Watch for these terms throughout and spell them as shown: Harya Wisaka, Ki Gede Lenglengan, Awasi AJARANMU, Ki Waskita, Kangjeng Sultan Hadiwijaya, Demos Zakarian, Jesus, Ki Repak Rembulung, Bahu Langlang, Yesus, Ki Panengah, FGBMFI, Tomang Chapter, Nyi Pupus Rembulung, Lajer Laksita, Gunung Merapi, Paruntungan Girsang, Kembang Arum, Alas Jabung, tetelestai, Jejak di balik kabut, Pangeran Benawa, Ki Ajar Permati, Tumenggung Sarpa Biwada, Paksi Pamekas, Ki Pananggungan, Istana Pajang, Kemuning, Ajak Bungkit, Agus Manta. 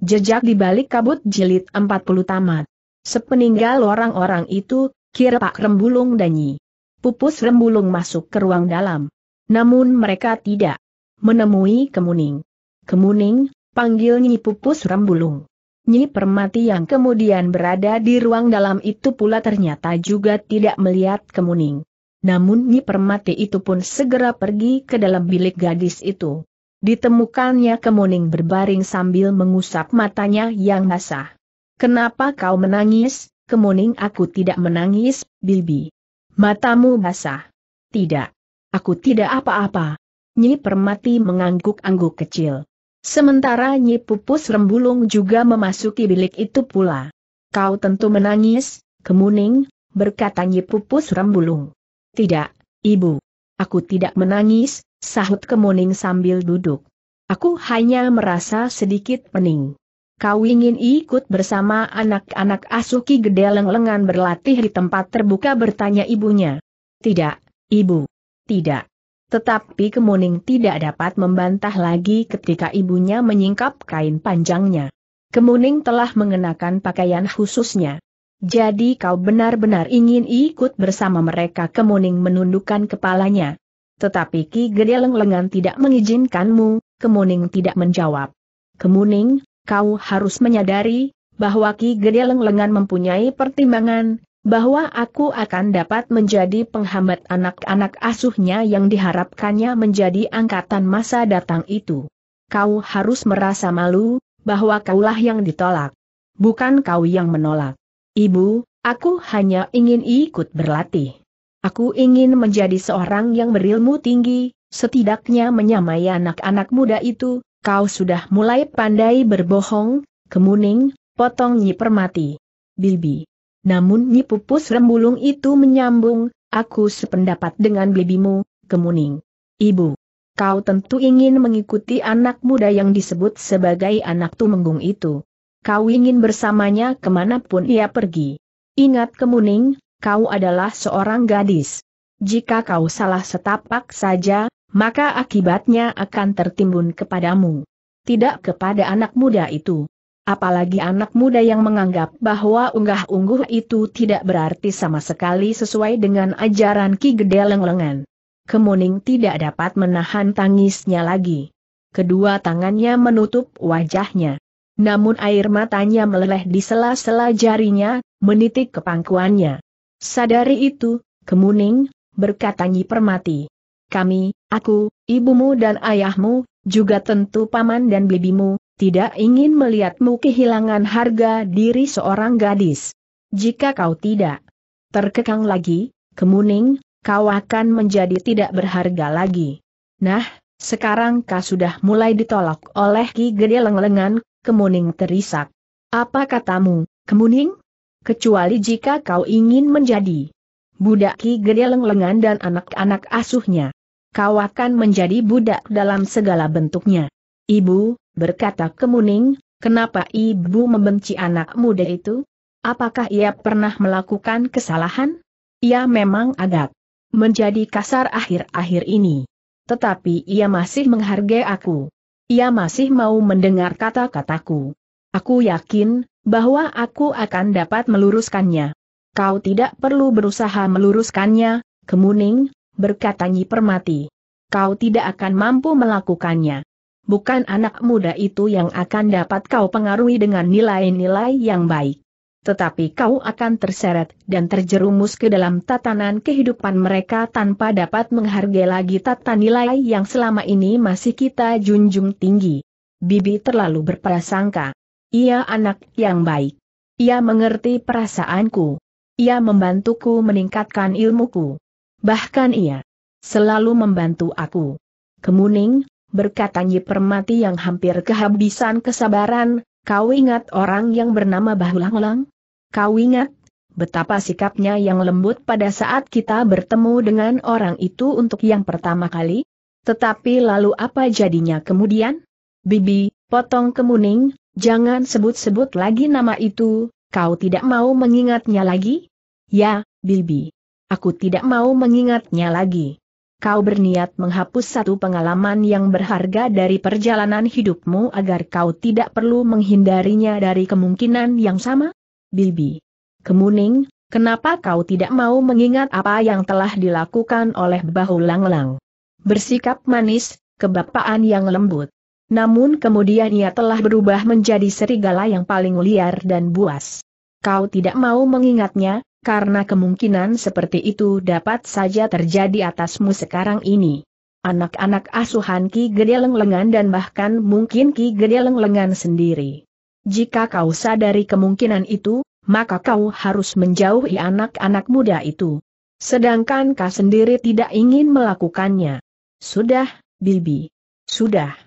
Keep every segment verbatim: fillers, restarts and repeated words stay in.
Jejak di balik kabut jilid empat puluh tamat. Sepeninggal orang-orang itu, Ki Repak Rembulung dan Nyi Pupus Rembulung masuk ke ruang dalam. Namun mereka tidak menemui Kemuning. Kemuning, panggil Nyi Pupus Rembulung. Nyi Permati yang kemudian berada di ruang dalam itu pula ternyata juga tidak melihat Kemuning. Namun Nyi Permati itu pun segera pergi ke dalam bilik gadis itu. Ditemukannya Kemuning berbaring sambil mengusap matanya yang basah. "Kenapa kau menangis, Kemuning?" "Aku tidak menangis, Bibi." "Matamu basah." "Tidak, aku tidak apa-apa." Nyi Permati mengangguk-angguk kecil. Sementara Nyi Pupus Rembulung juga memasuki bilik itu pula. "Kau tentu menangis, Kemuning," berkata Nyi Pupus Rembulung. "Tidak, Ibu. Aku tidak menangis," sahut Kemuning sambil duduk. "Aku hanya merasa sedikit pening." "Kau ingin ikut bersama anak-anak asuh Ki Gede Lenglengan berlatih di tempat terbuka?" bertanya ibunya. "Tidak, Ibu. Tidak." Tetapi Kemuning tidak dapat membantah lagi ketika ibunya menyingkap kain panjangnya. Kemuning telah mengenakan pakaian khususnya. "Jadi kau benar-benar ingin ikut bersama mereka?" Kemuning menundukkan kepalanya. "Tetapi Ki Gede Lenglengan tidak mengizinkanmu." Kemuning tidak menjawab. "Kemuning, kau harus menyadari bahwa Ki Gede Lenglengan mempunyai pertimbangan, bahwa aku akan dapat menjadi penghambat anak-anak asuhnya yang diharapkannya menjadi angkatan masa datang itu. Kau harus merasa malu, bahwa kaulah yang ditolak. Bukan kau yang menolak." "Ibu, aku hanya ingin ikut berlatih. Aku ingin menjadi seorang yang berilmu tinggi, setidaknya menyamai anak-anak muda itu." "Kau sudah mulai pandai berbohong, Kemuning," potong Nyi Permati. "Bibi." Namun Nyi Pupus Rembulung itu menyambung, "Aku sependapat dengan bibimu, Kemuning." "Ibu, kau tentu ingin mengikuti anak muda yang disebut sebagai anak Tumenggung itu. Kau ingin bersamanya kemanapun ia pergi. Ingat Kemuning, kau adalah seorang gadis. Jika kau salah setapak saja, maka akibatnya akan tertimbun kepadamu. Tidak kepada anak muda itu. Apalagi anak muda yang menganggap bahwa unggah-ungguh itu tidak berarti sama sekali sesuai dengan ajaran Ki Gede Lenglengan." Kemuning tidak dapat menahan tangisnya lagi. Kedua tangannya menutup wajahnya. Namun air matanya meleleh di sela-sela jarinya, menitik ke pangkuannya. "Sadari itu, Kemuning," berkata Nyi Permati. "Kami, aku, ibumu dan ayahmu, juga tentu paman dan bibimu, tidak ingin melihatmu kehilangan harga diri seorang gadis. Jika kau tidak terkekang lagi, Kemuning, kau akan menjadi tidak berharga lagi. Nah, sekarang kau sudah mulai ditolak oleh Ki Gede Lenglengan." Kemuning terisak. "Apa katamu, Kemuning? Kecuali jika kau ingin menjadi budak Ki Gede Lenglengan dan anak-anak asuhnya. Kau akan menjadi budak dalam segala bentuknya." "Ibu," berkata Kemuning, "kenapa ibu membenci anak muda itu? Apakah ia pernah melakukan kesalahan?" "Ia memang agak menjadi kasar akhir-akhir ini. Tetapi ia masih menghargai aku. Ia masih mau mendengar kata-kataku. Aku yakin bahwa aku akan dapat meluruskannya." "Kau tidak perlu berusaha meluruskannya, Kemuning," berkata Nyi Permati. "Kau tidak akan mampu melakukannya. Bukan anak muda itu yang akan dapat kau pengaruhi dengan nilai-nilai yang baik. Tetapi kau akan terseret dan terjerumus ke dalam tatanan kehidupan mereka tanpa dapat menghargai lagi tata nilai yang selama ini masih kita junjung tinggi." "Bibi terlalu berprasangka. Ia anak yang baik. Ia mengerti perasaanku. Ia membantuku meningkatkan ilmuku. Bahkan ia selalu membantu aku." "Kemuning," berkata Nyi Permati yang hampir kehabisan kesabaran, "kau ingat orang yang bernama Bahu Langlang? Kau ingat betapa sikapnya yang lembut pada saat kita bertemu dengan orang itu untuk yang pertama kali? Tetapi lalu apa jadinya kemudian?" "Bibi," potong Kemuning, "jangan sebut-sebut lagi nama itu. Kau tidak mau mengingatnya lagi?" "Ya, Bibi. Aku tidak mau mengingatnya lagi. kau berniat menghapus satu pengalaman yang berharga dari perjalanan hidupmu agar kau tidak perlu menghindarinya dari kemungkinan yang sama? Bibi Kemuning, kenapa kau tidak mau mengingat apa yang telah dilakukan oleh Bahu Langlang? Bersikap manis, kebapaan yang lembut. Namun kemudian ia telah berubah menjadi serigala yang paling liar dan buas. Kau tidak mau mengingatnya, karena kemungkinan seperti itu dapat saja terjadi atasmu sekarang ini. Anak-anak asuhan Ki Gede Lenglengan dan bahkan mungkin Ki Gede Lenglengan sendiri. Jika kau sadari kemungkinan itu, maka kau harus menjauhi anak-anak muda itu. Sedangkan kau sendiri tidak ingin melakukannya. Sudah, Bibi. Sudah.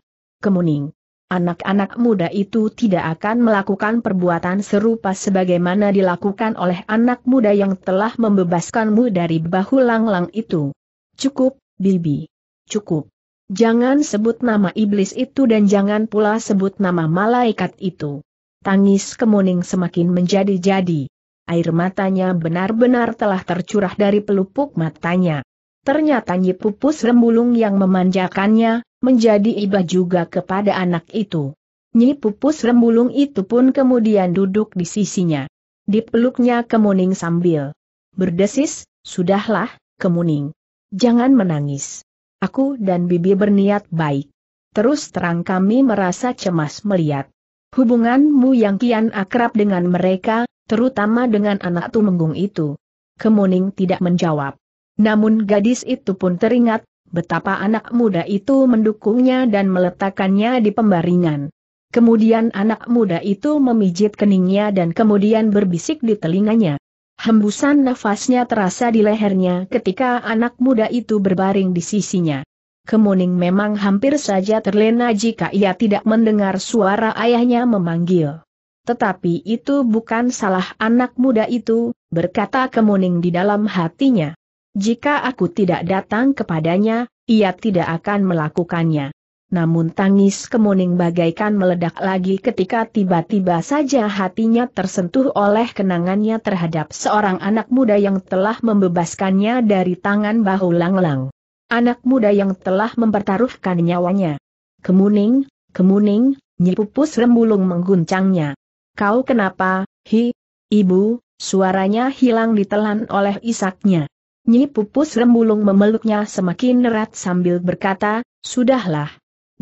Kemuning. Anak-anak muda itu tidak akan melakukan perbuatan serupa sebagaimana dilakukan oleh anak muda yang telah membebaskanmu dari Bahu Langlang itu. Cukup, Bibi. Cukup. Jangan sebut nama iblis itu dan jangan pula sebut nama malaikat itu. Tangis Kemuning semakin menjadi-jadi. Air matanya benar-benar telah tercurah dari pelupuk matanya. Ternyata Nyi Pupus Rembulung yang memanjakannya, menjadi iba juga kepada anak itu. Nyi Pupus Rembulung itu pun kemudian duduk di sisinya. Dipeluknya Kemuning sambil berdesis, "Sudahlah, Kemuning. Jangan menangis. Aku dan Bibi berniat baik. Terus terang kami merasa cemas melihat hubunganmu yang kian akrab dengan mereka, terutama dengan anak Tumenggung itu." Kemuning tidak menjawab. Namun gadis itu pun teringat betapa anak muda itu mendukungnya dan meletakkannya di pembaringan. Kemudian anak muda itu memijit keningnya dan kemudian berbisik di telinganya. Hembusan nafasnya terasa di lehernya ketika anak muda itu berbaring di sisinya. Kemuning memang hampir saja terlena jika ia tidak mendengar suara ayahnya memanggil. Tetapi itu bukan salah anak muda itu, berkata Kemuning di dalam hatinya. Jika aku tidak datang kepadanya, ia tidak akan melakukannya. Namun tangis Kemuning bagaikan meledak lagi ketika tiba-tiba saja hatinya tersentuh oleh kenangannya terhadap seorang anak muda yang telah membebaskannya dari tangan Bahu Langlang. Anak muda yang telah mempertaruhkan nyawanya. Kemuning, Kemuning, Nyi Pupus Rembulung mengguncangnya. Kau kenapa, hi, ibu? Suaranya hilang ditelan oleh isaknya. Nyi Pupus Rembulung memeluknya semakin erat sambil berkata, "Sudahlah.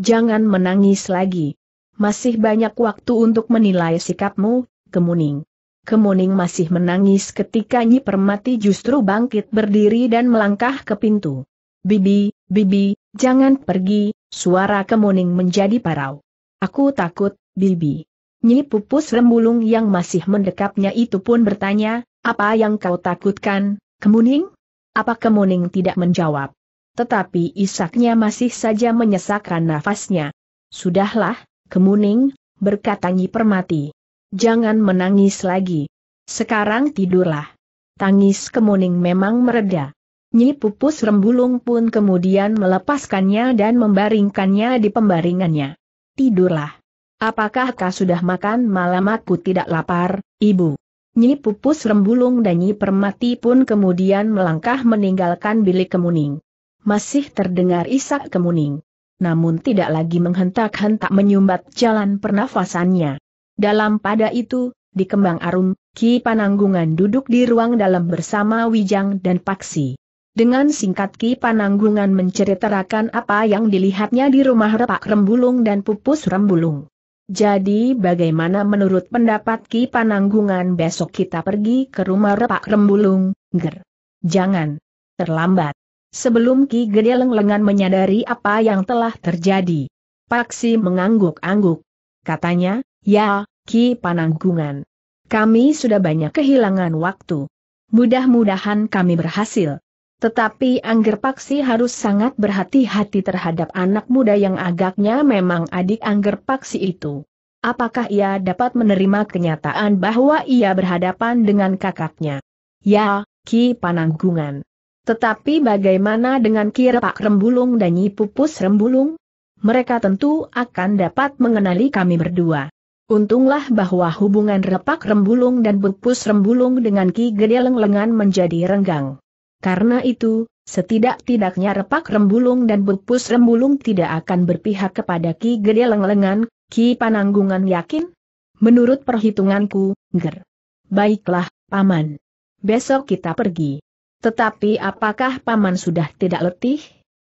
Jangan menangis lagi. Masih banyak waktu untuk menilai sikapmu, Kemuning." Kemuning masih menangis ketika Nyi Permati justru bangkit berdiri dan melangkah ke pintu. "Bibi, Bibi, jangan pergi," suara Kemuning menjadi parau. "Aku takut, Bibi." Nyi Pupus Rembulung yang masih mendekapnya itu pun bertanya, "Apa yang kau takutkan, Kemuning?" Apa Kemuning tidak menjawab. Tetapi isaknya masih saja menyesakkan nafasnya. "Sudahlah, Kemuning," berkata Nyi Permati. "Jangan menangis lagi. Sekarang tidurlah." Tangis Kemuning memang mereda. Nyi Pupus Rembulung pun kemudian melepaskannya dan membaringkannya di pembaringannya. "Tidurlah. Apakah kau sudah makan malam? Aku tidak lapar, Ibu." Nyi Pupus Rembulung dan Nyi Permati pun kemudian melangkah meninggalkan bilik Kemuning. Masih terdengar isak Kemuning, namun tidak lagi menghentak-hentak menyumbat jalan pernafasannya. Dalam pada itu, di Kembang Arum, Ki Pananggungan duduk di ruang dalam bersama Wijang dan Paksi. Dengan singkat Ki Pananggungan menceritakan apa yang dilihatnya di rumah Repak Rembulung dan Pupus Rembulung. "Jadi bagaimana menurut pendapat Ki Pananggungan besok kita pergi ke rumah Repak Rembulung, ger? Jangan terlambat." Sebelum Ki Gede Lenglengan menyadari apa yang telah terjadi, Paksi mengangguk-angguk. Katanya, "Ya, Ki Pananggungan. Kami sudah banyak kehilangan waktu. Mudah-mudahan kami berhasil." Tetapi angger Paksi harus sangat berhati-hati terhadap anak muda yang agaknya memang adik angger Paksi itu. Apakah ia dapat menerima kenyataan bahwa ia berhadapan dengan kakaknya? "Ya, Ki Pananggungan. Tetapi bagaimana dengan Ki Repak Rembulung dan Nyi Pupus Rembulung? Mereka tentu akan dapat mengenali kami berdua." Untunglah bahwa hubungan Repak Rembulung dan Pupus Rembulung dengan Ki Gede Lenglengan menjadi renggang. Karena itu, Setidak-tidaknya Repak Rembulung dan Pupus Rembulung tidak akan berpihak kepada Ki Gede Lenglengan, Ki Pananggungan yakin? Menurut perhitunganku, ger. Baiklah, Paman. Besok kita pergi. Tetapi apakah Paman sudah tidak letih?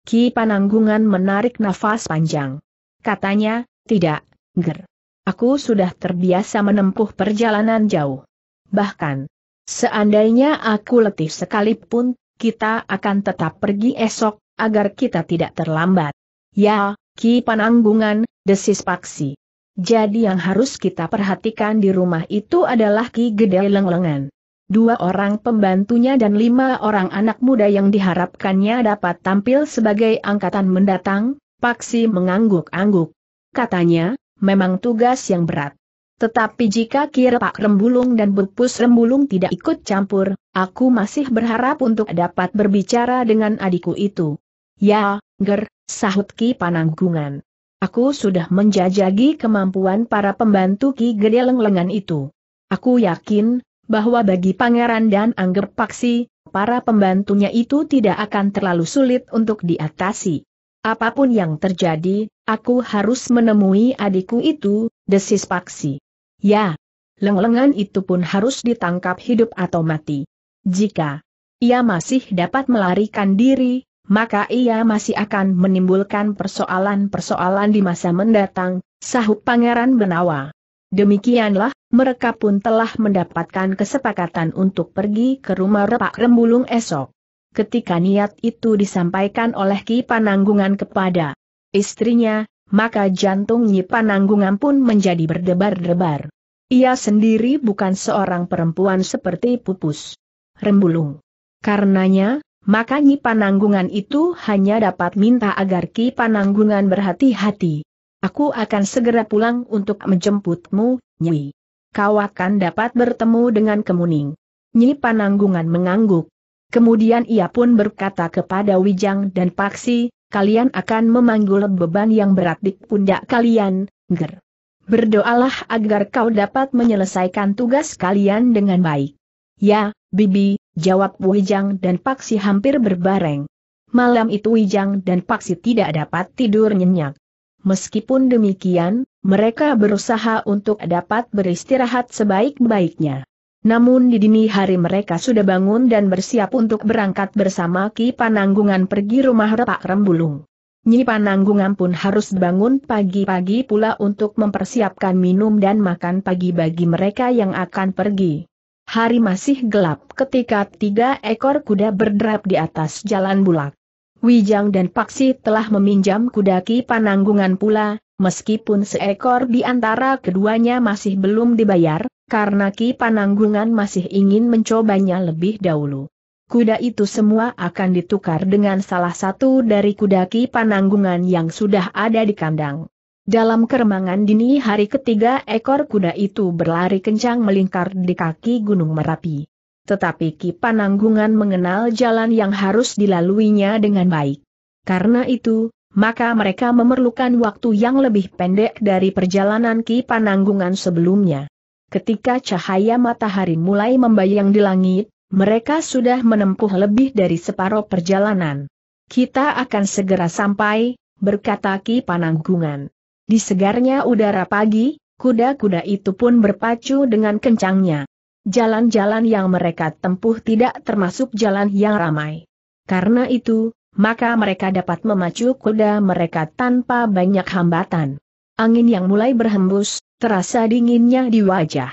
Ki Pananggungan menarik nafas panjang. Katanya, tidak, ger. Aku sudah terbiasa menempuh perjalanan jauh. Bahkan, seandainya aku letih sekalipun, kita akan tetap pergi esok, agar kita tidak terlambat. Ya, Ki Pananggungan, desis Paksi. Jadi yang harus kita perhatikan di rumah itu adalah Ki Gede Lenglengan. Dua orang pembantunya dan lima orang anak muda yang diharapkannya dapat tampil sebagai angkatan mendatang. Paksi mengangguk-angguk. Katanya, memang tugas yang berat. Tetapi jika Ki Repak Rembulung dan Pupus Rembulung tidak ikut campur, aku masih berharap untuk dapat berbicara dengan adikku itu. Ya, ger, sahut Ki Pananggungan. Aku sudah menjajagi kemampuan para pembantu Ki Gede Lenglengan itu. Aku yakin, bahwa bagi Pangeran dan Angger Paksi, para pembantunya itu tidak akan terlalu sulit untuk diatasi. Apapun yang terjadi, aku harus menemui adikku itu, desis Paksi. Ya, Lenglengan itu pun harus ditangkap hidup atau mati. Jika ia masih dapat melarikan diri, maka ia masih akan menimbulkan persoalan-persoalan di masa mendatang, sahut Pangeran Benawa. Demikianlah, mereka pun telah mendapatkan kesepakatan untuk pergi ke rumah Repak Rembulung esok. Ketika niat itu disampaikan oleh Ki Pananggungan kepada istrinya, maka jantung Nyi Pananggungan pun menjadi berdebar-debar. Ia sendiri bukan seorang perempuan seperti Pupus Rembulung. Karenanya, maka Nyi Pananggungan itu hanya dapat minta agar Ki Pananggungan berhati-hati. Aku akan segera pulang untuk menjemputmu, Nyi. Kau akan dapat bertemu dengan Kemuning. Nyi Pananggungan mengangguk. Kemudian ia pun berkata kepada Wijang dan Paksi, kalian akan memanggul beban yang berat di pundak kalian, ger. Berdoalah agar kau dapat menyelesaikan tugas kalian dengan baik. Ya, Bibi, jawab Wijang dan Paksi hampir berbareng. Malam itu Wijang dan Paksi tidak dapat tidur nyenyak. Meskipun demikian, mereka berusaha untuk dapat beristirahat sebaik-baiknya. Namun di dini hari mereka sudah bangun dan bersiap untuk berangkat bersama Ki Pananggungan pergi rumah Repak Rembulung. Nyi Pananggungan pun harus bangun pagi-pagi pula untuk mempersiapkan minum dan makan pagi bagi mereka yang akan pergi. Hari masih gelap ketika tiga ekor kuda berderap di atas jalan bulak. Wijang dan Paksi telah meminjam kuda Ki Pananggungan pula, meskipun seekor di antara keduanya masih belum dibayar. Karena Ki Pananggungan masih ingin mencobanya lebih dahulu. Kuda itu semua akan ditukar dengan salah satu dari kuda Ki Pananggungan yang sudah ada di kandang. Dalam keremangan dini hari ketiga ekor kuda itu berlari kencang melingkar di kaki Gunung Merapi. Tetapi Ki Pananggungan mengenal jalan yang harus dilaluinya dengan baik. Karena itu, maka mereka memerlukan waktu yang lebih pendek dari perjalanan Ki Pananggungan sebelumnya. Ketika cahaya matahari mulai membayang di langit, mereka sudah menempuh lebih dari separuh perjalanan. Kita akan segera sampai, berkata Ki Pananggungan. Di segarnya udara pagi, kuda-kuda itu pun berpacu dengan kencangnya. Jalan-jalan yang mereka tempuh tidak termasuk jalan yang ramai. Karena itu, maka mereka dapat memacu kuda mereka tanpa banyak hambatan. Angin yang mulai berhembus, terasa dinginnya di wajah.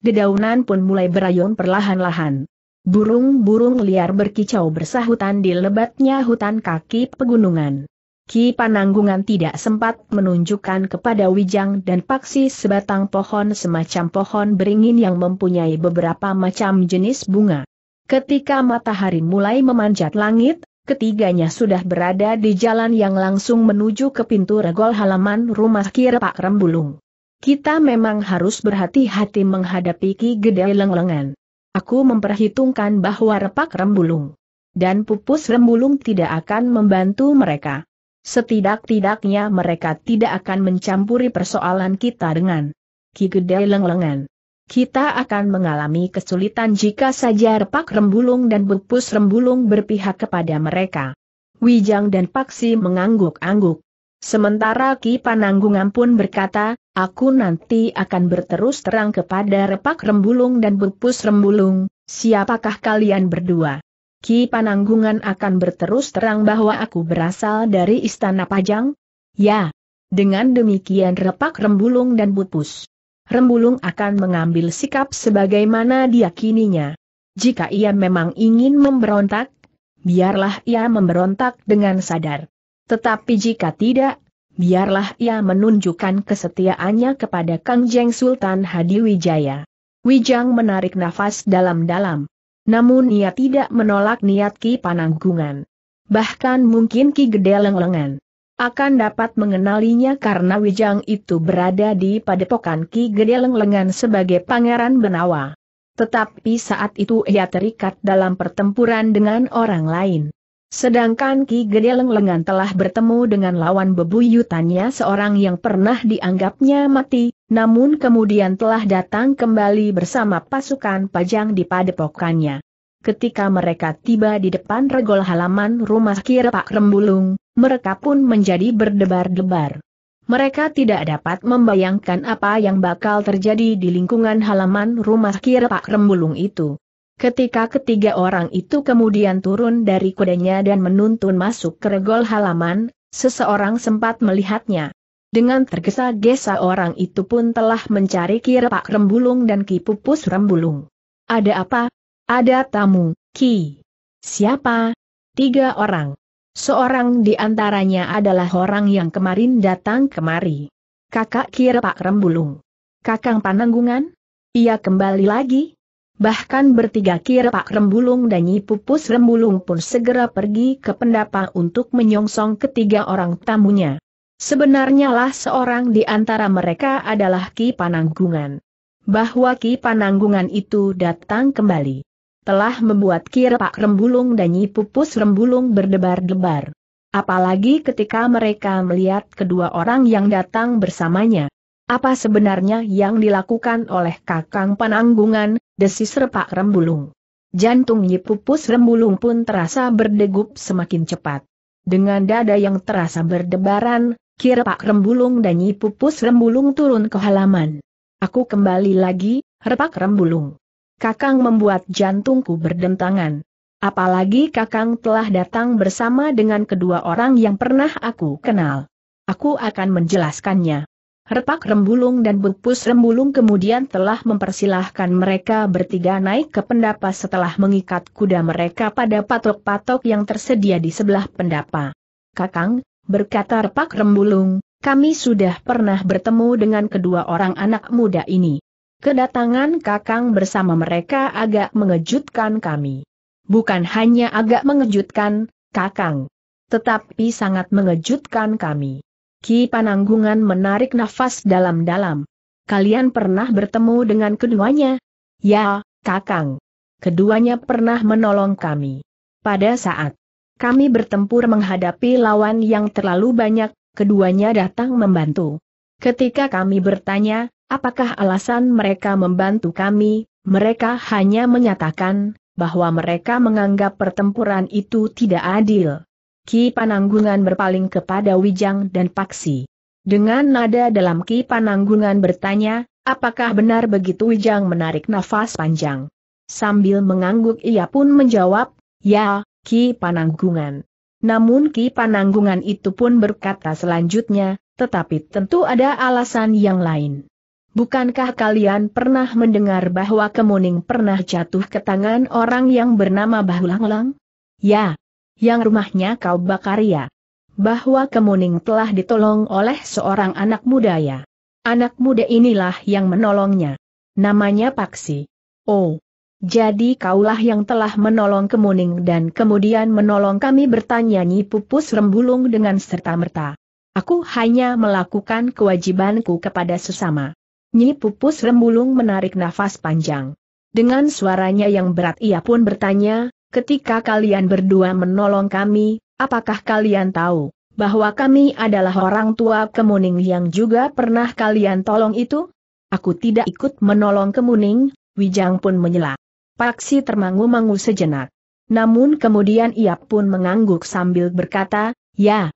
Dedaunan pun mulai berayun perlahan-lahan. Burung-burung liar berkicau bersahutan di lebatnya hutan kaki pegunungan. Ki Pananggungan tidak sempat menunjukkan kepada Wijang dan Paksi sebatang pohon semacam pohon beringin yang mempunyai beberapa macam jenis bunga. Ketika matahari mulai memanjat langit, ketiganya sudah berada di jalan yang langsung menuju ke pintu regol halaman rumah Ki Repak Rembulung. Kita memang harus berhati-hati menghadapi Ki Gede Lenglengan. Aku memperhitungkan bahwa Repak Rembulung dan Pupus Rembulung tidak akan membantu mereka. Setidak-tidaknya mereka tidak akan mencampuri persoalan kita dengan Ki Gede Lenglengan. kita akan mengalami kesulitan jika saja Repak Rembulung dan Pupus Rembulung berpihak kepada mereka." Wijang dan Paksi mengangguk-angguk. Sementara Ki Pananggungan pun berkata, "Aku nanti akan berterus terang kepada Repak Rembulung dan Pupus Rembulung, siapakah kalian berdua?" "Ki Pananggungan akan berterus terang bahwa aku berasal dari Istana Pajang?" "Ya." "Dengan demikian Repak Rembulung dan Pupus Rembulung akan mengambil sikap sebagaimana diyakininya. Jika ia memang ingin memberontak, biarlah ia memberontak dengan sadar. Tetapi jika tidak, biarlah ia menunjukkan kesetiaannya kepada Kangjeng Sultan Hadiwijaya." Wijang menarik nafas dalam-dalam. Namun ia tidak menolak niat Ki Pananggungan. Bahkan mungkin Ki Gede Lenglengan akan dapat mengenalinya karena Wijang itu berada di padepokan Ki Gede Lenglengan sebagai Pangeran Benawa. Tetapi saat itu ia terikat dalam pertempuran dengan orang lain. Sedangkan Ki Gede Lenglengan telah bertemu dengan lawan bebuyutannya, seorang yang pernah dianggapnya mati, namun kemudian telah datang kembali bersama pasukan Pajang di padepokannya. Ketika mereka tiba di depan regol halaman rumah Ki Repak Rembulung, mereka pun menjadi berdebar-debar. Mereka tidak dapat membayangkan apa yang bakal terjadi di lingkungan halaman rumah Ki Repak Rembulung itu. Ketika ketiga orang itu kemudian turun dari kudanya dan menuntun masuk ke regol halaman, seseorang sempat melihatnya. Dengan tergesa-gesa orang itu pun telah mencari Ki Repak Rembulung dan Ki Pupus Rembulung. "Ada apa? Ada tamu, Ki." "Siapa?" "Tiga orang. Seorang di antaranya adalah orang yang kemarin datang kemari. Kakak Ki Repak Rembulung." "Kakang Pananggungan? Ia kembali lagi?" Bahkan bertiga Ki Repak Rembulung dan Nyi Pupus Rembulung pun segera pergi ke pendapa untuk menyongsong ketiga orang tamunya. Sebenarnya lah seorang di antara mereka adalah Ki Pananggungan. Bahwa Ki Pananggungan itu datang kembali telah membuat Ki Repak Rembulung dan Nyi Pupus Rembulung berdebar-debar. Apalagi ketika mereka melihat kedua orang yang datang bersamanya. "Apa sebenarnya yang dilakukan oleh Kakang Pananggungan?" desis Repak Rembulung. Jantung Nyi Pupus Rembulung pun terasa berdegup semakin cepat. Dengan dada yang terasa berdebaran, Ki Repak Rembulung dan Nyi Pupus Rembulung turun ke halaman. "Aku kembali lagi, Repak Rembulung. Kakang membuat jantungku berdentangan. Apalagi Kakang telah datang bersama dengan kedua orang yang pernah aku kenal. Aku akan menjelaskannya." Repak Rembulung dan Pupus Rembulung kemudian telah mempersilahkan mereka bertiga naik ke pendapa setelah mengikat kuda mereka pada patok-patok yang tersedia di sebelah pendapa. "Kakang," berkata Repak Rembulung, "kami sudah pernah bertemu dengan kedua orang anak muda ini. Kedatangan Kakang bersama mereka agak mengejutkan kami." "Bukan hanya agak mengejutkan, Kakang, tetapi sangat mengejutkan kami." Ki Pananggungan menarik nafas dalam-dalam. "Kalian pernah bertemu dengan keduanya?" "Ya, Kakang. Keduanya pernah menolong kami. Pada saat kami bertempur menghadapi lawan yang terlalu banyak, keduanya datang membantu. Ketika kami bertanya, apakah alasan mereka membantu kami, mereka hanya menyatakan bahwa mereka menganggap pertempuran itu tidak adil." Ki Pananggungan berpaling kepada Wijang dan Paksi. Dengan nada dalam Ki Pananggungan bertanya, "Apakah benar begitu?" Wijang menarik nafas panjang. Sambil mengangguk ia pun menjawab, "Ya, Ki Pananggungan." Namun Ki Pananggungan itu pun berkata selanjutnya, "Tetapi tentu ada alasan yang lain. Bukankah kalian pernah mendengar bahwa Kemuning pernah jatuh ke tangan orang yang bernama Bahu Langlang?" "Ya, yang rumahnya kau bakar ya." "Bahwa Kemuning telah ditolong oleh seorang anak muda ya. Anak muda inilah yang menolongnya. Namanya Paksi." "Oh, jadi kaulah yang telah menolong Kemuning dan kemudian menolong kami?" bertanya Nyi Pupus Rembulung dengan serta-merta. "Aku hanya melakukan kewajibanku kepada sesama." Nyi Pupus Rembulung menarik nafas panjang. Dengan suaranya yang berat ia pun bertanya, "Ketika kalian berdua menolong kami, apakah kalian tahu bahwa kami adalah orang tua Kemuning yang juga pernah kalian tolong itu?" Aku tidak ikut menolong Kemuning, Wijang pun menyela. Paksi termangu-mangu sejenak. Namun kemudian ia pun mengangguk sambil berkata, ya,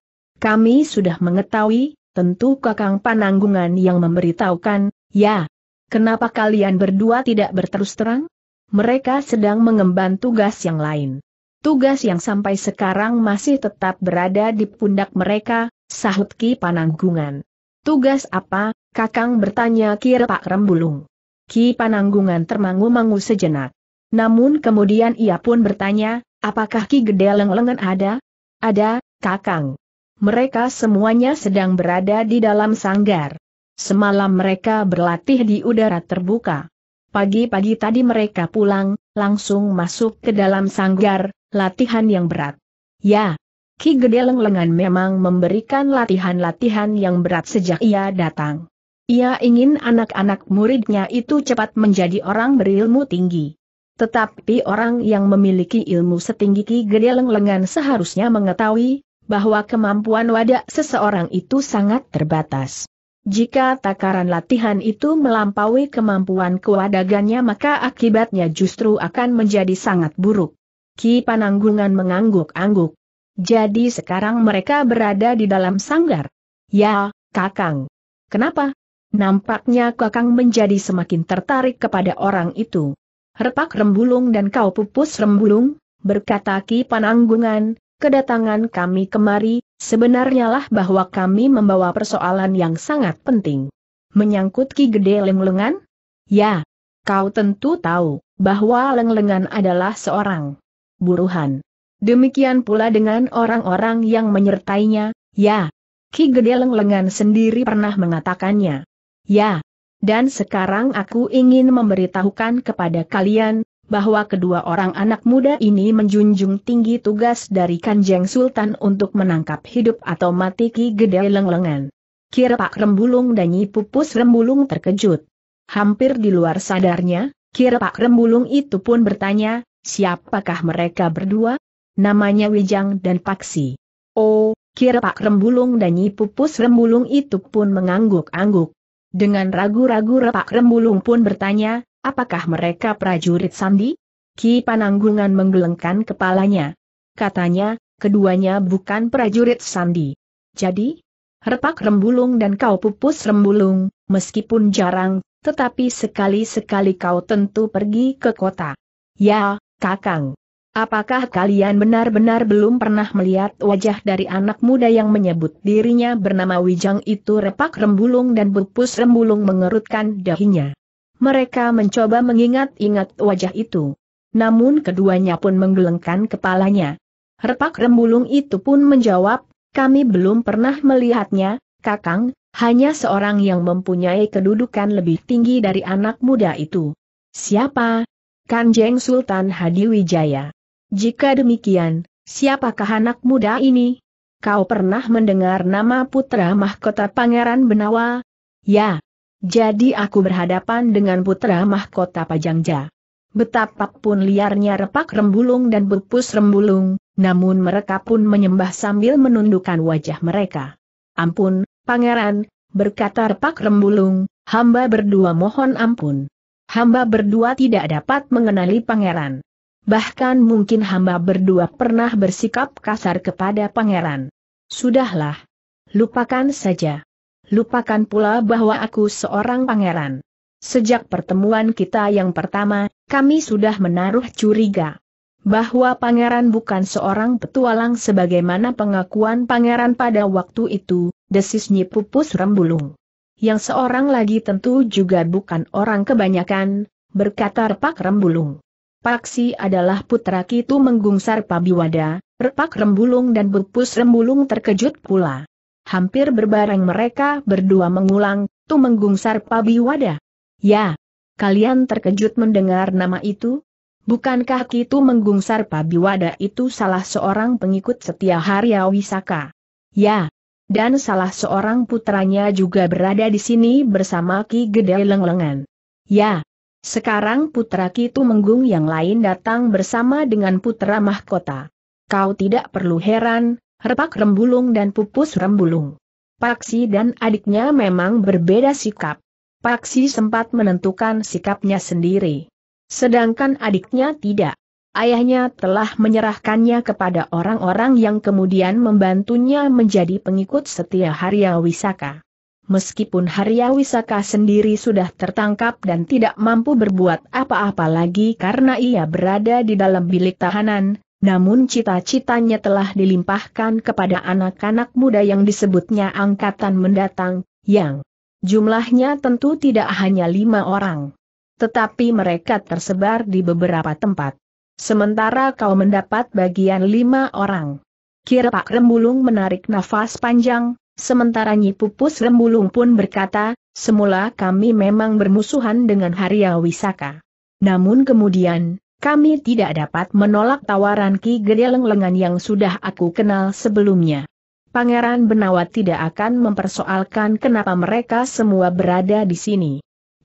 kami sudah mengetahui, tentu Kakang Pananggungan yang memberitahukan, ya. Kenapa kalian berdua tidak berterus terang? Mereka sedang mengemban tugas yang lain. Tugas yang sampai sekarang masih tetap berada di pundak mereka, sahut Ki Pananggungan. Tugas apa? Kakang bertanya Ki Repak Rembulung. Ki Pananggungan termangu-mangu sejenak. Namun kemudian ia pun bertanya, apakah Ki Gede Lenglengan ada? Ada, Kakang. Mereka semuanya sedang berada di dalam sanggar. Semalam mereka berlatih di udara terbuka. Pagi-pagi tadi mereka pulang, langsung masuk ke dalam sanggar, latihan yang berat. Ya, Ki Gede Lenglengan memang memberikan latihan-latihan yang berat sejak ia datang. Ia ingin anak-anak muridnya itu cepat menjadi orang berilmu tinggi. Tetapi orang yang memiliki ilmu setinggi Ki Gede Lenglengan seharusnya mengetahui bahwa kemampuan wadah seseorang itu sangat terbatas. Jika takaran latihan itu melampaui kemampuan kewadagannya, maka akibatnya justru akan menjadi sangat buruk. Ki Pananggungan mengangguk-angguk. Jadi sekarang mereka berada di dalam sanggar? Ya, Kakang. Kenapa? Nampaknya Kakang menjadi semakin tertarik kepada orang itu. Repak Rembulung dan kau Pupus Rembulung, berkata Ki Pananggungan, kedatangan kami kemari, sebenarnya lah bahwa kami membawa persoalan yang sangat penting. Menyangkut Ki Gede Lenglengan? Ya, kau tentu tahu, bahwa Lenglengan adalah seorang buruhan. Demikian pula dengan orang-orang yang menyertainya, ya. Ki Gede Lenglengan sendiri pernah mengatakannya. Ya, dan sekarang aku ingin memberitahukan kepada kalian, bahwa kedua orang anak muda ini menjunjung tinggi tugas dari Kanjeng Sultan untuk menangkap hidup atau mati Ki Gede Lenglengan. Ki Repak Rembulung dan Nyi Pupus Rembulung terkejut. Hampir di luar sadarnya, Ki Repak Rembulung itu pun bertanya, siapakah mereka berdua? Namanya Wijang dan Paksi. Oh, Ki Repak Rembulung dan Nyi Pupus Rembulung itu pun mengangguk-angguk. Dengan ragu-ragu Repak Rembulung pun bertanya, apakah mereka prajurit Sandi? Ki Pananggungan menggelengkan kepalanya. Katanya, keduanya bukan prajurit Sandi. Jadi, Repak Rembulung dan kau Pupus Rembulung, meskipun jarang, tetapi sekali-sekali kau tentu pergi ke kota. Ya, Kakang. Apakah kalian benar-benar belum pernah melihat wajah dari anak muda yang menyebut dirinya bernama Wijang itu? Repak Rembulung dan Pupus Rembulung mengerutkan dahinya. Mereka mencoba mengingat-ingat wajah itu. Namun keduanya pun menggelengkan kepalanya. Repak Rembulung itu pun menjawab, kami belum pernah melihatnya, Kakang, hanya seorang yang mempunyai kedudukan lebih tinggi dari anak muda itu. Siapa? Kanjeng Sultan Hadiwijaya. Jika demikian, siapakah anak muda ini? Kau pernah mendengar nama putra mahkota Pangeran Benawa? Ya. Jadi aku berhadapan dengan putra mahkota Pajangja. Betapapun liarnya Repak Rembulung dan Pupus Rembulung, namun mereka pun menyembah sambil menundukkan wajah mereka. Ampun, Pangeran, berkata Repak Rembulung, hamba berdua mohon ampun. Hamba berdua tidak dapat mengenali Pangeran. Bahkan mungkin hamba berdua pernah bersikap kasar kepada Pangeran. Sudahlah. Lupakan saja. Lupakan pula bahwa aku seorang pangeran. Sejak pertemuan kita yang pertama, kami sudah menaruh curiga. Bahwa Pangeran bukan seorang petualang sebagaimana pengakuan Pangeran pada waktu itu, desis Nyi Pupus Rembulung. Yang seorang lagi tentu juga bukan orang kebanyakan, berkata Repak Rembulung. Paksi adalah putra Ki Tumenggung Sarpa Biwada. Repak Rembulung dan Pupus Rembulung terkejut pula. Hampir berbareng mereka berdua mengulang, Tumenggung Sarpa Biwada. Ya, kalian terkejut mendengar nama itu? Bukankah Ki Tumenggung Sarpa Biwada itu salah seorang pengikut setia Harya Wisaka? Ya. Dan salah seorang putranya juga berada di sini bersama Ki Gede Lenglengan. Ya, sekarang putra Ki Tumenggung yang lain datang bersama dengan putra mahkota. Kau tidak perlu heran, Repak Rembulung dan Pupus Rembulung. Paksi dan adiknya memang berbeda sikap. Paksi sempat menentukan sikapnya sendiri. Sedangkan adiknya tidak. Ayahnya telah menyerahkannya kepada orang-orang yang kemudian membantunya menjadi pengikut setia Harya Wisaka. Meskipun Harya Wisaka sendiri sudah tertangkap dan tidak mampu berbuat apa-apa lagi karena ia berada di dalam bilik tahanan, namun cita-citanya telah dilimpahkan kepada anak-anak muda yang disebutnya angkatan mendatang, yang jumlahnya tentu tidak hanya lima orang. Tetapi mereka tersebar di beberapa tempat. Sementara kau mendapat bagian lima orang. Ki Repak Rembulung menarik nafas panjang. Sementara Nyi Pupus Rembulung pun berkata, semula kami memang bermusuhan dengan Harya Wisaka. Namun kemudian, kami tidak dapat menolak tawaran Ki Gede Lenglengan yang sudah aku kenal sebelumnya. Pangeran Benawa tidak akan mempersoalkan kenapa mereka semua berada di sini.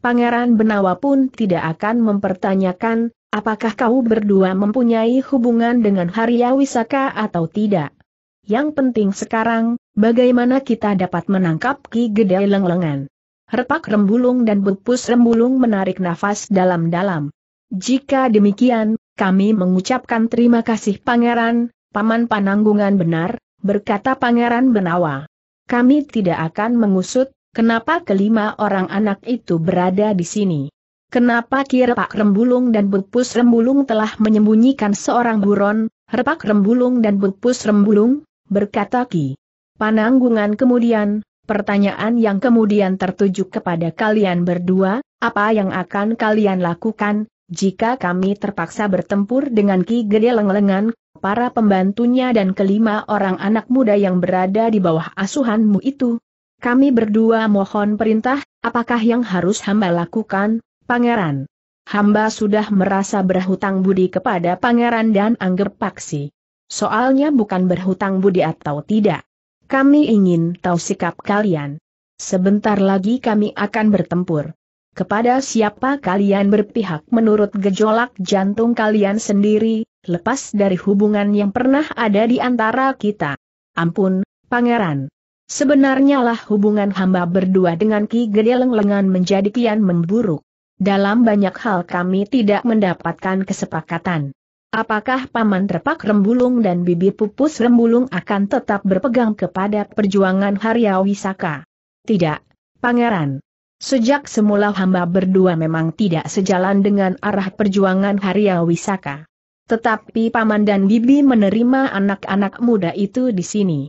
Pangeran Benawa pun tidak akan mempertanyakan, apakah kau berdua mempunyai hubungan dengan Harya Wisaka atau tidak. Yang penting sekarang, bagaimana kita dapat menangkap Ki Gede Lenglengan. Repak Rembulung dan Pupus Rembulung menarik nafas dalam-dalam. Jika demikian, kami mengucapkan terima kasih Pangeran, Paman Pananggungan benar, berkata Pangeran Benawa. Kami tidak akan mengusut, kenapa kelima orang anak itu berada di sini. Kenapa Ki Repak Rembulung dan Pupus Rembulung telah menyembunyikan seorang buron, Repak Rembulung dan Pupus Rembulung? Berkata Ki Pananggungan kemudian, pertanyaan yang kemudian tertuju kepada kalian berdua, apa yang akan kalian lakukan, jika kami terpaksa bertempur dengan Ki Gede Lenglengan, para pembantunya dan kelima orang anak muda yang berada di bawah asuhanmu itu? Kami berdua mohon perintah, apakah yang harus hamba lakukan, Pangeran? Hamba sudah merasa berhutang budi kepada Pangeran dan Angger Paksi. Soalnya bukan berhutang budi atau tidak. Kami ingin tahu sikap kalian. Sebentar lagi kami akan bertempur. Kepada siapa kalian berpihak menurut gejolak jantung kalian sendiri, lepas dari hubungan yang pernah ada di antara kita. Ampun, Pangeran. Sebenarnya lah hubungan hamba berdua dengan Ki Gede Lenglengan menjadi kian memburuk. Dalam banyak hal kami tidak mendapatkan kesepakatan. Apakah Paman Repak Rembulung dan Bibi Pupus Rembulung akan tetap berpegang kepada perjuangan Harya Wisaka? Tidak, Pangeran. Sejak semula hamba berdua memang tidak sejalan dengan arah perjuangan Harya Wisaka. Tetapi Paman dan Bibi menerima anak-anak muda itu di sini.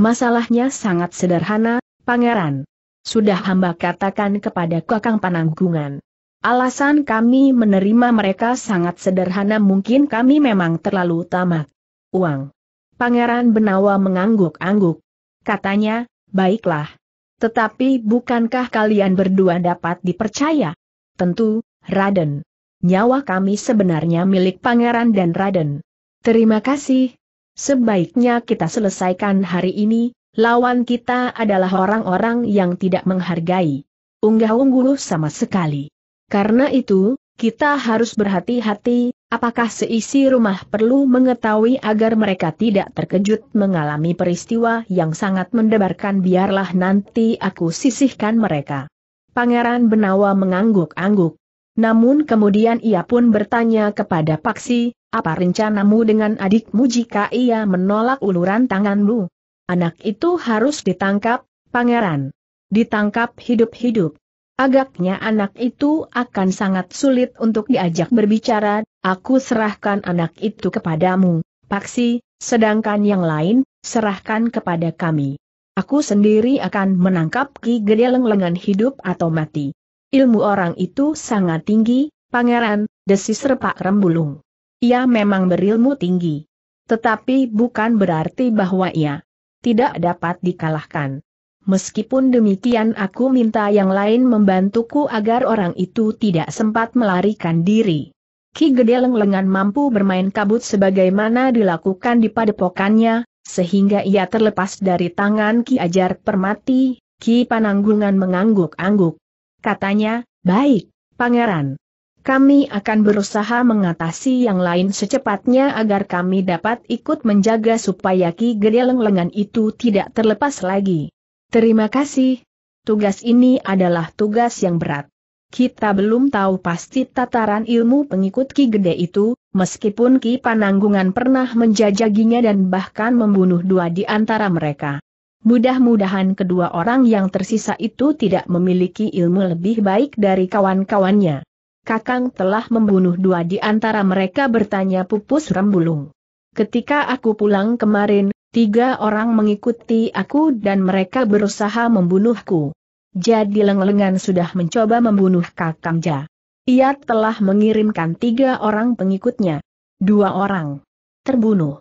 Masalahnya sangat sederhana, Pangeran. Sudah hamba katakan kepada Kakang Pananggungan. Alasan kami menerima mereka sangat sederhana, mungkin kami memang terlalu tamak. Uang. Pangeran Benawa mengangguk-angguk. Katanya, baiklah. Tetapi bukankah kalian berdua dapat dipercaya? Tentu, Raden. Nyawa kami sebenarnya milik Pangeran dan Raden. Terima kasih. Sebaiknya kita selesaikan hari ini, lawan kita adalah orang-orang yang tidak menghargai. Unggah-ungguh sama sekali. Karena itu, kita harus berhati-hati, apakah seisi rumah perlu mengetahui agar mereka tidak terkejut mengalami peristiwa yang sangat mendebarkan. Biarlah nanti aku sisihkan mereka. Pangeran Benawa mengangguk-angguk. Namun kemudian ia pun bertanya kepada Paksi, apa rencanamu dengan adikmu jika ia menolak uluran tanganmu? Anak itu harus ditangkap, Pangeran. Ditangkap hidup-hidup. Agaknya anak itu akan sangat sulit untuk diajak berbicara. Aku serahkan anak itu kepadamu, Paksi, sedangkan yang lain, serahkan kepada kami. Aku sendiri akan menangkap Ki Gede Lenglengan hidup atau mati. Ilmu orang itu sangat tinggi, Pangeran, desis Repak Rembulung. Ia memang berilmu tinggi. Tetapi bukan berarti bahwa ia tidak dapat dikalahkan. Meskipun demikian aku minta yang lain membantuku agar orang itu tidak sempat melarikan diri. Ki Gede Lenglengan mampu bermain kabut sebagaimana dilakukan di padepokannya, sehingga ia terlepas dari tangan Ki Ajar Permati. Ki Pananggungan mengangguk-angguk. Katanya, baik, Pangeran. Kami akan berusaha mengatasi yang lain secepatnya agar kami dapat ikut menjaga supaya Ki Gede Lenglengan itu tidak terlepas lagi. Terima kasih. tugas ini adalah tugas yang berat. Kita belum tahu pasti tataran ilmu pengikut Ki Gede itu, meskipun Ki Pananggungan pernah menjajaginya dan bahkan membunuh dua di antara mereka. Mudah-mudahan kedua orang yang tersisa itu tidak memiliki ilmu lebih baik dari kawan-kawannya. Kakang telah membunuh dua di antara mereka, bertanya Pupus Rembulung. Ketika aku pulang kemarin, tiga orang mengikuti aku dan mereka berusaha membunuhku. Jadi Lenglengan sudah mencoba membunuh Kakang Ja. Ia telah mengirimkan tiga orang pengikutnya. Dua orang terbunuh.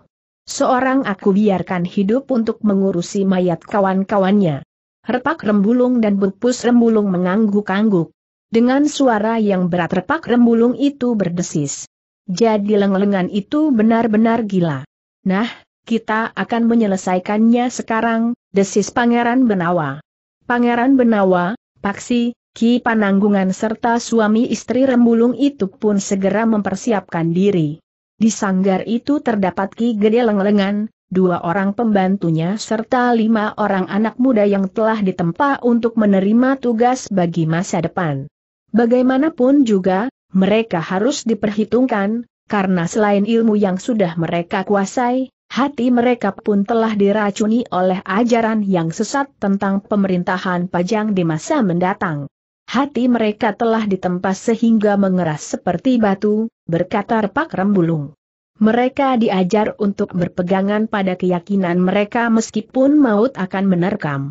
Seorang aku biarkan hidup untuk mengurusi mayat kawan-kawannya. Repak Rembulung dan Pupus Rembulung mengangguk-angguk. Dengan suara yang berat Repak Rembulung itu berdesis. Jadi Lenglengan itu benar-benar gila. Nah, kita akan menyelesaikannya sekarang, desis Pangeran Benawa. Pangeran Benawa, Paksi, Ki Pananggungan serta suami istri Rembulung itu pun segera mempersiapkan diri. Di sanggar itu terdapat Ki Gede Lenglengan, dua orang pembantunya serta lima orang anak muda yang telah ditempa untuk menerima tugas bagi masa depan. Bagaimanapun juga, mereka harus diperhitungkan, karena selain ilmu yang sudah mereka kuasai, hati mereka pun telah diracuni oleh ajaran yang sesat tentang pemerintahan Pajang di masa mendatang. Hati mereka telah ditempa sehingga mengeras seperti batu, berkata Repak Rembulung. Mereka diajar untuk berpegangan pada keyakinan mereka meskipun maut akan menerkam.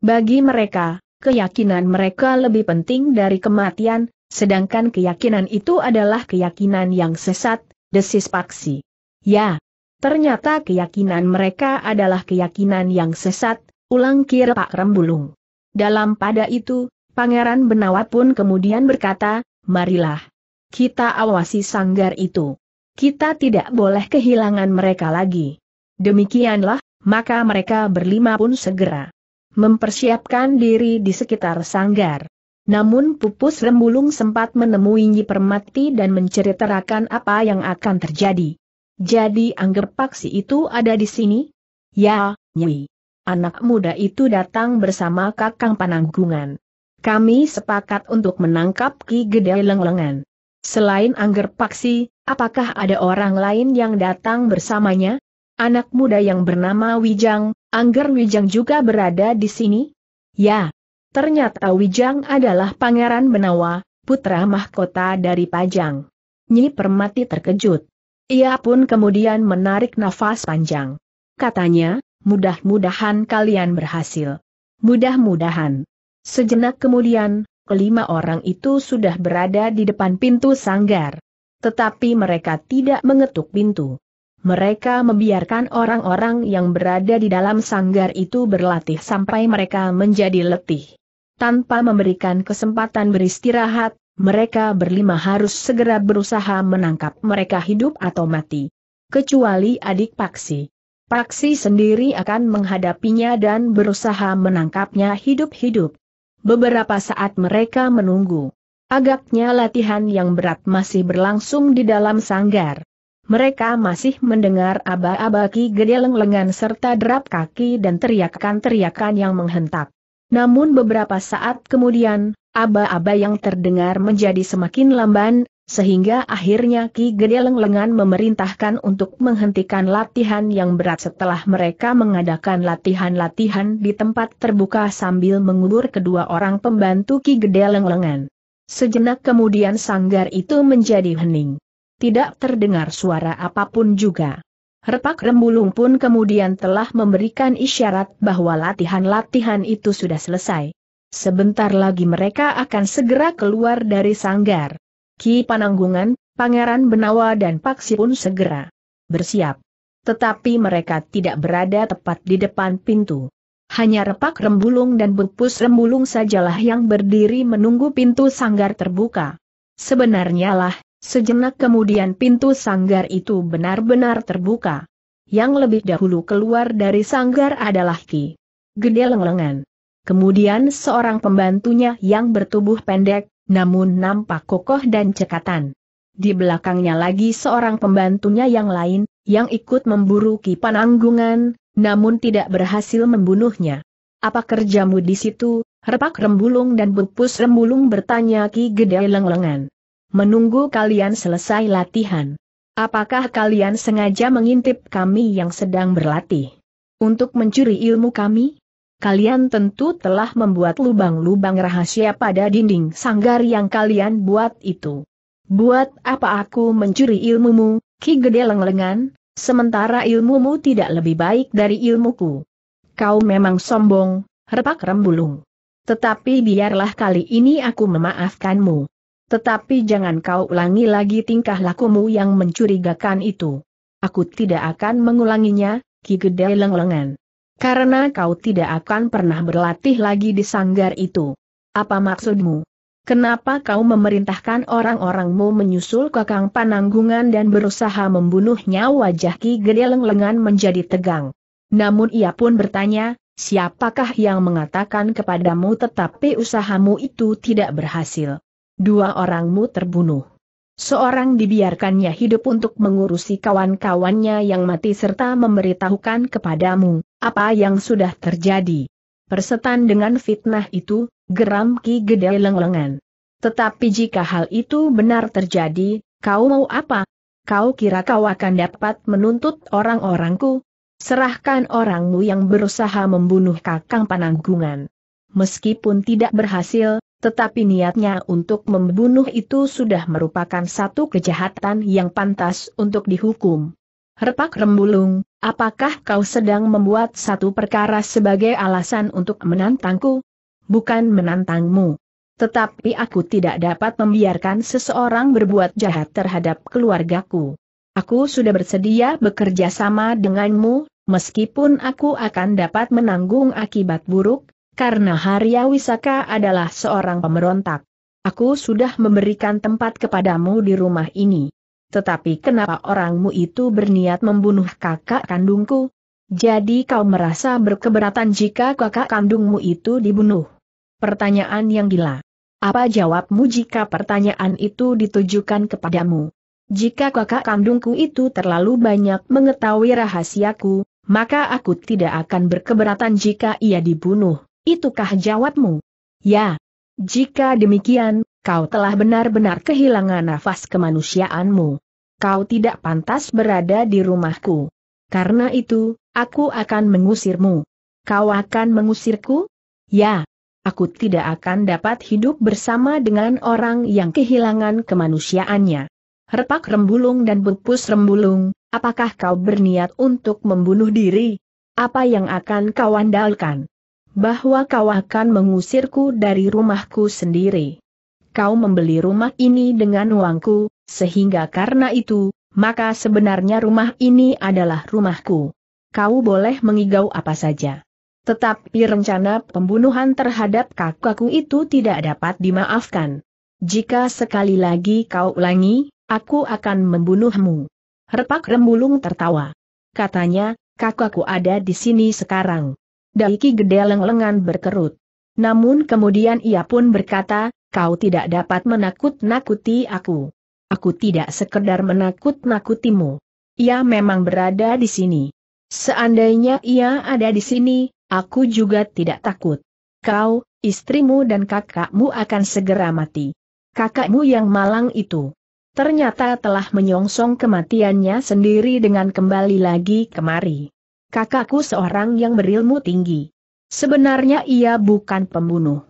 Bagi mereka, keyakinan mereka lebih penting dari kematian, sedangkan keyakinan itu adalah keyakinan yang sesat, desis Paksi. Ya. Ternyata keyakinan mereka adalah keyakinan yang sesat, ulang Ki Repak Rembulung. Dalam pada itu, Pangeran Benawa pun kemudian berkata, marilah kita awasi sanggar itu. Kita tidak boleh kehilangan mereka lagi. Demikianlah, maka mereka berlima pun segera mempersiapkan diri di sekitar sanggar. Namun Pupus Rembulung sempat menemui Nyi Permati dan menceritakan apa yang akan terjadi. Jadi anggap Paksi itu ada di sini? Ya, Nyi. Anak muda itu datang bersama Kakang Pananggungan. Kami sepakat untuk menangkap Ki Gede Lenglengan. Selain Angger Paksi, apakah ada orang lain yang datang bersamanya? Anak muda yang bernama Wijang, Angger Wijang juga berada di sini? Ya. Ternyata Wijang adalah Pangeran Benawa, putra mahkota dari Pajang. Nyi Permati terkejut. Ia pun kemudian menarik nafas panjang. Katanya, mudah-mudahan kalian berhasil. Mudah-mudahan. Sejenak kemudian, kelima orang itu sudah berada di depan pintu sanggar. Tetapi mereka tidak mengetuk pintu. Mereka membiarkan orang-orang yang berada di dalam sanggar itu berlatih sampai mereka menjadi letih. Tanpa memberikan kesempatan beristirahat, mereka berlima harus segera berusaha menangkap mereka hidup atau mati. Kecuali adik Paksi. Paksi sendiri akan menghadapinya dan berusaha menangkapnya hidup-hidup. Beberapa saat mereka menunggu. Agaknya latihan yang berat masih berlangsung di dalam sanggar. Mereka masih mendengar aba-aba Ki Gede Lenglengan serta derap kaki dan teriakan-teriakan yang menghentak. Namun beberapa saat kemudian, aba-aba yang terdengar menjadi semakin lamban, sehingga akhirnya Ki Gede Lenglengan memerintahkan untuk menghentikan latihan yang berat setelah mereka mengadakan latihan-latihan di tempat terbuka sambil mengubur kedua orang pembantu Ki Gede Lenglengan. Sejenak kemudian sanggar itu menjadi hening. Tidak terdengar suara apapun juga. Repak Rembulung pun kemudian telah memberikan isyarat bahwa latihan-latihan itu sudah selesai. Sebentar lagi mereka akan segera keluar dari sanggar. Ki Pananggungan, Pangeran Benawa dan Paksi pun segera bersiap. Tetapi mereka tidak berada tepat di depan pintu. Hanya Repak Rembulung dan Pupus Rembulung sajalah yang berdiri menunggu pintu sanggar terbuka. Sebenarnya lah, sejenak kemudian pintu sanggar itu benar-benar terbuka. Yang lebih dahulu keluar dari sanggar adalah Ki Gede Lenglengan. Kemudian seorang pembantunya yang bertubuh pendek, namun nampak kokoh dan cekatan. Di belakangnya lagi seorang pembantunya yang lain, yang ikut memburu Ki Pananggungan, namun tidak berhasil membunuhnya. Apa kerjamu di situ, Repak Rembulung dan Pupus Rembulung, bertanya Ki Gede Lenglengan. Menunggu kalian selesai latihan. Apakah kalian sengaja mengintip kami yang sedang berlatih? Untuk mencuri ilmu kami? Kalian tentu telah membuat lubang-lubang rahasia pada dinding sanggar yang kalian buat itu. Buat apa aku mencuri ilmumu, Ki Gede Lenglengan, sementara ilmumu tidak lebih baik dari ilmuku? Kau memang sombong, Repak Rembulung. Tetapi biarlah kali ini aku memaafkanmu. Tetapi jangan kau ulangi lagi tingkah lakumu yang mencurigakan itu. Aku tidak akan mengulanginya, Ki Gede Lenglengan. Karena kau tidak akan pernah berlatih lagi di sanggar itu. Apa maksudmu? Kenapa kau memerintahkan orang-orangmu menyusul Kakang Pananggungan dan berusaha membunuhnya? Wajah Ki Gede Lenglengan menjadi tegang. Namun ia pun bertanya, siapakah yang mengatakan kepadamu tetapi usahamu itu tidak berhasil? Dua orangmu terbunuh. Seorang dibiarkannya hidup untuk mengurusi kawan-kawannya yang mati serta memberitahukan kepadamu apa yang sudah terjadi. Persetan dengan fitnah itu, geram Ki Gede Lenglengan. Tetapi jika hal itu benar terjadi, kau mau apa? Kau kira kau akan dapat menuntut orang-orangku? Serahkan orangmu yang berusaha membunuh Kakang Pananggungan. Meskipun tidak berhasil, tetapi niatnya untuk membunuh itu sudah merupakan satu kejahatan yang pantas untuk dihukum. Repak Rembulung, apakah kau sedang membuat satu perkara sebagai alasan untuk menantangku? Bukan menantangmu. Tetapi aku tidak dapat membiarkan seseorang berbuat jahat terhadap keluargaku. Aku sudah bersedia bekerja sama denganmu, meskipun aku akan dapat menanggung akibat buruk, karena Harya Wisaka adalah seorang pemberontak. Aku sudah memberikan tempat kepadamu di rumah ini. Tetapi kenapa orangmu itu berniat membunuh kakak kandungku? Jadi kau merasa berkeberatan jika kakak kandungmu itu dibunuh? Pertanyaan yang gila. Apa jawabmu jika pertanyaan itu ditujukan kepadamu? Jika kakak kandungku itu terlalu banyak mengetahui rahasiaku, maka aku tidak akan berkeberatan jika ia dibunuh. Itukah jawabmu? Ya. Jika demikian, kau telah benar-benar kehilangan nafas kemanusiaanmu. Kau tidak pantas berada di rumahku. Karena itu, aku akan mengusirmu. Kau akan mengusirku? Ya. Aku tidak akan dapat hidup bersama dengan orang yang kehilangan kemanusiaannya. Repak Rembulung dan Pupus Rembulung, apakah kau berniat untuk membunuh diri? Apa yang akan kau andalkan? Bahwa kau akan mengusirku dari rumahku sendiri. Kau membeli rumah ini dengan uangku, sehingga karena itu, maka sebenarnya rumah ini adalah rumahku. Kau boleh mengigau apa saja. Tetapi rencana pembunuhan terhadap kakakku itu tidak dapat dimaafkan. Jika sekali lagi kau ulangi, aku akan membunuhmu. Repak Rembulung tertawa. Katanya, kakakku ada di sini sekarang. Daiki Gede Lenglengan berkerut. Namun kemudian ia pun berkata, kau tidak dapat menakut-nakuti aku. Aku tidak sekedar menakut-nakutimu. Ia memang berada di sini. Seandainya ia ada di sini, aku juga tidak takut. Kau, istrimu dan kakakmu akan segera mati. Kakakmu yang malang itu ternyata telah menyongsong kematiannya sendiri dengan kembali lagi kemari. Kakakku seorang yang berilmu tinggi. Sebenarnya ia bukan pembunuh.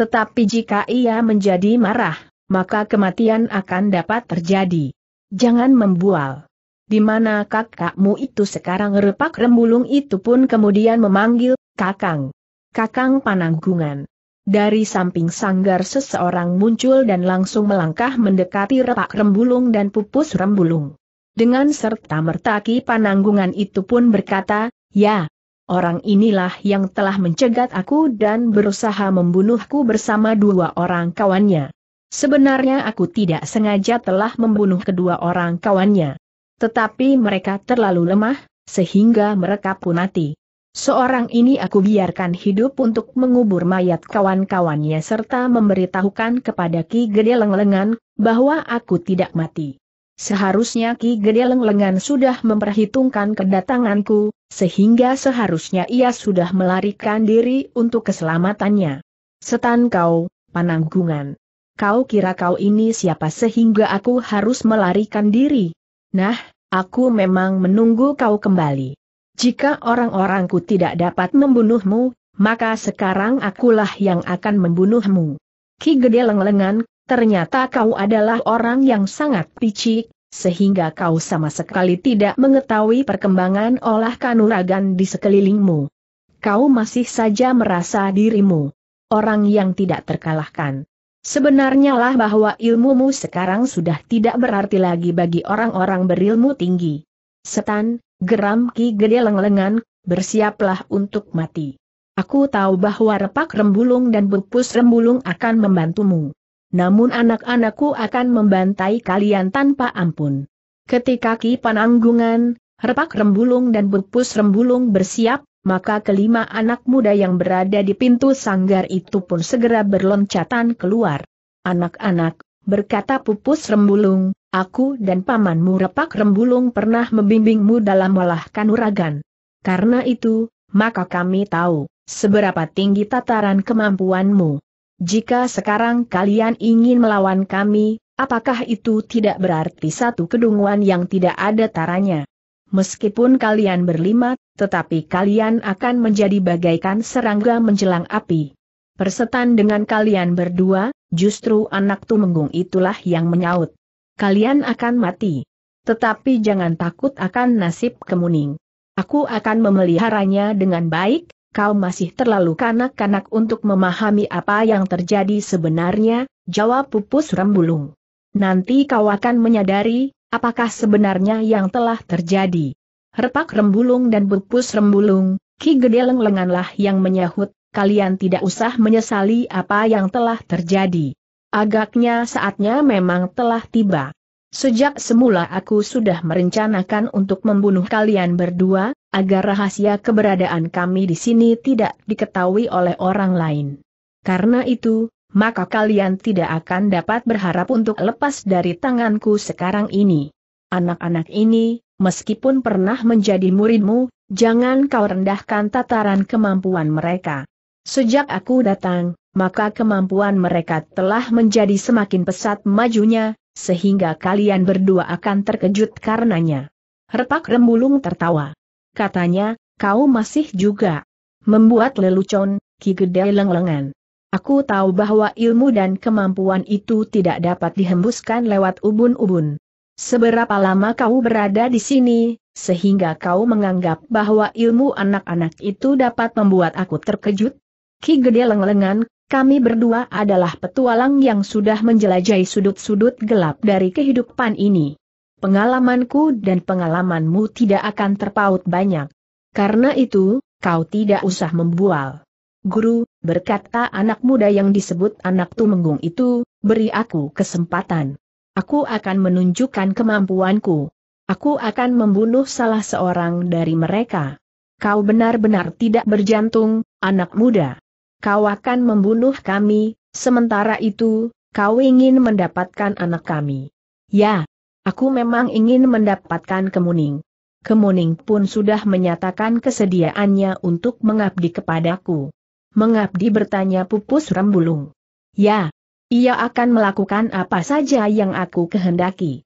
Tetapi jika ia menjadi marah, maka kematian akan dapat terjadi. Jangan membual. Di mana kakakmu itu sekarang? Repak Rembulung itu pun kemudian memanggil, Kakang. Kakang Pananggungan. Dari samping sanggar seseorang muncul dan langsung melangkah mendekati Repak Rembulung dan Pupus Rembulung. Dengan serta-merta Ki Pananggungan itu pun berkata, ya, orang inilah yang telah mencegat aku dan berusaha membunuhku bersama dua orang kawannya. Sebenarnya aku tidak sengaja telah membunuh kedua orang kawannya. Tetapi mereka terlalu lemah, sehingga mereka pun mati. Seorang ini aku biarkan hidup untuk mengubur mayat kawan-kawannya serta memberitahukan kepada Ki Gede Lenglengan bahwa aku tidak mati. Seharusnya Ki Gede Lenglengan sudah memperhitungkan kedatanganku, sehingga seharusnya ia sudah melarikan diri untuk keselamatannya. Setan kau, Pananggungan. Kau kira kau ini siapa sehingga aku harus melarikan diri? Nah, aku memang menunggu kau kembali. Jika orang-orangku tidak dapat membunuhmu, maka sekarang akulah yang akan membunuhmu. Ki Gede Lenglengan, ternyata kau adalah orang yang sangat picik, sehingga kau sama sekali tidak mengetahui perkembangan olah kanuragan di sekelilingmu. Kau masih saja merasa dirimu orang yang tidak terkalahkan. Sebenarnya lah bahwa ilmumu sekarang sudah tidak berarti lagi bagi orang-orang berilmu tinggi. Setan, geram Ki Gede Lenglengan, bersiaplah untuk mati. Aku tahu bahwa Repak Rembulung dan Pupus Rembulung akan membantumu. Namun anak-anakku akan membantai kalian tanpa ampun. Ketika Ki Pananggungan, Repak Rembulung dan Pupus Rembulung bersiap, maka kelima anak muda yang berada di pintu sanggar itu pun segera berloncatan keluar. Anak-anak, berkata Pupus Rembulung, aku dan pamanmu Repak Rembulung pernah membimbingmu dalam olah kanuragan. Karena itu, maka kami tahu seberapa tinggi tataran kemampuanmu. Jika sekarang kalian ingin melawan kami, apakah itu tidak berarti satu kedunguan yang tidak ada taranya? Meskipun kalian berlima, tetapi kalian akan menjadi bagaikan serangga menjelang api. Persetan dengan kalian berdua, justru anak Tumenggung itulah yang menyaut. Kalian akan mati. Tetapi jangan takut akan nasib Kemuning. Aku akan memeliharanya dengan baik, kau masih terlalu kanak-kanak untuk memahami apa yang terjadi sebenarnya, jawab Pupus Rembulung. Nanti kau akan menyadari, apakah sebenarnya yang telah terjadi. Repak Rembulung dan Pupus Rembulung, Ki Gede Lenglenganlah yang menyahut, kalian tidak usah menyesali apa yang telah terjadi. Agaknya saatnya memang telah tiba. Sejak semula aku sudah merencanakan untuk membunuh kalian berdua, agar rahasia keberadaan kami di sini tidak diketahui oleh orang lain. Karena itu, maka kalian tidak akan dapat berharap untuk lepas dari tanganku sekarang ini. Anak-anak ini, meskipun pernah menjadi muridmu, jangan kau rendahkan tataran kemampuan mereka. Sejak aku datang, maka kemampuan mereka telah menjadi semakin pesat majunya, sehingga kalian berdua akan terkejut karenanya. Repak Rembulung tertawa. Katanya, kau masih juga membuat lelucon, Ki Gede Lenglengan. Aku tahu bahwa ilmu dan kemampuan itu tidak dapat dihembuskan lewat ubun-ubun. Seberapa lama kau berada di sini, sehingga kau menganggap bahwa ilmu anak-anak itu dapat membuat aku terkejut? Ki Gede Lenglengan, kami berdua adalah petualang yang sudah menjelajahi sudut-sudut gelap dari kehidupan ini. Pengalamanku dan pengalamanmu tidak akan terpaut banyak. Karena itu, kau tidak usah membual. Guru, berkata anak muda yang disebut anak Tumenggung itu, beri aku kesempatan. Aku akan menunjukkan kemampuanku. Aku akan membunuh salah seorang dari mereka. Kau benar-benar tidak berjantung, anak muda. Kau akan membunuh kami, sementara itu, kau ingin mendapatkan anak kami. Ya, aku memang ingin mendapatkan Kemuning. Kemuning pun sudah menyatakan kesediaannya untuk mengabdi kepadaku. Mengabdi, bertanya Pupus Rembulung. Ya, ia akan melakukan apa saja yang aku kehendaki.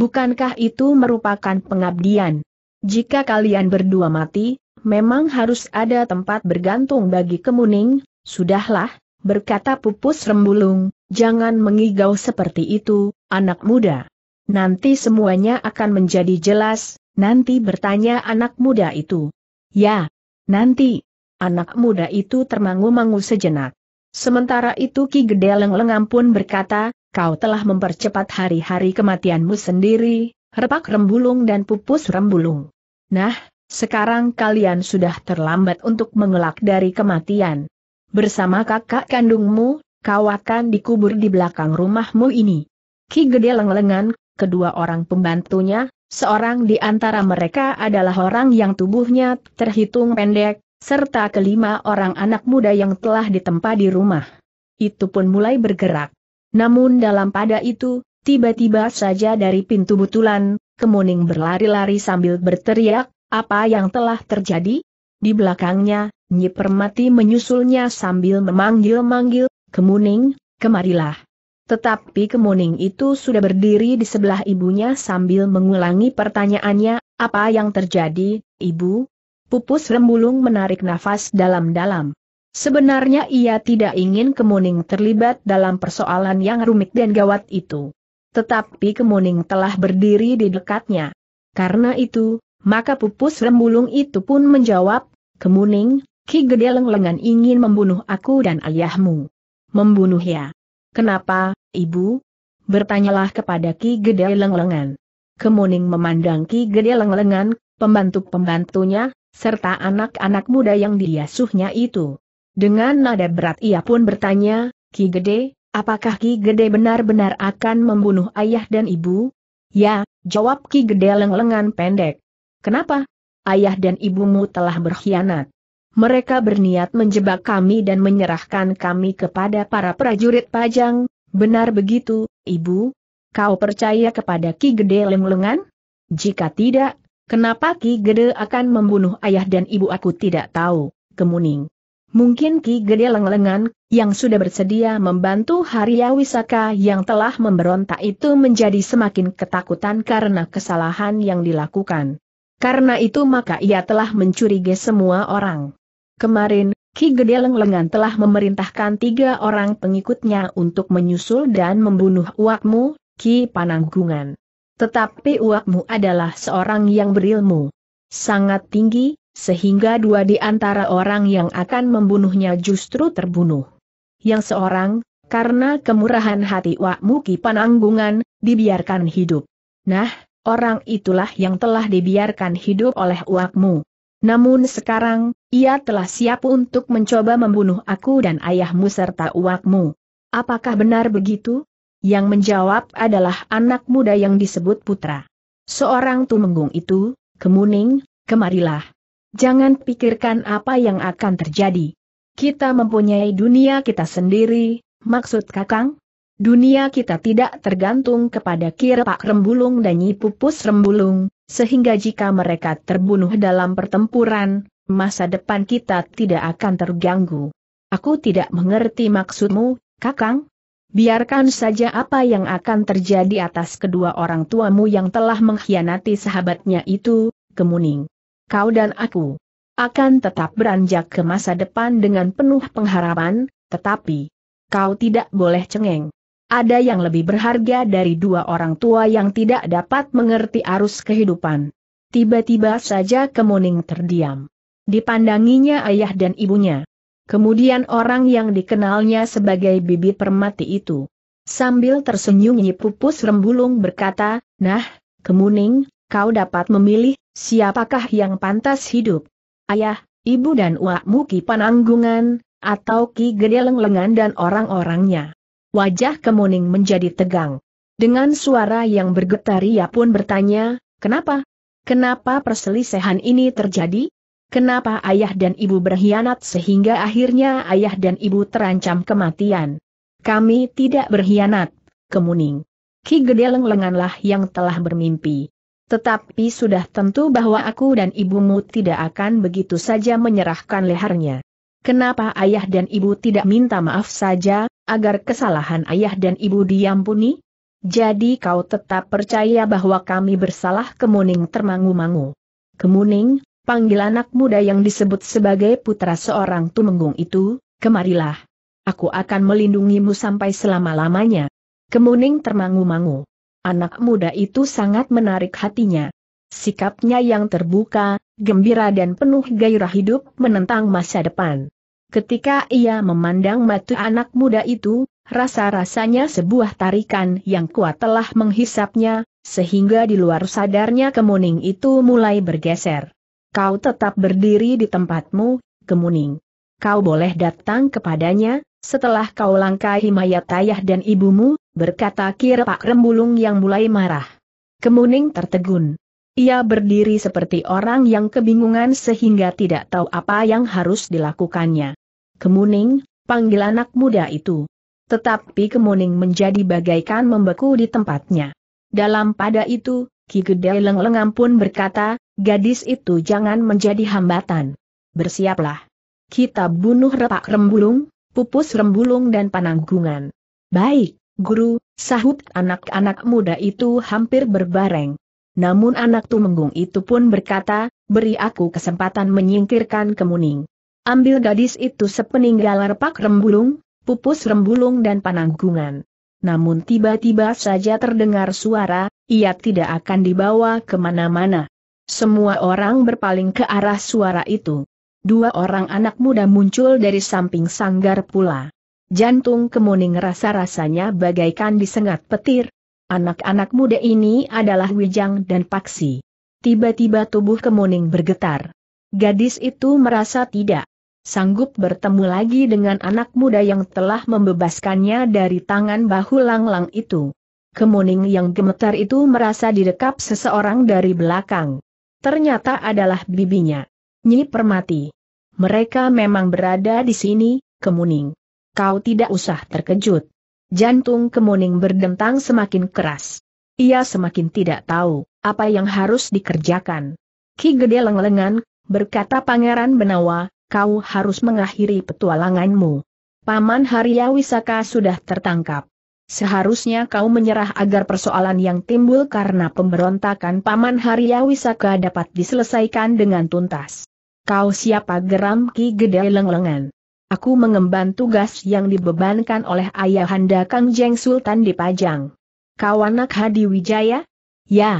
Bukankah itu merupakan pengabdian? Jika kalian berdua mati, memang harus ada tempat bergantung bagi Kemuning. Sudahlah, berkata Pupus Rembulung, jangan mengigau seperti itu, anak muda. Nanti semuanya akan menjadi jelas, nanti bertanya anak muda itu. Ya, nanti. Anak muda itu termangu-mangu sejenak. Sementara itu Ki Gede Lenglengan pun berkata, kau telah mempercepat hari-hari kematianmu sendiri, Repak Rembulung dan Pupus Rembulung. Nah, sekarang kalian sudah terlambat untuk mengelak dari kematian. Bersama kakak kandungmu, kau akan dikubur di belakang rumahmu ini. Ki Gede Lenglengan, kedua orang pembantunya, seorang di antara mereka adalah orang yang tubuhnya terhitung pendek, serta kelima orang anak muda yang telah ditempa di rumah itu pun mulai bergerak. Namun dalam pada itu, tiba-tiba saja dari pintu butulan, Kemuning berlari-lari sambil berteriak, apa yang telah terjadi? Di belakangnya, Nyi Permati menyusulnya sambil memanggil-manggil, "Kemuning, kemarilah." Tetapi Kemuning itu sudah berdiri di sebelah ibunya sambil mengulangi pertanyaannya, "Apa yang terjadi, Ibu?" Pupus Rembulung menarik nafas dalam-dalam. Sebenarnya ia tidak ingin Kemuning terlibat dalam persoalan yang rumit dan gawat itu. Tetapi Kemuning telah berdiri di dekatnya. Karena itu, maka Pupus Rembulung itu pun menjawab, "Kemuning, Ki Gede Lenglengan ingin membunuh aku dan ayahmu." "Membunuh ya? Kenapa, Ibu?" bertanyalah kepada Ki Gede Lenglengan. Kemuning memandang Ki Gede Lenglengan, pembantu-pembantunya, serta anak-anak muda yang diasuhnya itu. Dengan nada berat ia pun bertanya, "Ki Gede, apakah Ki Gede benar-benar akan membunuh ayah dan ibu?" "Ya," jawab Ki Gede Lenglengan pendek. "Kenapa?" "Ayah dan ibumu telah berkhianat. Mereka berniat menjebak kami dan menyerahkan kami kepada para prajurit Pajang." "Benar begitu, Ibu? Kau percaya kepada Ki Gede Lenglengan?" "Jika tidak, kenapa Ki Gede akan membunuh ayah dan ibu?" "Aku tidak tahu, Kemuning. Mungkin Ki Gede Lenglengan, yang sudah bersedia membantu Harya Wisaka yang telah memberontak itu menjadi semakin ketakutan karena kesalahan yang dilakukan. Karena itu maka ia telah mencurigai semua orang. Kemarin, Ki Gede Lenglengan telah memerintahkan tiga orang pengikutnya untuk menyusul dan membunuh uakmu, Ki Pananggungan. Tetapi uakmu adalah seorang yang berilmu sangat tinggi, sehingga dua di antara orang yang akan membunuhnya justru terbunuh. Yang seorang, karena kemurahan hati wakmu Ki Pananggungan, dibiarkan hidup. Nah, orang itulah yang telah dibiarkan hidup oleh wakmu. Namun sekarang, ia telah siap untuk mencoba membunuh aku dan ayahmu serta wakmu. Apakah benar begitu?" Yang menjawab adalah anak muda yang disebut Putra. "Seorang Tumenggung itu, Kemuning, kemarilah. Jangan pikirkan apa yang akan terjadi. Kita mempunyai dunia kita sendiri." "Maksud Kakang?" "Dunia kita tidak tergantung kepada Ki Repak Rembulung dan Nyi Pupus Rembulung, sehingga jika mereka terbunuh dalam pertempuran, masa depan kita tidak akan terganggu." "Aku tidak mengerti maksudmu, Kakang." "Biarkan saja apa yang akan terjadi atas kedua orang tuamu yang telah mengkhianati sahabatnya itu, Kemuning. Kau dan aku akan tetap beranjak ke masa depan dengan penuh pengharapan, tetapi kau tidak boleh cengeng. Ada yang lebih berharga dari dua orang tua yang tidak dapat mengerti arus kehidupan." Tiba-tiba saja Kemuning terdiam. Dipandanginya ayah dan ibunya. Kemudian orang yang dikenalnya sebagai Bibi Permati itu. Sambil tersenyum Nyi Pupus Rembulung berkata, "Nah, Kemuning, kau dapat memilih siapakah yang pantas hidup, ayah, ibu dan uakmu Ki Pananggungan, atau Ki Gede Lenglengan dan orang-orangnya?" Wajah Kemuning menjadi tegang. Dengan suara yang bergetar ia pun bertanya, "Kenapa? Kenapa perselisihan ini terjadi? Kenapa ayah dan ibu berkhianat sehingga akhirnya ayah dan ibu terancam kematian?" "Kami tidak berkhianat, Kemuning. Ki Gede Lenglenganlah yang telah bermimpi. Tetapi sudah tentu bahwa aku dan ibumu tidak akan begitu saja menyerahkan lehernya. Kenapa ayah dan ibu tidak minta maaf saja, agar kesalahan ayah dan ibu diampuni?" "Jadi kau tetap percaya bahwa kami bersalah?" Kemuning termangu-mangu. "Kemuning, panggil anak muda yang disebut sebagai Putra seorang Tumenggung itu, kemarilah. Aku akan melindungimu sampai selama-lamanya." Kemuning termangu-mangu. Anak muda itu sangat menarik hatinya. Sikapnya yang terbuka, gembira dan penuh gairah hidup menentang masa depan. Ketika ia memandang mata anak muda itu, rasa-rasanya sebuah tarikan yang kuat telah menghisapnya, sehingga di luar sadarnya Kemuning itu mulai bergeser. "Kau tetap berdiri di tempatmu, Kemuning. Kau boleh datang kepadanya, setelah kau langkahi mayat ayah dan ibumu," berkata Ki Repak Rembulung yang mulai marah. Kemuning tertegun. Ia berdiri seperti orang yang kebingungan sehingga tidak tahu apa yang harus dilakukannya. "Kemuning, panggil anak muda itu." Tetapi Kemuning menjadi bagaikan membeku di tempatnya. Dalam pada itu, Ki Gede Lenglengan pun berkata, "Gadis itu jangan menjadi hambatan. bersiaplah. Kita bunuh Repak Rembulung, Pupus Rembulung dan Pananggungan." "Baik, Guru," sahut anak-anak muda itu hampir berbareng. Namun anak Tumenggung itu pun berkata, "Beri aku kesempatan menyingkirkan Kemuning. Ambil gadis itu sepeninggal Repak Rembulung, Pupus Rembulung dan Pananggungan." Namun tiba-tiba saja terdengar suara, "Ia tidak akan dibawa kemana-mana." Semua orang berpaling ke arah suara itu. Dua orang anak muda muncul dari samping sanggar pula. Jantung Kemuning rasa-rasanya bagaikan disengat petir. Anak-anak muda ini adalah Wijang dan Paksi. Tiba-tiba tubuh Kemuning bergetar. Gadis itu merasa tidak sanggup bertemu lagi dengan anak muda yang telah membebaskannya dari tangan Bahu Langlang itu. Kemuning yang gemetar itu merasa didekap seseorang dari belakang. Ternyata adalah bibinya, Nyi Permati. "Mereka memang berada di sini, Kemuning. Kau tidak usah terkejut." Jantung Kemuning berdentang semakin keras. Ia semakin tidak tahu apa yang harus dikerjakan. "Ki Gede Lenglengan," berkata Pangeran Benawa, "kau harus mengakhiri petualanganmu. Paman Harya Wisaka sudah tertangkap. Seharusnya kau menyerah agar persoalan yang timbul karena pemberontakan Paman Harya Wisaka dapat diselesaikan dengan tuntas." "Kau siapa?" geram Ki Gede Lenglengan. "Aku mengemban tugas yang dibebankan oleh ayahanda Kangjeng Sultan di Pajang." "Kau anak Hadiwijaya?" "Ya,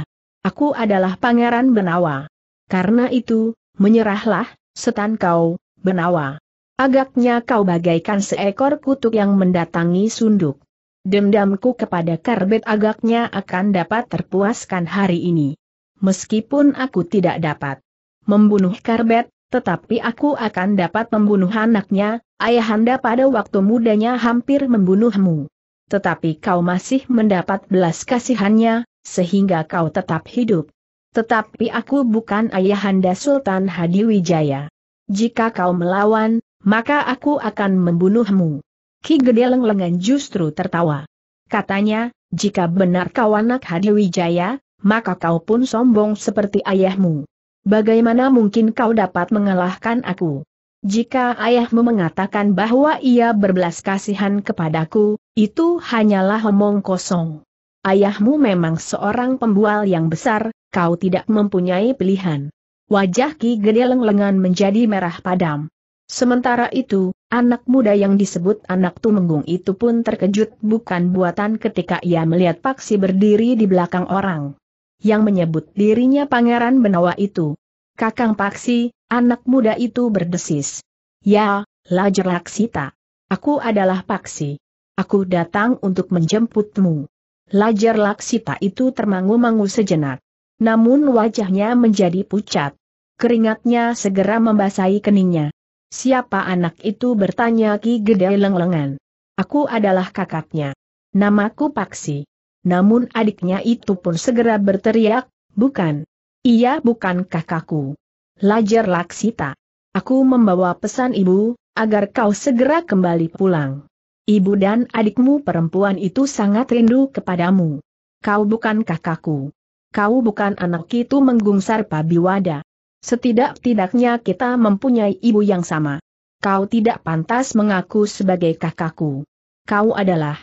aku adalah Pangeran Benawa. Karena itu, menyerahlah, setan kau, Benawa. Agaknya kau bagaikan seekor kutuk yang mendatangi sunduk. Dendamku kepada Karbet agaknya akan dapat terpuaskan hari ini. Meskipun aku tidak dapat membunuh Karbet, tetapi aku akan dapat membunuh anaknya. Ayahanda pada waktu mudanya hampir membunuhmu. Tetapi kau masih mendapat belas kasihannya, sehingga kau tetap hidup. Tetapi aku bukan ayahanda Sultan Hadiwijaya. Jika kau melawan, maka aku akan membunuhmu." Ki Gede Lenglengan justru tertawa. Katanya, "Jika benar kau anak Hadiwijaya, maka kau pun sombong seperti ayahmu. Bagaimana mungkin kau dapat mengalahkan aku? Jika ayahmu mengatakan bahwa ia berbelas kasihan kepadaku, itu hanyalah omong kosong. Ayahmu memang seorang pembual yang besar. Kau tidak mempunyai pilihan." Wajah Ki Gede Lenglengan menjadi merah padam. Sementara itu, anak muda yang disebut anak Tumenggung itu pun terkejut bukan buatan ketika ia melihat Paksi berdiri di belakang orang yang menyebut dirinya Pangeran Benawa itu. "Kakang Paksi," anak muda itu berdesis. "Ya, Lajer Laksita. Aku adalah Paksi. Aku datang untuk menjemputmu." Lajer Laksita itu termangu-mangu sejenak. Namun wajahnya menjadi pucat. Keringatnya segera membasahi keningnya. "Siapa anak itu?" bertanya Ki Gede Lenglengan. "Aku adalah kakaknya. Namaku Paksi." Namun adiknya itu pun segera berteriak, "Bukan. Ia bukan kakakku. Lajer Laksita. Aku membawa pesan ibu, agar kau segera kembali pulang. Ibu dan adikmu perempuan itu sangat rindu kepadamu. Kau bukan kakakku. Kau bukan anak itu Tumenggung Sarpa Biwada. Setidak-tidaknya kita mempunyai ibu yang sama. Kau tidak pantas mengaku sebagai kakakku. Kau adalah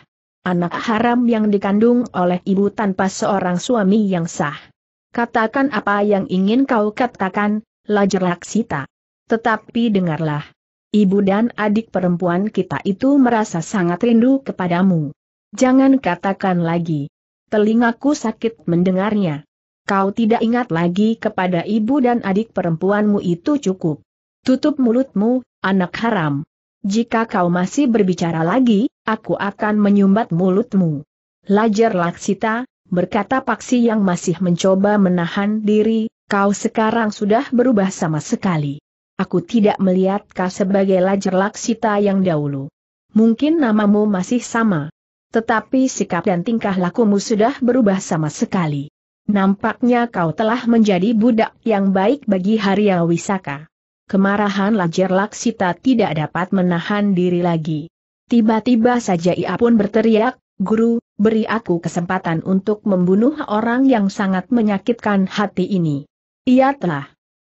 anak haram yang dikandung oleh ibu tanpa seorang suami yang sah. Katakan apa yang ingin kau katakan, Lajer Laksita. Tetapi dengarlah. Ibu dan adik perempuan kita itu merasa sangat rindu kepadamu. Jangan katakan lagi. Telingaku sakit mendengarnya. Kau tidak ingat lagi kepada ibu dan adik perempuanmu itu, cukup. Tutup mulutmu, anak haram. Jika kau masih berbicara lagi, aku akan menyumbat mulutmu." "Lajer Laksita," berkata Paksi yang masih mencoba menahan diri, "kau sekarang sudah berubah sama sekali. Aku tidak melihat kau sebagai Lajer Laksita yang dahulu. Mungkin namamu masih sama. Tetapi sikap dan tingkah lakumu sudah berubah sama sekali. Nampaknya kau telah menjadi budak yang baik bagi Harya Wisaka." Kemarahan Lajer Laksita tidak dapat menahan diri lagi. Tiba-tiba saja ia pun berteriak, "Guru, beri aku kesempatan untuk membunuh orang yang sangat menyakitkan hati ini. Ia telah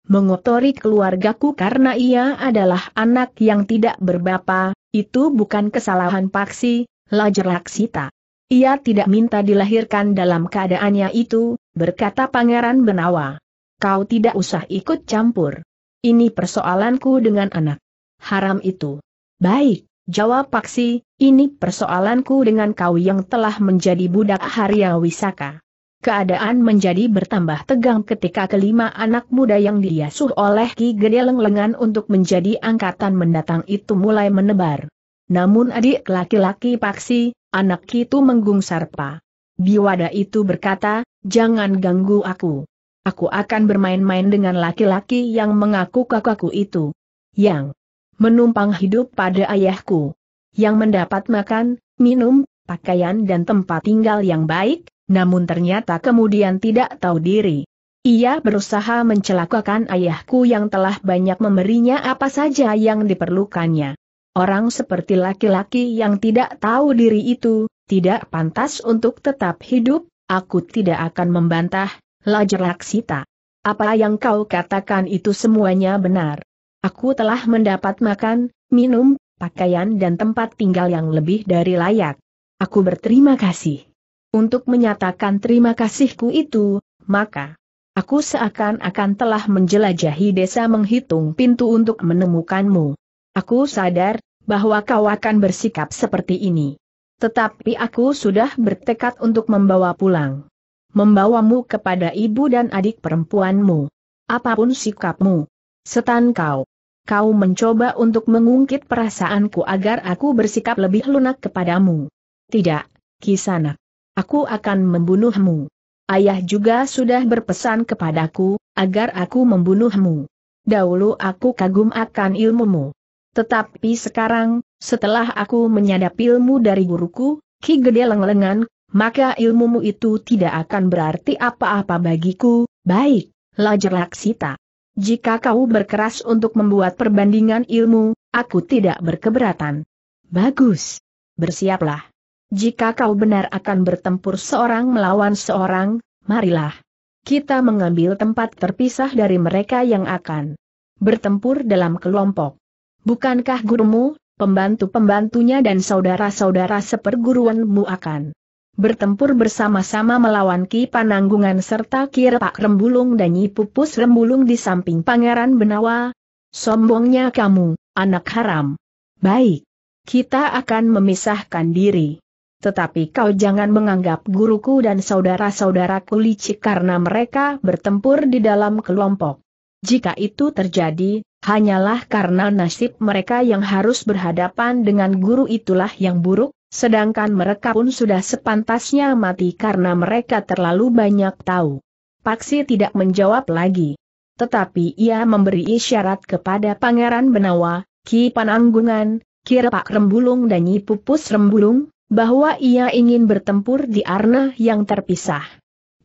mengotori keluargaku karena ia adalah anak yang tidak berbapa, itu bukan kesalahan Paksi, Lajer Laksita. Ia tidak minta dilahirkan dalam keadaannya itu, berkata Pangeran Benawa. Kau tidak usah ikut campur. Ini persoalanku dengan anak haram itu. Baik, jawab Paksi, ini persoalanku dengan kau yang telah menjadi budak Harya Wisaka. Keadaan menjadi bertambah tegang ketika kelima anak muda yang diasuh oleh Ki Gede Lenglengan untuk menjadi angkatan mendatang itu mulai menebar. Namun adik laki-laki Paksi, anak Ki Tumenggung Sarpa Biwada itu berkata, jangan ganggu aku. Aku akan bermain-main dengan laki-laki yang mengaku kakakku itu, yang menumpang hidup pada ayahku, yang mendapat makan, minum, pakaian dan tempat tinggal yang baik. Namun ternyata kemudian tidak tahu diri. Ia berusaha mencelakakan ayahku yang telah banyak memberinya apa saja yang diperlukannya. Orang seperti laki-laki yang tidak tahu diri itu, tidak pantas untuk tetap hidup. Aku tidak akan membantah, Lajer Laksita. Apa yang kau katakan itu semuanya benar. Aku telah mendapat makan, minum, pakaian dan tempat tinggal yang lebih dari layak. Aku berterima kasih. Untuk menyatakan terima kasihku itu, maka aku seakan-akan telah menjelajahi desa menghitung pintu untuk menemukanmu. Aku sadar bahwa kau akan bersikap seperti ini. Tetapi aku sudah bertekad untuk membawa pulang. Membawamu kepada ibu dan adik perempuanmu. Apapun sikapmu, setan kau. Kau mencoba untuk mengungkit perasaanku agar aku bersikap lebih lunak kepadamu. Tidak, Ki Sanak. Aku akan membunuhmu. Ayah juga sudah berpesan kepadaku, agar aku membunuhmu. Dahulu aku kagum akan ilmumu. Tetapi sekarang, setelah aku menyadap ilmu dari guruku, Ki Gede Lenglengan, maka ilmumu itu tidak akan berarti apa-apa bagiku. Baik, Lajer Laksita. Jika kau berkeras untuk membuat perbandingan ilmu, aku tidak berkeberatan. Bagus. Bersiaplah. Jika kau benar akan bertempur seorang melawan seorang, marilah. Kita mengambil tempat terpisah dari mereka yang akan bertempur dalam kelompok. Bukankah gurumu, pembantu-pembantunya dan saudara-saudara seperguruanmu akan bertempur bersama-sama melawan Ki Pananggungan serta Ki Repak Rembulung dan Nyi Pupus Rembulung di samping Pangeran Benawa? Sombongnya kamu, anak haram. Baik, kita akan memisahkan diri. Tetapi kau jangan menganggap guruku dan saudara-saudaraku licik karena mereka bertempur di dalam kelompok. Jika itu terjadi, hanyalah karena nasib mereka yang harus berhadapan dengan guru itulah yang buruk, sedangkan mereka pun sudah sepantasnya mati karena mereka terlalu banyak tahu. Paksi tidak menjawab lagi. Tetapi ia memberi isyarat kepada Pangeran Benawa, Ki Pananggungan, Ki Repak Rembulung dan Nyi Pupus Rembulung, bahwa ia ingin bertempur di arena yang terpisah.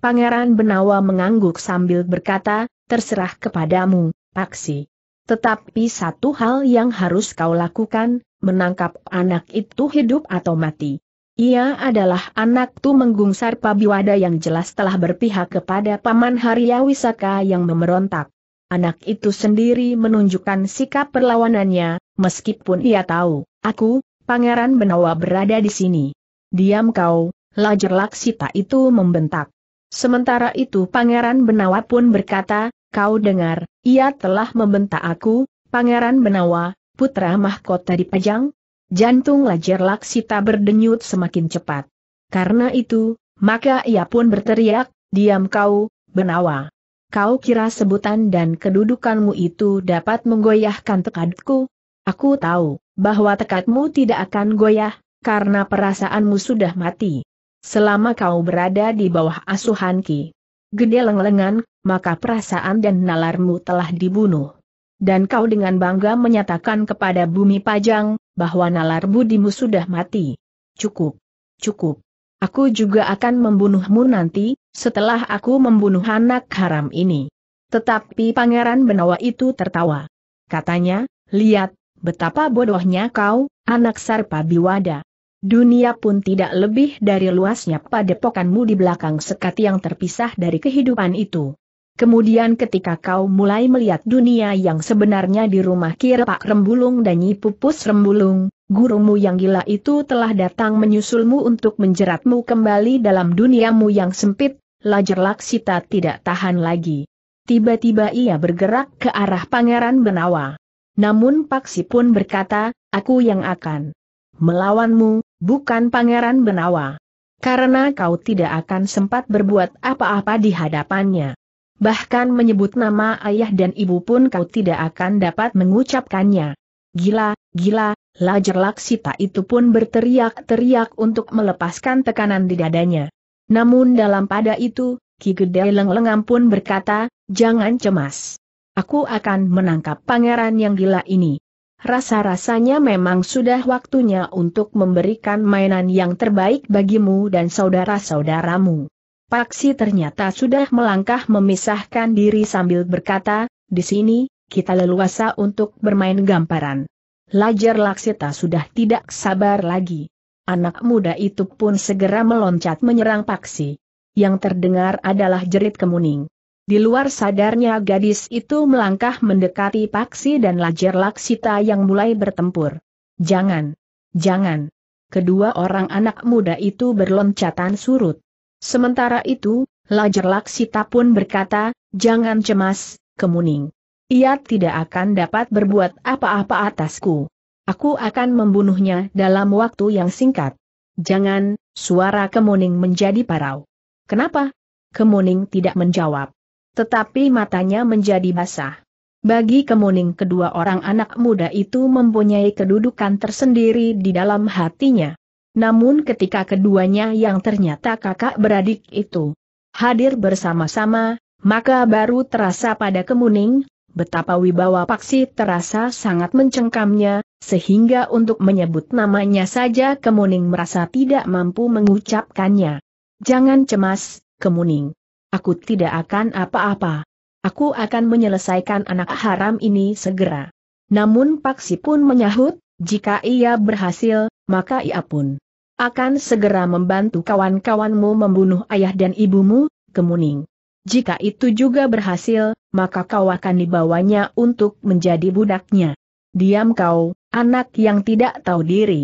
Pangeran Benawa mengangguk sambil berkata, terserah kepadamu, Paksi. Tetapi satu hal yang harus kau lakukan, menangkap anak itu hidup atau mati. Ia adalah anak Tumenggung Sarpa Biwada yang jelas telah berpihak kepada Paman Harya Wisaka yang memerontak. Anak itu sendiri menunjukkan sikap perlawanannya, meskipun ia tahu, aku, Pangeran Benawa berada di sini. Diam kau, Lajer Laksita itu membentak. Sementara itu Pangeran Benawa pun berkata, kau dengar, ia telah membentak aku, Pangeran Benawa, putra mahkota di Pajang. Jantung Lajer Laksita berdenyut semakin cepat. Karena itu, maka ia pun berteriak, diam kau, Benawa. Kau kira sebutan dan kedudukanmu itu dapat menggoyahkan tekadku? Aku tahu bahwa tekadmu tidak akan goyah, karena perasaanmu sudah mati. Selama kau berada di bawah asuhan Ki Gede Lenglengan, maka perasaan dan nalarmu telah dibunuh. Dan kau dengan bangga menyatakan kepada bumi Pajang, bahwa nalar budimu sudah mati. Cukup, cukup. Aku juga akan membunuhmu nanti, setelah aku membunuh anak haram ini. Tetapi Pangeran Benawa itu tertawa. Katanya, lihat, betapa bodohnya kau, anak Sarpa Biwada. Dunia pun tidak lebih dari luasnya padepokanmu di belakang sekat yang terpisah dari kehidupan itu. Kemudian ketika kau mulai melihat dunia yang sebenarnya di rumah Ki Repak Rembulung dan Nyi Pupus Rembulung, gurumu yang gila itu telah datang menyusulmu untuk menjeratmu kembali dalam duniamu yang sempit. Lajer Laksita tidak tahan lagi. Tiba-tiba ia bergerak ke arah Pangeran Benawa. Namun Paksi pun berkata, aku yang akan melawanmu, bukan Pangeran Benawa. Karena kau tidak akan sempat berbuat apa-apa di hadapannya. Bahkan menyebut nama ayah dan ibu pun kau tidak akan dapat mengucapkannya. Gila, gila, Lajer Laksita itu pun berteriak-teriak untuk melepaskan tekanan di dadanya. Namun dalam pada itu, Ki Gede Lenglengan pun berkata, jangan cemas. Aku akan menangkap pangeran yang gila ini. Rasa-rasanya memang sudah waktunya untuk memberikan mainan yang terbaik bagimu dan saudara-saudaramu. Paksi ternyata sudah melangkah memisahkan diri sambil berkata, di sini, kita leluasa untuk bermain gambaran. Lajer Laksita sudah tidak sabar lagi. Anak muda itu pun segera meloncat menyerang Paksi. Yang terdengar adalah jerit Kemuning. Di luar sadarnya gadis itu melangkah mendekati Paksi dan Lajer Laksita yang mulai bertempur. Jangan! Jangan! Kedua orang anak muda itu berloncatan surut. Sementara itu, Lajer Laksita pun berkata, jangan cemas, Kemuning. Ia tidak akan dapat berbuat apa-apa atasku. Aku akan membunuhnya dalam waktu yang singkat. Jangan, suara Kemuning menjadi parau. Kenapa? Kemuning tidak menjawab. Tetapi matanya menjadi basah. Bagi Kemuning kedua orang anak muda itu mempunyai kedudukan tersendiri di dalam hatinya. Namun ketika keduanya yang ternyata kakak beradik itu hadir bersama-sama, maka baru terasa pada Kemuning, betapa wibawa Paksi terasa sangat mencengkamnya, sehingga untuk menyebut namanya saja Kemuning merasa tidak mampu mengucapkannya. Jangan cemas, Kemuning. Aku tidak akan apa-apa. Aku akan menyelesaikan anak haram ini segera. Namun Paksi pun menyahut, jika ia berhasil, maka ia pun akan segera membantu kawan-kawanmu membunuh ayah dan ibumu, Kemuning. Jika itu juga berhasil, maka kau akan dibawanya untuk menjadi budaknya. Diam kau, anak yang tidak tahu diri.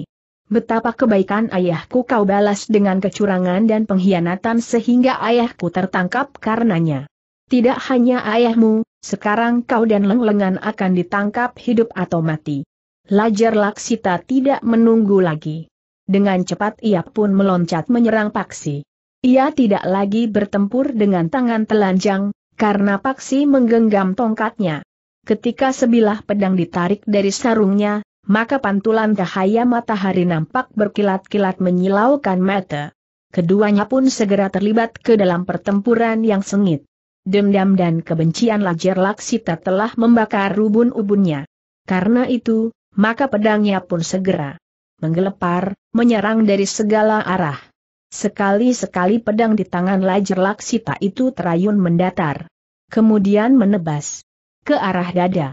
Betapa kebaikan ayahku kau balas dengan kecurangan dan pengkhianatan sehingga ayahku tertangkap karenanya. Tidak hanya ayahmu, sekarang kau dan Lenglengan akan ditangkap hidup atau mati. Lajer Laksita tidak menunggu lagi. Dengan cepat ia pun meloncat menyerang Paksi. Ia tidak lagi bertempur dengan tangan telanjang, karena Paksi menggenggam tongkatnya. Ketika sebilah pedang ditarik dari sarungnya, maka pantulan cahaya matahari nampak berkilat-kilat menyilaukan mata. Keduanya pun segera terlibat ke dalam pertempuran yang sengit. Dendam dan kebencian Lajer Laksita telah membakar ubun-ubunnya. Karena itu, maka pedangnya pun segera menggelepar, menyerang dari segala arah. Sekali-sekali pedang di tangan Lajer Laksita itu terayun mendatar. Kemudian menebas ke arah dada.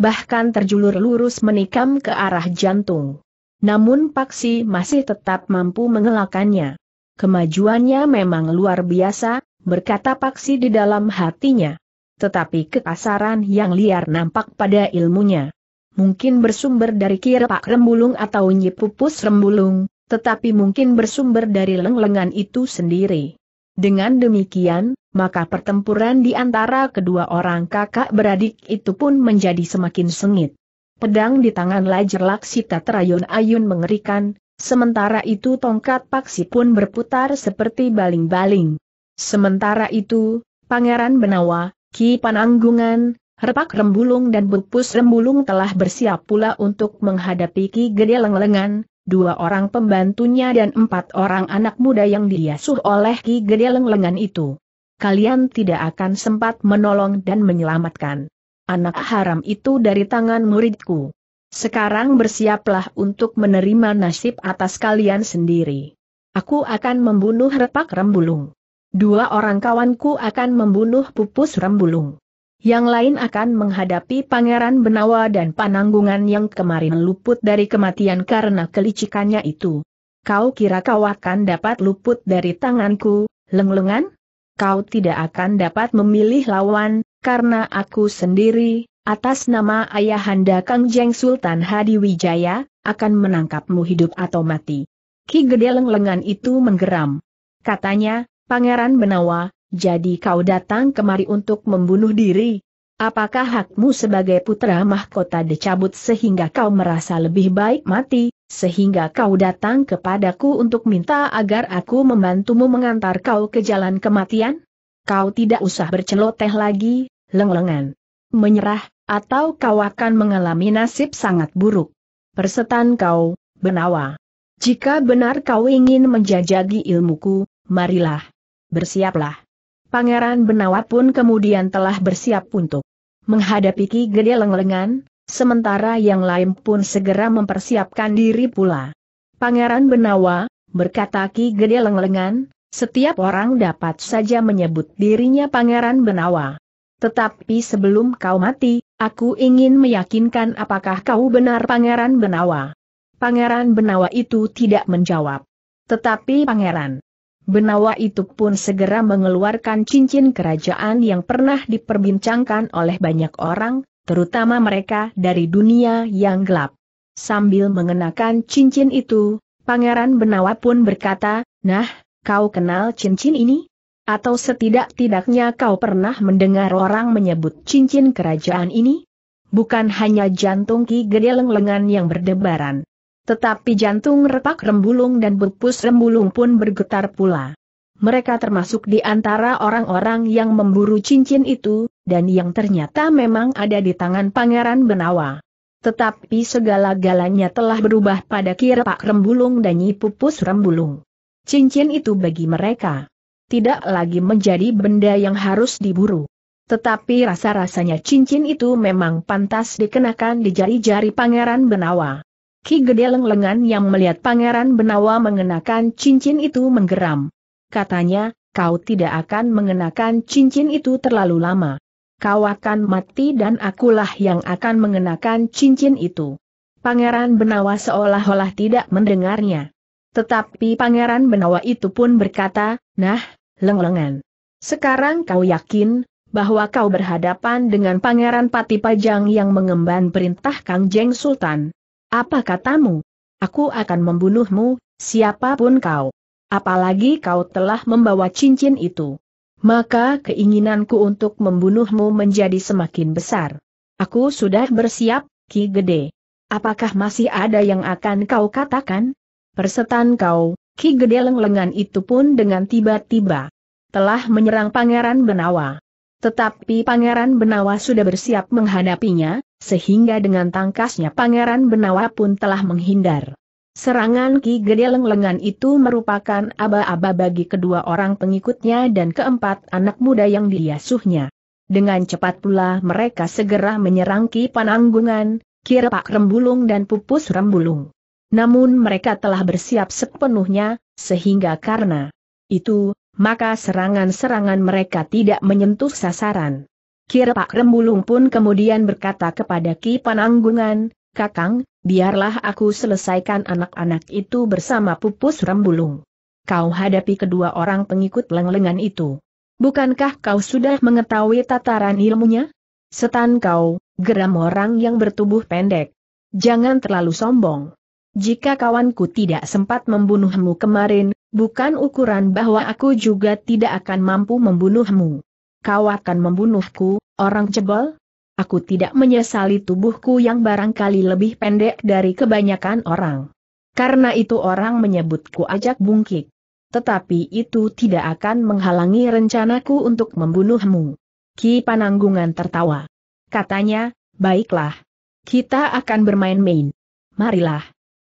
Bahkan terjulur lurus menikam ke arah jantung. Namun Paksi masih tetap mampu mengelakkannya. Kemajuannya memang luar biasa, berkata Paksi di dalam hatinya. Tetapi kekasaran yang liar nampak pada ilmunya. Mungkin bersumber dari Ki Repak Rembulung atau Nyi Pupus Rembulung, tetapi mungkin bersumber dari Lenglengan itu sendiri. Dengan demikian, maka pertempuran di antara kedua orang kakak beradik itu pun menjadi semakin sengit. Pedang di tangan Lajer Laksita terayun-ayun mengerikan, sementara itu tongkat Paksi pun berputar seperti baling-baling. Sementara itu, Pangeran Benawa, Ki Pananggungan, Repak Rembulung dan Pupus Rembulung telah bersiap pula untuk menghadapi Ki Gede Lenglengan, dua orang pembantunya dan empat orang anak muda yang diasuh oleh Ki Gede Lenglengan itu. Kalian tidak akan sempat menolong dan menyelamatkan anak haram itu dari tangan muridku. Sekarang bersiaplah untuk menerima nasib atas kalian sendiri. Aku akan membunuh Repak Rembulung. Dua orang kawanku akan membunuh Pupus Rembulung. Yang lain akan menghadapi Pangeran Benawa dan Pananggungan yang kemarin luput dari kematian karena kelicikannya itu. Kau kira kau akan dapat luput dari tanganku, Lenglengan? kau tidak akan dapat memilih lawan, karena aku sendiri, atas nama ayahanda Kangjeng Sultan Hadiwijaya, akan menangkapmu hidup atau mati. Ki Gede Lenglengan itu menggeram. Katanya, Pangeran Benawa, jadi kau datang kemari untuk membunuh diri? Apakah hakmu sebagai putra mahkota dicabut sehingga kau merasa lebih baik mati, sehingga kau datang kepadaku untuk minta agar aku membantumu mengantar kau ke jalan kematian? Kau tidak usah berceloteh lagi, Lenglengan. Menyerah, atau kau akan mengalami nasib sangat buruk. Persetan kau, Benawa. Jika benar kau ingin menjajaki ilmuku, marilah. Bersiaplah. Pangeran Benawa pun kemudian telah bersiap untuk menghadapi Ki Gede Lenglengan, sementara yang lain pun segera mempersiapkan diri pula. Pangeran Benawa, berkata Ki Gede Lenglengan, setiap orang dapat saja menyebut dirinya Pangeran Benawa. Tetapi sebelum kau mati, aku ingin meyakinkan apakah kau benar Pangeran Benawa. Pangeran Benawa itu tidak menjawab. Tetapi Pangeran Benawa itu pun segera mengeluarkan cincin kerajaan yang pernah diperbincangkan oleh banyak orang, terutama mereka dari dunia yang gelap. Sambil mengenakan cincin itu, Pangeran Benawa pun berkata, "Nah, kau kenal cincin ini? Atau setidak-tidaknya kau pernah mendengar orang menyebut cincin kerajaan ini?" Bukan hanya jantung Ki Gede Lenglengan yang berdebaran, tetapi jantung Repak Rembulung dan Pupus Rembulung pun bergetar pula. Mereka termasuk di antara orang-orang yang memburu cincin itu, dan yang ternyata memang ada di tangan Pangeran Benawa. Tetapi segala-galanya telah berubah pada Ki Repak Rembulung dan Nyi Pupus Rembulung. Cincin itu bagi mereka tidak lagi menjadi benda yang harus diburu. Tetapi rasa-rasanya cincin itu memang pantas dikenakan di jari-jari Pangeran Benawa. Ki Gede Lenglengan yang melihat Pangeran Benawa mengenakan cincin itu menggeram. Katanya, kau tidak akan mengenakan cincin itu terlalu lama. Kau akan mati dan akulah yang akan mengenakan cincin itu. Pangeran Benawa seolah-olah tidak mendengarnya. Tetapi Pangeran Benawa itu pun berkata, nah, Lenglengan. Sekarang kau yakin bahwa kau berhadapan dengan Pangeran Pati Pajang yang mengemban perintah Kangjeng Sultan? Apa katamu? Aku akan membunuhmu, siapapun kau. Apalagi kau telah membawa cincin itu. Maka keinginanku untuk membunuhmu menjadi semakin besar. Aku sudah bersiap, Ki Gede. Apakah masih ada yang akan kau katakan? Persetan kau, Ki Gede Lenglengan itu pun dengan tiba-tiba telah menyerang Pangeran Benawa. Tetapi Pangeran Benawa sudah bersiap menghadapinya, sehingga dengan tangkasnya Pangeran Benawa pun telah menghindar. Serangan Ki Gede Lenglengan itu merupakan aba-aba bagi kedua orang pengikutnya dan keempat anak muda yang diasuhnya. Dengan cepat pula mereka segera menyerang Ki Pananggungan, Ki Repak Rembulung dan Pupus Rembulung. Namun mereka telah bersiap sepenuhnya, sehingga karena itu, maka serangan-serangan mereka tidak menyentuh sasaran. Ki Repak Rembulung pun kemudian berkata kepada Ki Pananggungan, Kakang, biarlah aku selesaikan anak-anak itu bersama Pupus Rembulung. Kau hadapi kedua orang pengikut Lenglengan itu. Bukankah kau sudah mengetahui tataran ilmunya? Setan kau, geram orang yang bertubuh pendek. Jangan terlalu sombong. Jika kawanku tidak sempat membunuhmu kemarin, bukan ukuran bahwa aku juga tidak akan mampu membunuhmu. Kau akan membunuhku, orang jebol? Aku tidak menyesali tubuhku yang barangkali lebih pendek dari kebanyakan orang. Karena itu orang menyebutku Ajak Bungkit. Tetapi itu tidak akan menghalangi rencanaku untuk membunuhmu. Ki Pananggungan tertawa. Katanya, baiklah. Kita akan bermain-main. Marilah.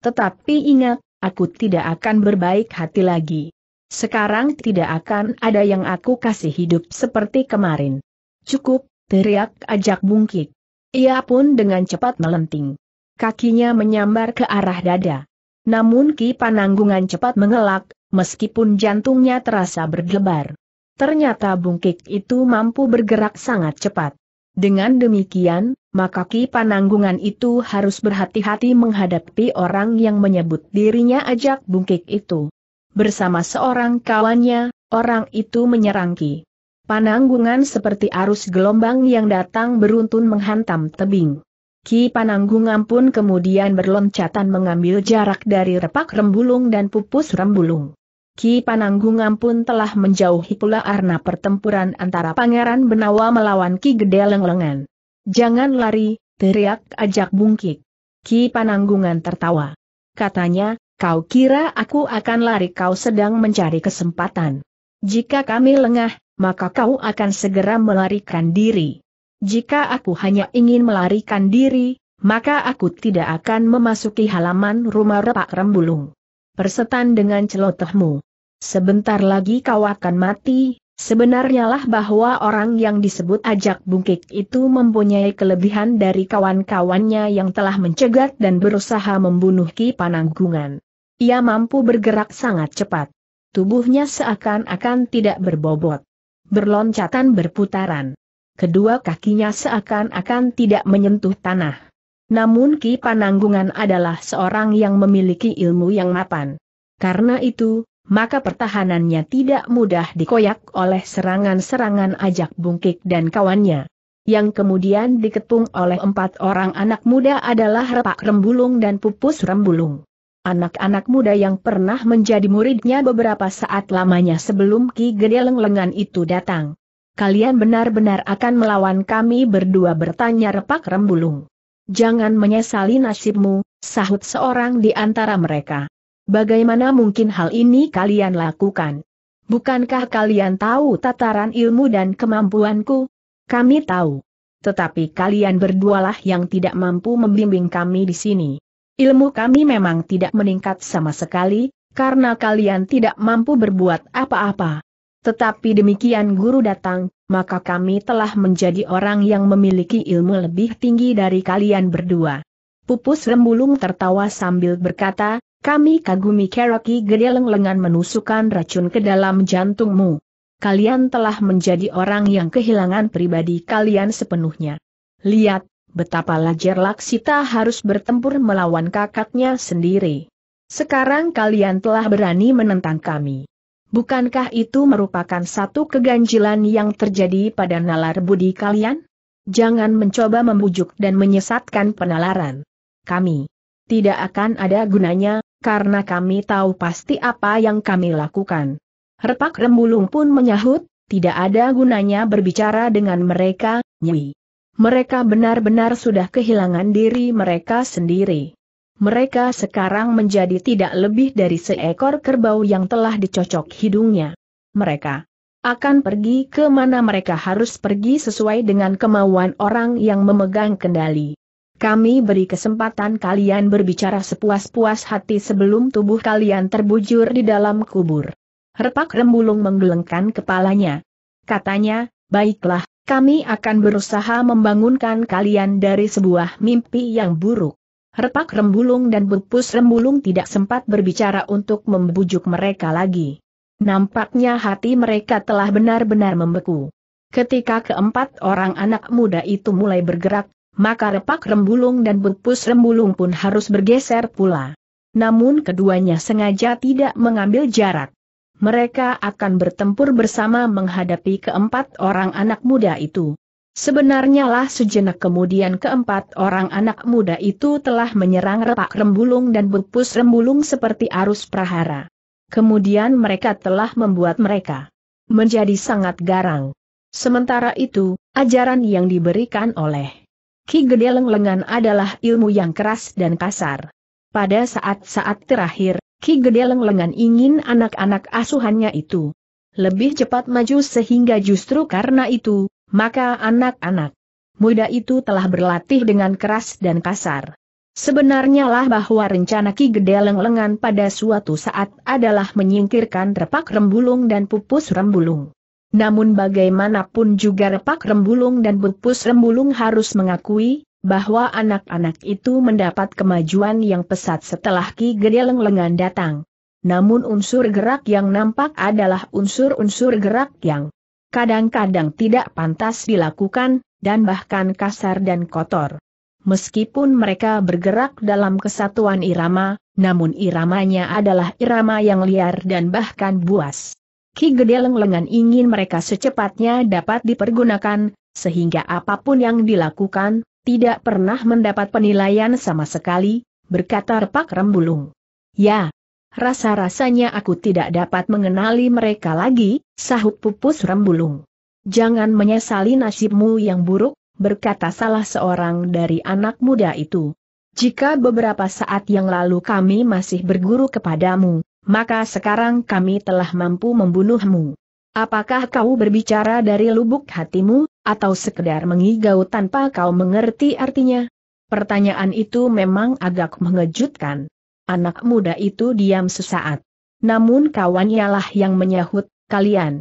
Tetapi ingat, aku tidak akan berbaik hati lagi. Sekarang tidak akan ada yang aku kasih hidup seperti kemarin. Cukup, teriak Ajak Bungkit. Ia pun dengan cepat melenting. Kakinya menyambar ke arah dada. Namun Ki Pananggungan cepat mengelak, meskipun jantungnya terasa berdebar. Ternyata Bungkit itu mampu bergerak sangat cepat. Dengan demikian, maka Ki Pananggungan itu harus berhati-hati menghadapi orang yang menyebut dirinya Ajak Bungkit itu. Bersama seorang kawannya, Orang itu menyerang Ki Pananggungan seperti arus gelombang yang datang beruntun menghantam tebing. Ki Pananggungan pun kemudian berloncatan mengambil jarak dari Repak Rembulung dan Pupus Rembulung. Ki Pananggungan pun telah menjauhi pula arena pertempuran antara Pangeran Benawa melawan Ki Gede Lenglengan. "Jangan lari," teriak Ajak Bungkit. Ki Pananggungan tertawa. Katanya, "Kau kira aku akan lari? Kau sedang mencari kesempatan. Jika kami lengah, maka kau akan segera melarikan diri. Jika aku hanya ingin melarikan diri, maka aku tidak akan memasuki halaman rumah Repak Rembulung. Persetan dengan celotehmu. Sebentar lagi kau akan mati." Sebenarnya lah bahwa orang yang disebut Ajak Bungkik itu mempunyai kelebihan dari kawan-kawannya yang telah mencegat dan berusaha membunuh Ki Pananggungan. Ia mampu bergerak sangat cepat. Tubuhnya seakan-akan tidak berbobot. Berloncatan berputaran. Kedua kakinya seakan-akan tidak menyentuh tanah. Namun Ki Pananggungan adalah seorang yang memiliki ilmu yang mapan. Karena itu, maka pertahanannya tidak mudah dikoyak oleh serangan-serangan Ajak Bungkik dan kawannya. Yang kemudian diketung oleh empat orang anak muda adalah Repak Rembulung dan Pupus Rembulung. Anak-anak muda yang pernah menjadi muridnya beberapa saat lamanya sebelum Ki Gede Lenglengan itu datang. "Kalian benar-benar akan melawan kami berdua?" bertanya Repak Rembulung. "Jangan menyesali nasibmu," sahut seorang di antara mereka. "Bagaimana mungkin hal ini kalian lakukan? Bukankah kalian tahu tataran ilmu dan kemampuanku?" "Kami tahu. Tetapi kalian berdualah yang tidak mampu membimbing kami di sini. Ilmu kami memang tidak meningkat sama sekali, karena kalian tidak mampu berbuat apa-apa. Tetapi demikian guru datang, maka kami telah menjadi orang yang memiliki ilmu lebih tinggi dari kalian berdua." Pupus Rembulung tertawa sambil berkata, "Kami kagumi Ki Gede Lenglengan menusukkan racun ke dalam jantungmu. Kalian telah menjadi orang yang kehilangan pribadi kalian sepenuhnya. Lihat, betapa Lajer Laksita harus bertempur melawan kakaknya sendiri. Sekarang kalian telah berani menentang kami. Bukankah itu merupakan satu keganjilan yang terjadi pada nalar budi kalian? Jangan mencoba membujuk dan menyesatkan penalaran kami. Tidak akan ada gunanya, karena kami tahu pasti apa yang kami lakukan." Repak Rembulung pun menyahut, "Tidak ada gunanya berbicara dengan mereka, Nyi. Mereka benar-benar sudah kehilangan diri mereka sendiri. Mereka sekarang menjadi tidak lebih dari seekor kerbau yang telah dicocok hidungnya. Mereka akan pergi ke mana mereka harus pergi sesuai dengan kemauan orang yang memegang kendali. Kami beri kesempatan kalian berbicara sepuas-puas hati sebelum tubuh kalian terbujur di dalam kubur." Repak Rembulung menggelengkan kepalanya. Katanya, "Baiklah, kami akan berusaha membangunkan kalian dari sebuah mimpi yang buruk." Repak Rembulung dan Pupus Rembulung tidak sempat berbicara untuk membujuk mereka lagi. Nampaknya hati mereka telah benar-benar membeku. Ketika keempat orang anak muda itu mulai bergerak, maka Repak Rembulung dan Pupus Rembulung pun harus bergeser pula. Namun keduanya sengaja tidak mengambil jarak. Mereka akan bertempur bersama menghadapi keempat orang anak muda itu. Sebenarnya lah sejenak kemudian keempat orang anak muda itu telah menyerang Repak Rembulung dan Pupus Rembulung seperti arus prahara. Kemudian mereka telah membuat mereka menjadi sangat garang. Sementara itu, ajaran yang diberikan oleh Ki Gede Lenglengan adalah ilmu yang keras dan kasar. Pada saat-saat terakhir, Ki Gede Lenglengan ingin anak-anak asuhannya itu lebih cepat maju, sehingga justru karena itu, maka anak-anak muda itu telah berlatih dengan keras dan kasar. Sebenarnya lah bahwa rencana Ki Gede Lenglengan pada suatu saat adalah menyingkirkan Repak Rembulung dan Pupus Rembulung. Namun bagaimanapun juga Repak Rembulung dan Pupus Rembulung harus mengakui bahwa anak-anak itu mendapat kemajuan yang pesat setelah Ki Gede Lenglengan datang. Namun unsur gerak yang nampak adalah unsur-unsur gerak yang kadang-kadang tidak pantas dilakukan, dan bahkan kasar dan kotor. Meskipun mereka bergerak dalam kesatuan irama, namun iramanya adalah irama yang liar dan bahkan buas. Ki Gede Lenglengan ingin mereka secepatnya dapat dipergunakan, sehingga apapun yang dilakukan, tidak pernah mendapat penilaian sama sekali, berkata Repak Rembulung. Ya, rasa-rasanya aku tidak dapat mengenali mereka lagi, sahut Pupus Rembulung. Jangan menyesali nasibmu yang buruk, berkata salah seorang dari anak muda itu. Jika beberapa saat yang lalu kami masih berguru kepadamu, maka sekarang kami telah mampu membunuhmu. Apakah kau berbicara dari lubuk hatimu, atau sekedar mengigau tanpa kau mengerti artinya? Pertanyaan itu memang agak mengejutkan. Anak muda itu diam sesaat. Namun kawannya lah yang menyahut, kalian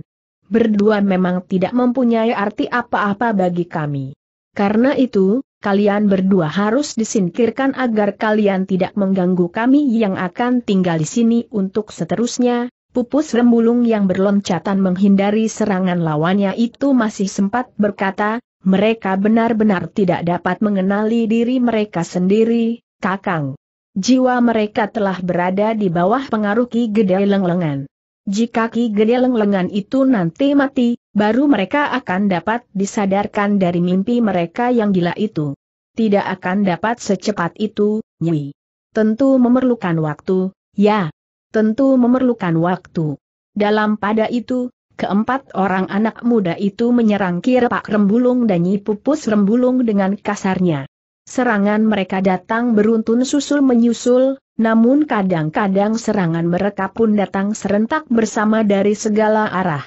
berdua memang tidak mempunyai arti apa-apa bagi kami. Karena itu, kalian berdua harus disingkirkan agar kalian tidak mengganggu kami yang akan tinggal di sini untuk seterusnya. Pupus Rembulung yang berloncatan menghindari serangan lawannya itu masih sempat berkata, mereka benar-benar tidak dapat mengenali diri mereka sendiri, Kakang. Jiwa mereka telah berada di bawah pengaruh Ki Gede Lenglengan. Jika Ki Gede Lenglengan itu nanti mati, baru mereka akan dapat disadarkan dari mimpi mereka yang gila itu. Tidak akan dapat secepat itu, Nyi. Tentu memerlukan waktu, ya. Tentu memerlukan waktu. Dalam pada itu, keempat orang anak muda itu menyerang Ki Repak Rembulung dan Nyi Pupus Rembulung dengan kasarnya. Serangan mereka datang beruntun susul-menyusul, namun kadang-kadang serangan mereka pun datang serentak bersama dari segala arah.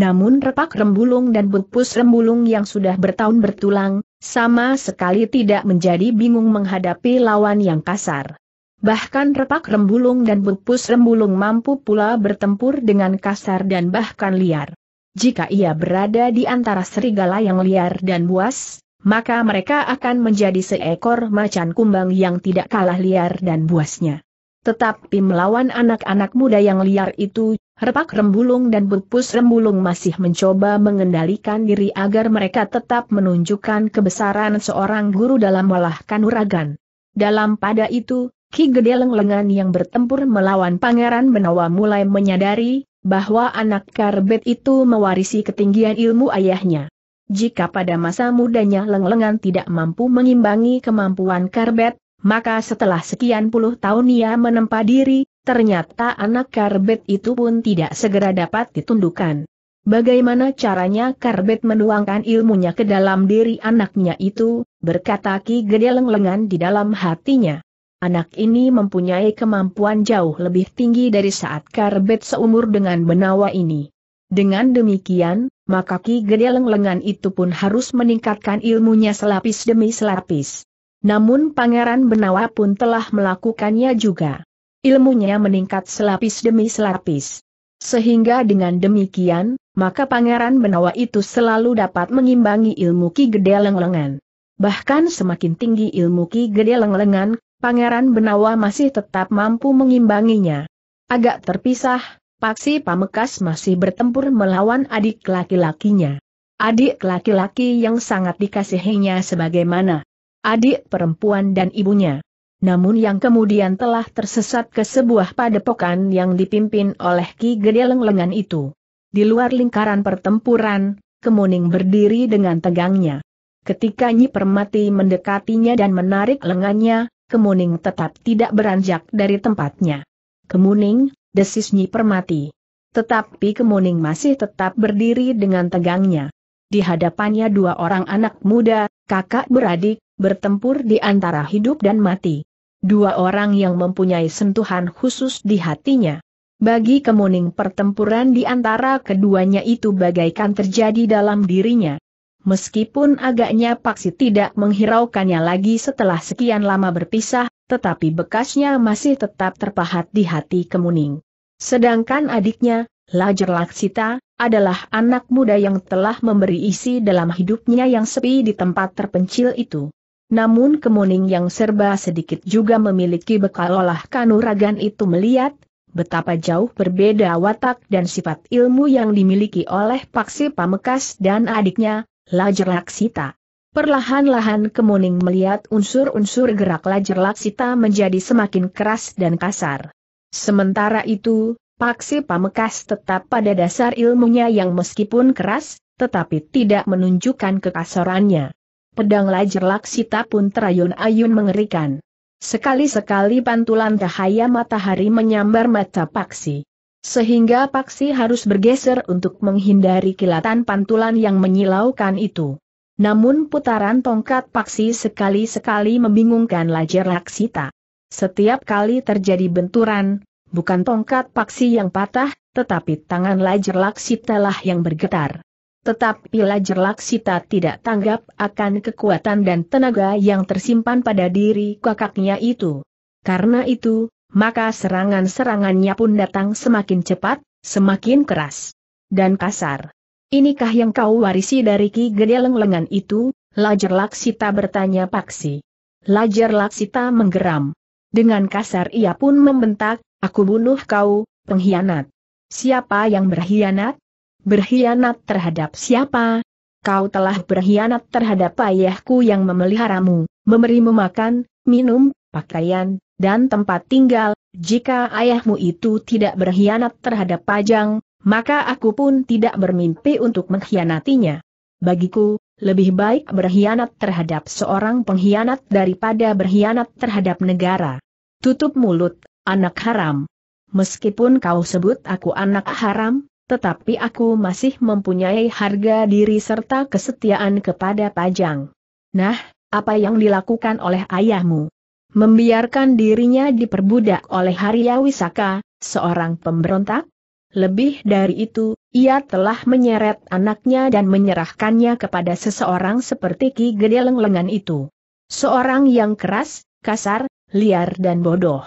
Namun Repak Rembulung dan Pupus Rembulung yang sudah bertahun bertulang, sama sekali tidak menjadi bingung menghadapi lawan yang kasar. Bahkan Repak Rembulung dan Pupus Rembulung mampu pula bertempur dengan kasar dan bahkan liar. Jika ia berada di antara serigala yang liar dan buas, maka mereka akan menjadi seekor macan kumbang yang tidak kalah liar dan buasnya. Tetapi melawan anak-anak muda yang liar itu, Repak Rembulung dan Pupus Rembulung masih mencoba mengendalikan diri agar mereka tetap menunjukkan kebesaran seorang guru dalam olah kanuragan. Dalam pada itu, Ki Gede Lenglengan yang bertempur melawan Pangeran Benawa mulai menyadari bahwa anak karbet itu mewarisi ketinggian ilmu ayahnya. Jika pada masa mudanya Lenglengan tidak mampu mengimbangi kemampuan karbet, maka setelah sekian puluh tahun ia menempa diri, ternyata anak karbet itu pun tidak segera dapat ditundukkan. Bagaimana caranya karbet menuangkan ilmunya ke dalam diri anaknya itu, berkata Ki Gede Lenglengan di dalam hatinya. Anak ini mempunyai kemampuan jauh lebih tinggi dari saat karbet seumur dengan Benawa ini. Dengan demikian, maka Ki Gede Lenglengan itu pun harus meningkatkan ilmunya selapis demi selapis. Namun Pangeran Benawa pun telah melakukannya juga. Ilmunya meningkat selapis demi selapis. Sehingga dengan demikian, maka Pangeran Benawa itu selalu dapat mengimbangi ilmu Ki Gede Lenglengan. Bahkan semakin tinggi ilmu Ki Gede Lenglengan, Pangeran Benawa masih tetap mampu mengimbanginya. Agak terpisah, Paksi Pamekas masih bertempur melawan adik laki-lakinya. Adik laki-laki yang sangat dikasihinya sebagaimana adik perempuan dan ibunya. Namun yang kemudian telah tersesat ke sebuah padepokan yang dipimpin oleh Ki Gede Lenglengan itu. Di luar lingkaran pertempuran, Kemuning berdiri dengan tegangnya. Ketika Nyi Permati mendekatinya dan menarik lengannya, Kemuning tetap tidak beranjak dari tempatnya. Kemuning, desis Nyi Permati. Tetapi Kemuning masih tetap berdiri dengan tegangnya. Di hadapannya dua orang anak muda, kakak beradik, bertempur di antara hidup dan mati. Dua orang yang mempunyai sentuhan khusus di hatinya. Bagi Kemuning pertempuran di antara keduanya itu bagaikan terjadi dalam dirinya. Meskipun agaknya Paksi tidak menghiraukannya lagi setelah sekian lama berpisah, tetapi bekasnya masih tetap terpahat di hati Kemuning. Sedangkan adiknya, Lajer Laksita, adalah anak muda yang telah memberi isi dalam hidupnya yang sepi di tempat terpencil itu. Namun Kemuning yang serba sedikit juga memiliki bekal olah kanuragan itu melihat betapa jauh berbeda watak dan sifat ilmu yang dimiliki oleh Paksi Pamekas dan adiknya, Lajer Laksita. Perlahan-lahan Kemuning melihat unsur-unsur gerak Lajer Laksita menjadi semakin keras dan kasar. Sementara itu, Paksi Pamekas tetap pada dasar ilmunya yang meskipun keras, tetapi tidak menunjukkan kekasarannya. Pedang Lajer Laksita pun terayun-ayun mengerikan. Sekali-sekali pantulan cahaya matahari menyambar mata Paksi, sehingga Paksi harus bergeser untuk menghindari kilatan pantulan yang menyilaukan itu. Namun putaran tongkat Paksi sekali-sekali membingungkan Lajer Laksita. Setiap kali terjadi benturan, bukan tongkat Paksi yang patah, tetapi tangan Lajer Laksita lah yang bergetar. Tetapi Lajer Laksita tidak tanggap akan kekuatan dan tenaga yang tersimpan pada diri kakaknya itu. Karena itu, maka serangan-serangannya pun datang semakin cepat, semakin keras dan kasar. "Inikah yang kau warisi dari Ki Gede Lenglengan itu?" Lajer Laksita bertanya Paksi. Lajer Laksita menggeram. Dengan kasar ia pun membentak, "Aku bunuh kau, pengkhianat." "Siapa yang berkhianat? Berkhianat terhadap siapa? Kau telah berkhianat terhadap ayahku yang memeliharamu, memberimu makan, minum, pakaian, dan tempat tinggal. Jika ayahmu itu tidak berkhianat terhadap Pajang, maka aku pun tidak bermimpi untuk mengkhianatinya. Bagiku, lebih baik berkhianat terhadap seorang pengkhianat daripada berkhianat terhadap negara." "Tutup mulut, anak haram. Meskipun kau sebut aku anak haram, tetapi aku masih mempunyai harga diri serta kesetiaan kepada Pajang. Nah, apa yang dilakukan oleh ayahmu? Membiarkan dirinya diperbudak oleh Harya Wisaka, seorang pemberontak? Lebih dari itu, ia telah menyeret anaknya dan menyerahkannya kepada seseorang seperti Ki Gede Lenglengan itu. Seorang yang keras, kasar, liar dan bodoh.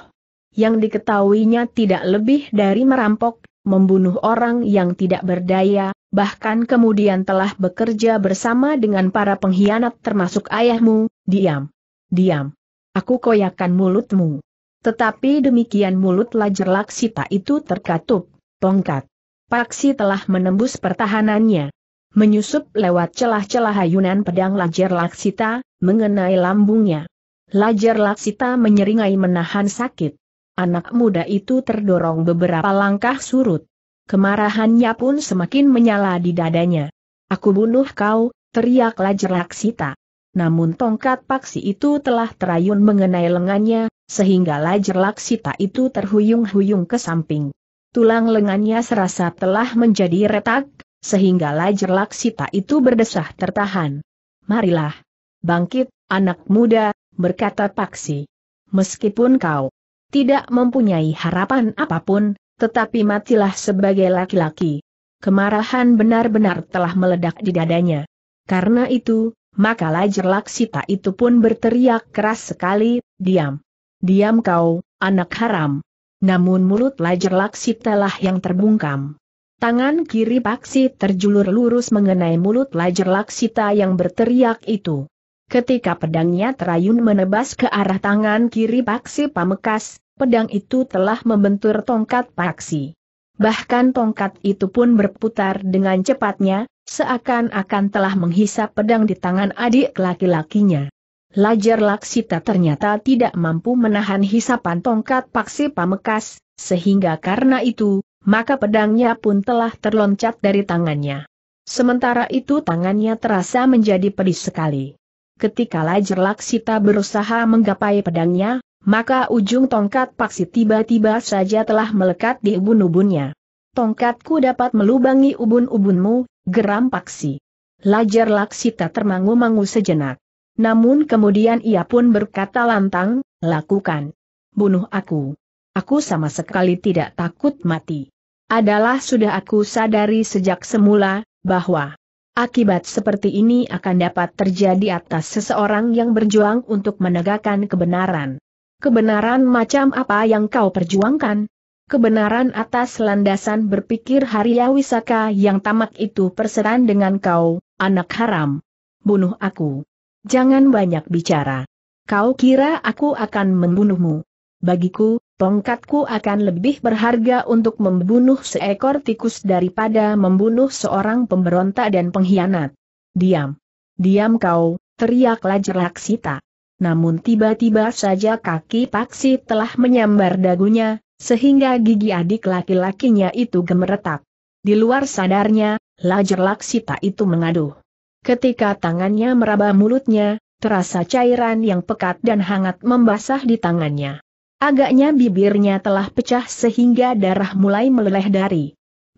Yang diketahuinya tidak lebih dari merampok, membunuh orang yang tidak berdaya, bahkan kemudian telah bekerja bersama dengan para pengkhianat termasuk ayahmu." "Diam. Diam. Aku koyakan mulutmu." Tetapi demikian mulut Lajer Laksita itu terkatup tongkat. Paksi telah menembus pertahanannya, menyusup lewat celah-celah hayunan pedang Lajer Laksita, mengenai lambungnya. Lajer Laksita menyeringai menahan sakit. Anak muda itu terdorong beberapa langkah surut. Kemarahannya pun semakin menyala di dadanya. "Aku bunuh kau!" teriak Lajer Laksita. Namun tongkat Paksi itu telah terayun mengenai lengannya, sehingga Lajer Laksita itu terhuyung-huyung ke samping. Tulang lengannya serasa telah menjadi retak, sehingga Lajer Laksita itu berdesah tertahan. "Marilah, bangkit, anak muda," berkata Paksi. "Meskipun kau tidak mempunyai harapan apapun, tetapi matilah sebagai laki-laki." Kemarahan benar-benar telah meledak di dadanya. Karena itu, maka Lajer Laksita itu pun berteriak keras sekali, "Diam. Diam kau, anak haram." Namun mulut Lajer Laksita lah yang terbungkam. Tangan kiri Paksi terjulur lurus mengenai mulut Lajer Laksita yang berteriak itu. Ketika pedangnya terayun menebas ke arah tangan kiri Paksi Pamekas, pedang itu telah membentur tongkat Paksi. Bahkan tongkat itu pun berputar dengan cepatnya, seakan-akan telah menghisap pedang di tangan adik laki-lakinya. Lajer Laksita ternyata tidak mampu menahan hisapan tongkat Paksi Pamekas, sehingga karena itu, maka pedangnya pun telah terloncat dari tangannya. Sementara itu tangannya terasa menjadi pedih sekali. Ketika Lajer Laksita berusaha menggapai pedangnya, maka ujung tongkat Paksi tiba-tiba saja telah melekat di ubun-ubunnya. "Tongkatku dapat melubangi ubun-ubunmu," geram Paksi. Lajer Laksita termangu-mangu sejenak. Namun kemudian ia pun berkata lantang, "Lakukan. Bunuh aku. Aku sama sekali tidak takut mati. Adalah sudah aku sadari sejak semula, bahwa akibat seperti ini akan dapat terjadi atas seseorang yang berjuang untuk menegakkan kebenaran." "Kebenaran macam apa yang kau perjuangkan?" "Kebenaran atas landasan berpikir Harya Wisaka yang tamak itu persetan dengan kau, anak haram. Bunuh aku. Jangan banyak bicara. Kau kira aku akan membunuhmu? Bagiku, tongkatku akan lebih berharga untuk membunuh seekor tikus daripada membunuh seorang pemberontak dan pengkhianat." "Diam. Diam kau!" teriak Lajer Laksita. Namun tiba-tiba saja kaki Paksi telah menyambar dagunya, sehingga gigi adik laki-lakinya itu gemeretak. Di luar sadarnya, Lajer Laksita itu mengaduh. Ketika tangannya meraba mulutnya, terasa cairan yang pekat dan hangat membasah di tangannya. Agaknya bibirnya telah pecah sehingga darah mulai meleleh dari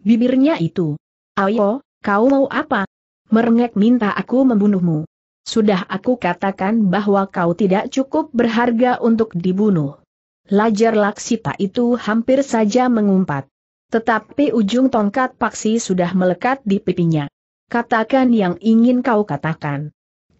bibirnya itu. "Ayo, kau mau apa? Merengek minta aku membunuhmu. Sudah aku katakan bahwa kau tidak cukup berharga untuk dibunuh." Lajer Laksita itu hampir saja mengumpat. Tetapi ujung tongkat paksi sudah melekat di pipinya. "Katakan yang ingin kau katakan.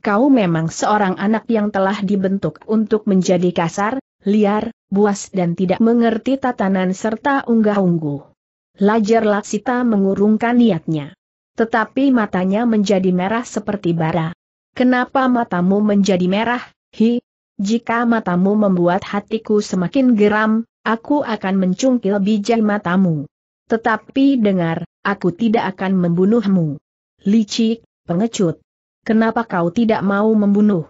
Kau memang seorang anak yang telah dibentuk untuk menjadi kasar, liar, buas dan tidak mengerti tatanan serta unggah-ungguh." Lajer Laksita mengurungkan niatnya. Tetapi matanya menjadi merah seperti bara. "Kenapa matamu menjadi merah, hi? Jika matamu membuat hatiku semakin geram, aku akan mencungkil biji matamu. Tetapi dengar, aku tidak akan membunuhmu." "Licik, pengecut. Kenapa kau tidak mau membunuh?"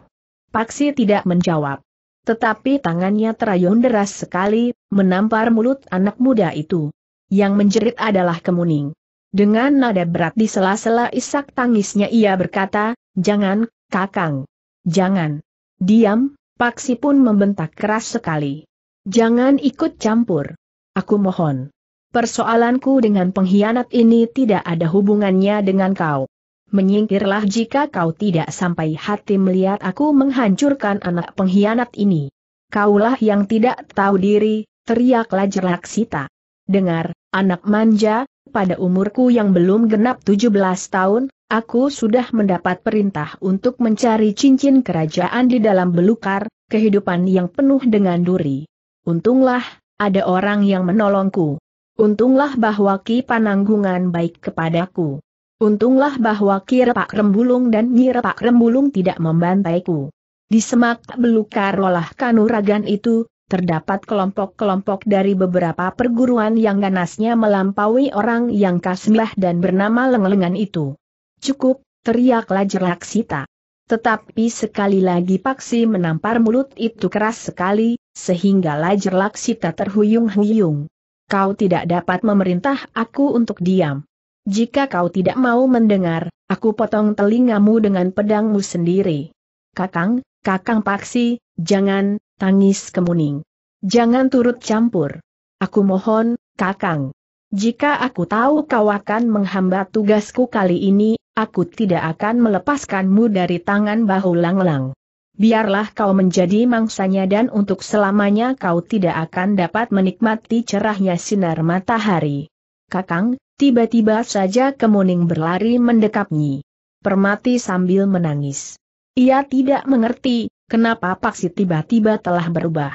Paksi tidak menjawab. Tetapi tangannya terayun deras sekali, menampar mulut anak muda itu. Yang menjerit adalah Kemuning. Dengan nada berat di sela-sela isak tangisnya ia berkata, "Jangan, Kakang. Jangan." "Diam," Paksi pun membentak keras sekali. "Jangan ikut campur. Aku mohon. Persoalanku dengan pengkhianat ini tidak ada hubungannya dengan kau. Menyingkirlah jika kau tidak sampai hati melihat aku menghancurkan anak pengkhianat ini." "Kaulah yang tidak tahu diri," teriak Lajer Laksita. "Dengar, anak manja, pada umurku yang belum genap tujuh belas tahun, aku sudah mendapat perintah untuk mencari cincin kerajaan di dalam belukar, kehidupan yang penuh dengan duri. Untunglah, ada orang yang menolongku. Untunglah bahwa Ki Pananggungan baik kepadaku. Untunglah bahwa Ki Repak Rembulung dan Nyi Repak Rembulung tidak membantaiku. Di semak belukar olah kanuragan itu, terdapat kelompok-kelompok dari beberapa perguruan yang ganasnya melampaui orang yang kasmlah dan bernama Lenglengan itu." "Cukup," teriak Lajer Laksita. Tetapi sekali lagi Paksi menampar mulut itu keras sekali, sehingga Lajer Laksita terhuyung-huyung. "Kau tidak dapat memerintah aku untuk diam. Jika kau tidak mau mendengar, aku potong telingamu dengan pedangmu sendiri." "Kakang, Kakang Paksi, jangan," tangis Kemuning. "Jangan turut campur. Aku mohon, Kakang. Jika aku tahu kau akan menghambat tugasku kali ini, aku tidak akan melepaskanmu dari tangan Bahu Langlang. Biarlah kau menjadi mangsanya dan untuk selamanya kau tidak akan dapat menikmati cerahnya sinar matahari." "Kakang," tiba-tiba saja Kemuning berlari mendekap Nyi Permati sambil menangis. Ia tidak mengerti, kenapa Paksi tiba-tiba telah berubah.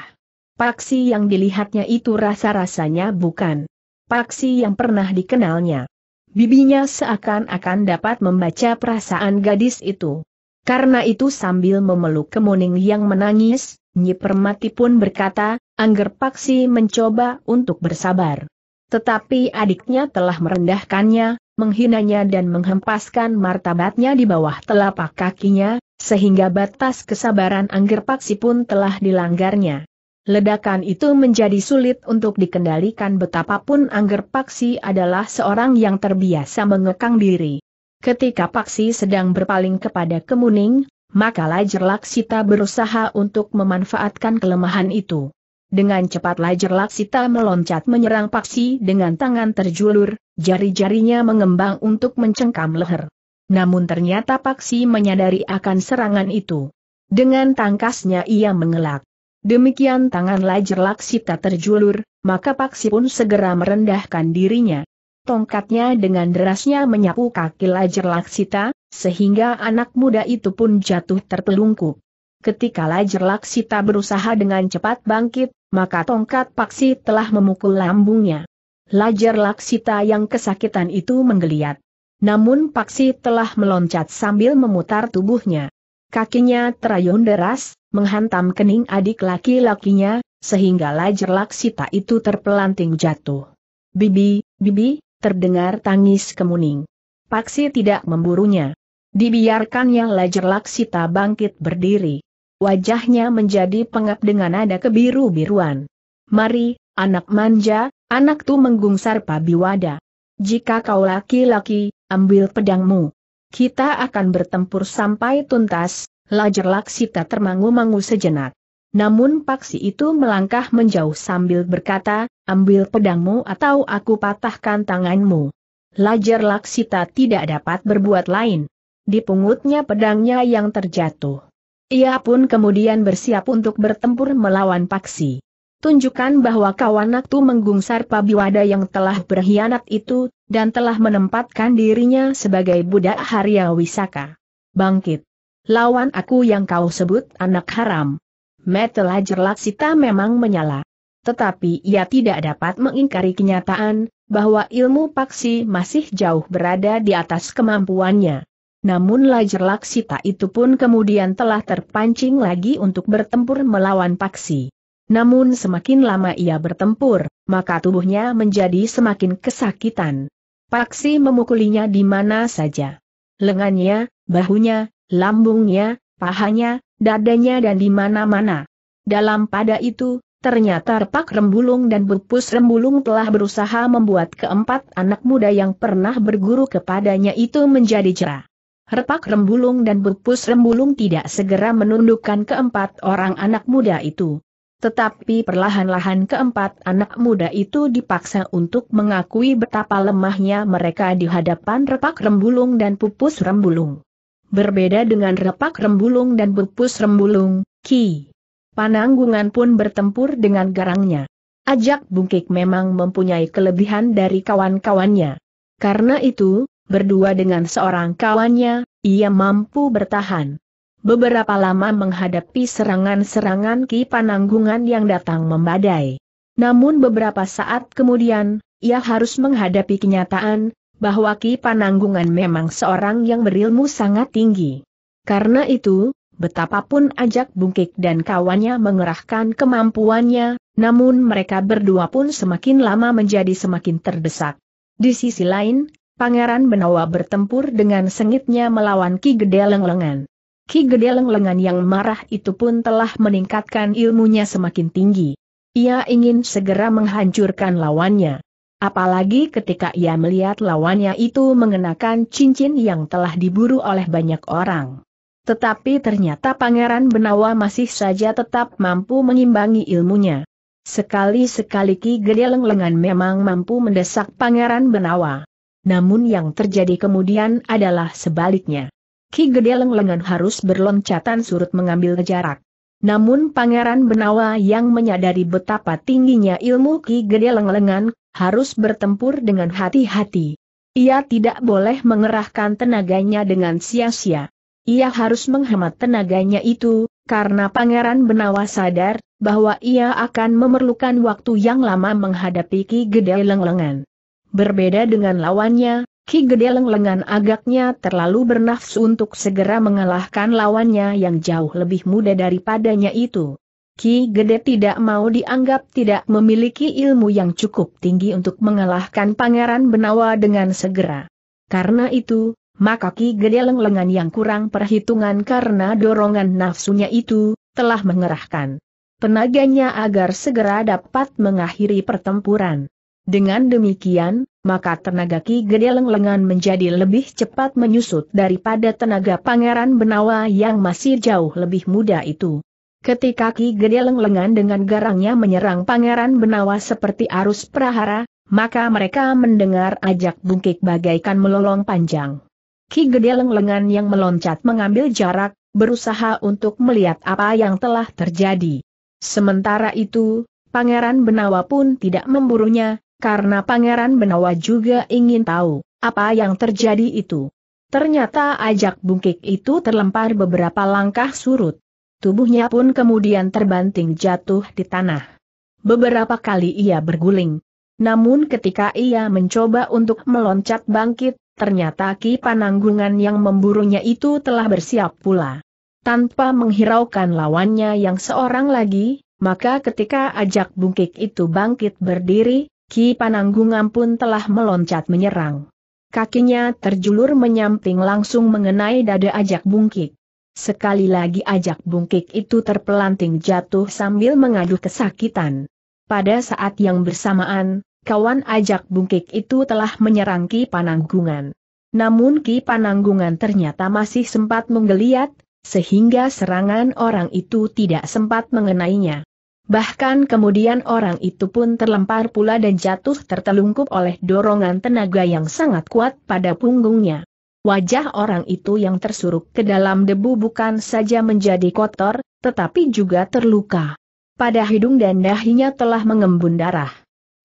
Paksi yang dilihatnya itu rasa-rasanya bukan Paksi yang pernah dikenalnya. Bibinya seakan-akan dapat membaca perasaan gadis itu. Karena itu sambil memeluk Kemuning yang menangis, Nyi Permati pun berkata, "Angger Paksi mencoba untuk bersabar. Tetapi adiknya telah merendahkannya, menghinanya dan menghempaskan martabatnya di bawah telapak kakinya, sehingga batas kesabaran Angger Paksi pun telah dilanggarnya." Ledakan itu menjadi sulit untuk dikendalikan betapapun Angger Paksi adalah seorang yang terbiasa mengekang diri. Ketika Paksi sedang berpaling kepada Kemuning, maka Lajer Laksita berusaha untuk memanfaatkan kelemahan itu. Dengan cepat Lajer Laksita meloncat menyerang Paksi dengan tangan terjulur, jari-jarinya mengembang untuk mencengkam leher. Namun ternyata Paksi menyadari akan serangan itu. Dengan tangkasnya ia mengelak. Demikian tangan Lajer Laksita terjulur, maka Paksi pun segera merendahkan dirinya. Tongkatnya dengan derasnya menyapu kaki Lajer Laksita, sehingga anak muda itu pun jatuh tertelungkup. Ketika Lajer Laksita berusaha dengan cepat bangkit, maka tongkat Paksi telah memukul lambungnya. Lajer Laksita yang kesakitan itu menggeliat. Namun Paksi telah meloncat sambil memutar tubuhnya. Kakinya terayun deras, menghantam kening adik laki-lakinya, sehingga Lajer Laksita itu terpelanting jatuh. "Bibi, bibi," terdengar tangis Kemuning. Paksi tidak memburunya. Dibiarkannya Lajer Laksita bangkit berdiri. Wajahnya menjadi pengap dengan nada kebiru-biruan. "Mari, anak manja, anak Tumenggung Sarpa Biwada. Jika kau laki-laki, ambil pedangmu. Kita akan bertempur sampai tuntas." Lajer Laksita termangu-mangu sejenak. Namun paksi itu melangkah menjauh sambil berkata, "Ambil pedangmu atau aku patahkan tanganmu." Lajer Laksita tidak dapat berbuat lain. Dipungutnya pedangnya yang terjatuh. Ia pun kemudian bersiap untuk bertempur melawan paksi. "Tunjukkan bahwa kau anak Tumenggung Sarpa Biwada yang telah berkhianat itu, dan telah menempatkan dirinya sebagai budak Harya Wisaka. Bangkit! Lawan aku yang kau sebut anak haram!" Mata Lajer Laksita memang menyala. Tetapi ia tidak dapat mengingkari kenyataan, bahwa ilmu paksi masih jauh berada di atas kemampuannya. Namun Lajer Laksita itu pun kemudian telah terpancing lagi untuk bertempur melawan paksi. Namun semakin lama ia bertempur, maka tubuhnya menjadi semakin kesakitan. Paksi memukulinya di mana saja. Lengannya, bahunya, lambungnya, pahanya, dadanya dan di mana-mana. Dalam pada itu, ternyata Repak Rembulung dan Pupus Rembulung telah berusaha membuat keempat anak muda yang pernah berguru kepadanya itu menjadi jerah. Repak Rembulung dan Pupus Rembulung tidak segera menundukkan keempat orang anak muda itu. Tetapi perlahan-lahan keempat anak muda itu dipaksa untuk mengakui betapa lemahnya mereka di hadapan Repak Rembulung dan Pupus Rembulung. Berbeda dengan Repak Rembulung dan Pupus Rembulung, Ki Pananggungan pun bertempur dengan garangnya. Ajak Bungkit memang mempunyai kelebihan dari kawan-kawannya. Karena itu, berdua dengan seorang kawannya, ia mampu bertahan beberapa lama menghadapi serangan-serangan Ki Pananggungan yang datang membadai. Namun beberapa saat kemudian, ia harus menghadapi kenyataan bahwa Ki Pananggungan memang seorang yang berilmu sangat tinggi. Karena itu, betapapun Ajak Bungkik dan kawannya mengerahkan kemampuannya, namun mereka berdua pun semakin lama menjadi semakin terdesak. Di sisi lain, Pangeran Benawa bertempur dengan sengitnya melawan Ki Gede Lenglengan. Ki Gede Lenglengan yang marah itu pun telah meningkatkan ilmunya semakin tinggi. Ia ingin segera menghancurkan lawannya. Apalagi ketika ia melihat lawannya itu mengenakan cincin yang telah diburu oleh banyak orang. Tetapi ternyata Pangeran Benawa masih saja tetap mampu mengimbangi ilmunya. Sekali-sekali Ki Gede Lenglengan memang mampu mendesak Pangeran Benawa. Namun yang terjadi kemudian adalah sebaliknya. Ki Gede Lenglengan harus berloncatan surut mengambil jarak. Namun Pangeran Benawa yang menyadari betapa tingginya ilmu Ki Gede Lenglengan harus bertempur dengan hati-hati. Ia tidak boleh mengerahkan tenaganya dengan sia-sia. Ia harus menghemat tenaganya itu, karena Pangeran Benawa sadar bahwa ia akan memerlukan waktu yang lama menghadapi Ki Gede Lenglengan. Berbeda dengan lawannya, Ki Gede Lenglengan agaknya terlalu bernafsu untuk segera mengalahkan lawannya yang jauh lebih muda daripadanya itu. Ki Gede tidak mau dianggap tidak memiliki ilmu yang cukup tinggi untuk mengalahkan Pangeran Benawa dengan segera. Karena itu, maka Ki Gede Lenglengan yang kurang perhitungan karena dorongan nafsunya itu, telah mengerahkan tenaganya agar segera dapat mengakhiri pertempuran. Dengan demikian, maka tenaga Ki Gede Lenglengan menjadi lebih cepat menyusut daripada tenaga Pangeran Benawa yang masih jauh lebih muda itu. Ketika Ki Gede Lenglengan dengan garangnya menyerang Pangeran Benawa seperti arus prahara, maka mereka mendengar Ajak Bungkik bagaikan melolong panjang. Ki Gede Lenglengan yang meloncat mengambil jarak, berusaha untuk melihat apa yang telah terjadi. Sementara itu, Pangeran Benawa pun tidak memburunya, karena Pangeran Benawa juga ingin tahu apa yang terjadi itu. Ternyata Ajak Bungkik itu terlempar beberapa langkah surut. Tubuhnya pun kemudian terbanting jatuh di tanah. Beberapa kali ia berguling. Namun ketika ia mencoba untuk meloncat bangkit, ternyata Ki Pananggungan yang memburunya itu telah bersiap pula. Tanpa menghiraukan lawannya yang seorang lagi, maka ketika Ajak Bungkik itu bangkit berdiri, Ki Pananggungan pun telah meloncat menyerang. Kakinya terjulur menyamping langsung mengenai dada Ajak Bungkik. Sekali lagi Ajak Bungkik itu terpelanting jatuh sambil mengaduh kesakitan. Pada saat yang bersamaan, kawan Ajak Bungkit itu telah menyerang Ki Pananggungan. Namun Ki Pananggungan ternyata masih sempat menggeliat, sehingga serangan orang itu tidak sempat mengenainya. Bahkan kemudian orang itu pun terlempar pula dan jatuh tertelungkup oleh dorongan tenaga yang sangat kuat pada punggungnya. Wajah orang itu yang tersuruk ke dalam debu bukan saja menjadi kotor, tetapi juga terluka. Pada hidung dan dahinya telah mengembun darah.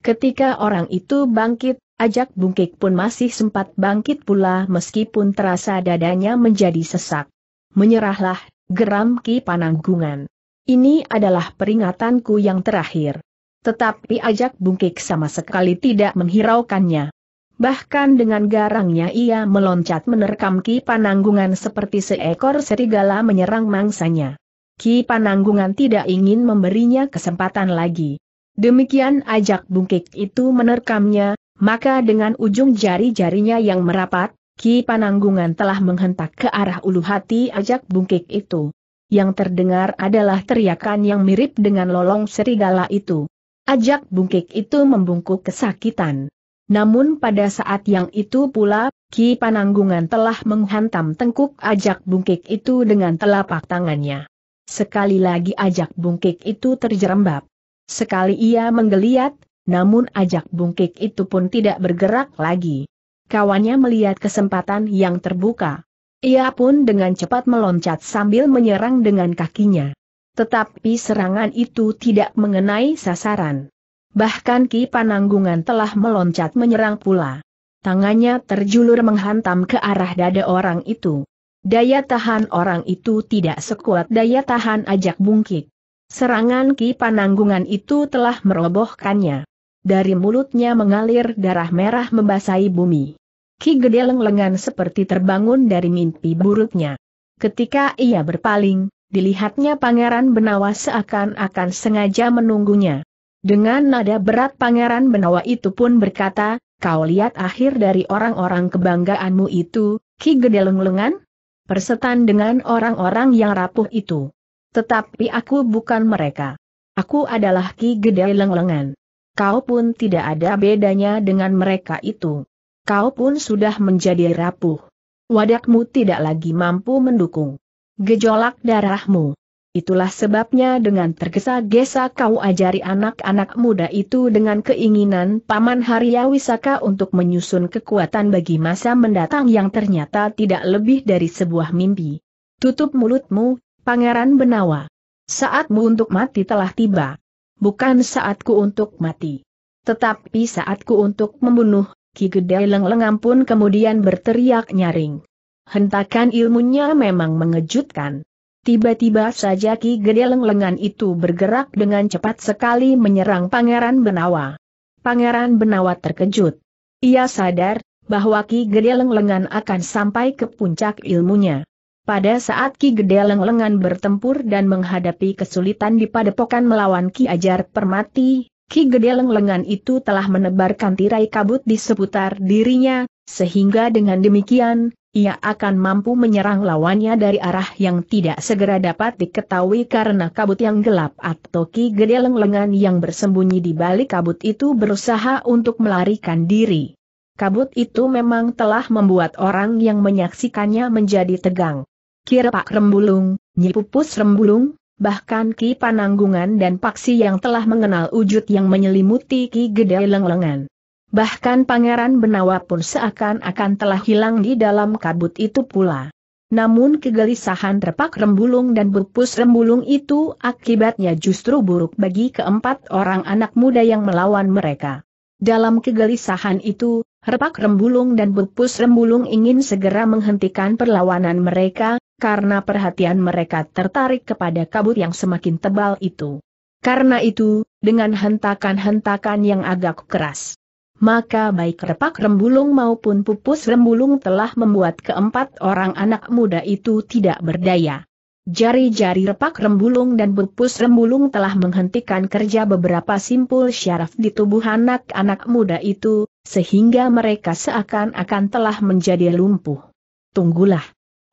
Ketika orang itu bangkit, Ajak Bungkit pun masih sempat bangkit pula meskipun terasa dadanya menjadi sesak. Menyerahlah, geram Ki Pananggungan. Ini adalah peringatanku yang terakhir. Tetapi Ajak Bungkit sama sekali tidak menghiraukannya. Bahkan dengan garangnya ia meloncat menerkam Ki Pananggungan seperti seekor serigala menyerang mangsanya. Ki Pananggungan tidak ingin memberinya kesempatan lagi. Demikian Ajak Bungkit itu menerkamnya, maka dengan ujung jari-jarinya yang merapat, Ki Pananggungan telah menghentak ke arah ulu hati Ajak Bungkit itu. Yang terdengar adalah teriakan yang mirip dengan lolong serigala itu. Ajak Bungkit itu membungkuk kesakitan. Namun pada saat yang itu pula, Ki Pananggungan telah menghantam tengkuk Ajak Bungkit itu dengan telapak tangannya. Sekali lagi Ajak Bungkit itu terjerembab. Sekali ia menggeliat, namun Ajak Bungkit itu pun tidak bergerak lagi. Kawannya melihat kesempatan yang terbuka. Ia pun dengan cepat meloncat sambil menyerang dengan kakinya. Tetapi serangan itu tidak mengenai sasaran. Bahkan Ki Pananggungan telah meloncat menyerang pula. Tangannya terjulur menghantam ke arah dada orang itu. Daya tahan orang itu tidak sekuat daya tahan Ajak Bungkit. Serangan Ki Pananggungan itu telah merobohkannya. Dari mulutnya mengalir darah merah membasahi bumi. Ki Gede Lenglengan seperti terbangun dari mimpi buruknya. Ketika ia berpaling, dilihatnya Pangeran Benawa seakan-akan sengaja menunggunya. Dengan nada berat Pangeran Benawa itu pun berkata, "Kau lihat akhir dari orang-orang kebanggaanmu itu, Ki Gede Lenglengan? Persetan dengan orang-orang yang rapuh itu. Tetapi aku bukan mereka. Aku adalah Ki Gede Lenglengan. Kau pun tidak ada bedanya dengan mereka itu. Kau pun sudah menjadi rapuh. Wadakmu tidak lagi mampu mendukung gejolak darahmu. Itulah sebabnya dengan tergesa-gesa kau ajari anak-anak muda itu dengan keinginan Paman Harya Wisaka untuk menyusun kekuatan bagi masa mendatang yang ternyata tidak lebih dari sebuah mimpi. Tutup mulutmu, Pangeran Benawa. Saatmu untuk mati telah tiba. Bukan saatku untuk mati. Tetapi saatku untuk membunuh." Ki Gede Lenglengan pun kemudian berteriak nyaring. Hentakan ilmunya memang mengejutkan. Tiba-tiba saja Ki Gede Lenglengan itu bergerak dengan cepat sekali menyerang Pangeran Benawa. Pangeran Benawa terkejut. Ia sadar bahwa Ki Gede Lenglengan akan sampai ke puncak ilmunya. Pada saat Ki Gede Lenglengan bertempur dan menghadapi kesulitan di padepokan melawan Ki Ajar Permati, Ki Gede Lenglengan itu telah menebarkan tirai kabut di seputar dirinya, sehingga dengan demikian ia akan mampu menyerang lawannya dari arah yang tidak segera dapat diketahui karena kabut yang gelap atau Ki Gede Lenglengan yang bersembunyi di balik kabut itu berusaha untuk melarikan diri. Kabut itu memang telah membuat orang yang menyaksikannya menjadi tegang. Ki Repak Rembulung, Nyi Pupus Rembulung, bahkan Ki Pananggungan dan Paksi yang telah mengenal wujud yang menyelimuti Ki Gede Lenglengan. Bahkan Pangeran Benawa pun seakan-akan telah hilang di dalam kabut itu pula. Namun kegelisahan Repak Rembulung dan Pupus Rembulung itu akibatnya justru buruk bagi keempat orang anak muda yang melawan mereka. Dalam kegelisahan itu, Repak Rembulung dan Pupus Rembulung ingin segera menghentikan perlawanan mereka, karena perhatian mereka tertarik kepada kabut yang semakin tebal itu. Karena itu, dengan hentakan-hentakan yang agak keras, maka baik Repak Rembulung maupun Pupus Rembulung telah membuat keempat orang anak muda itu tidak berdaya. Jari-jari Repak Rembulung dan Pupus Rembulung telah menghentikan kerja beberapa simpul syaraf di tubuh anak-anak muda itu, sehingga mereka seakan-akan telah menjadi lumpuh. Tunggulah.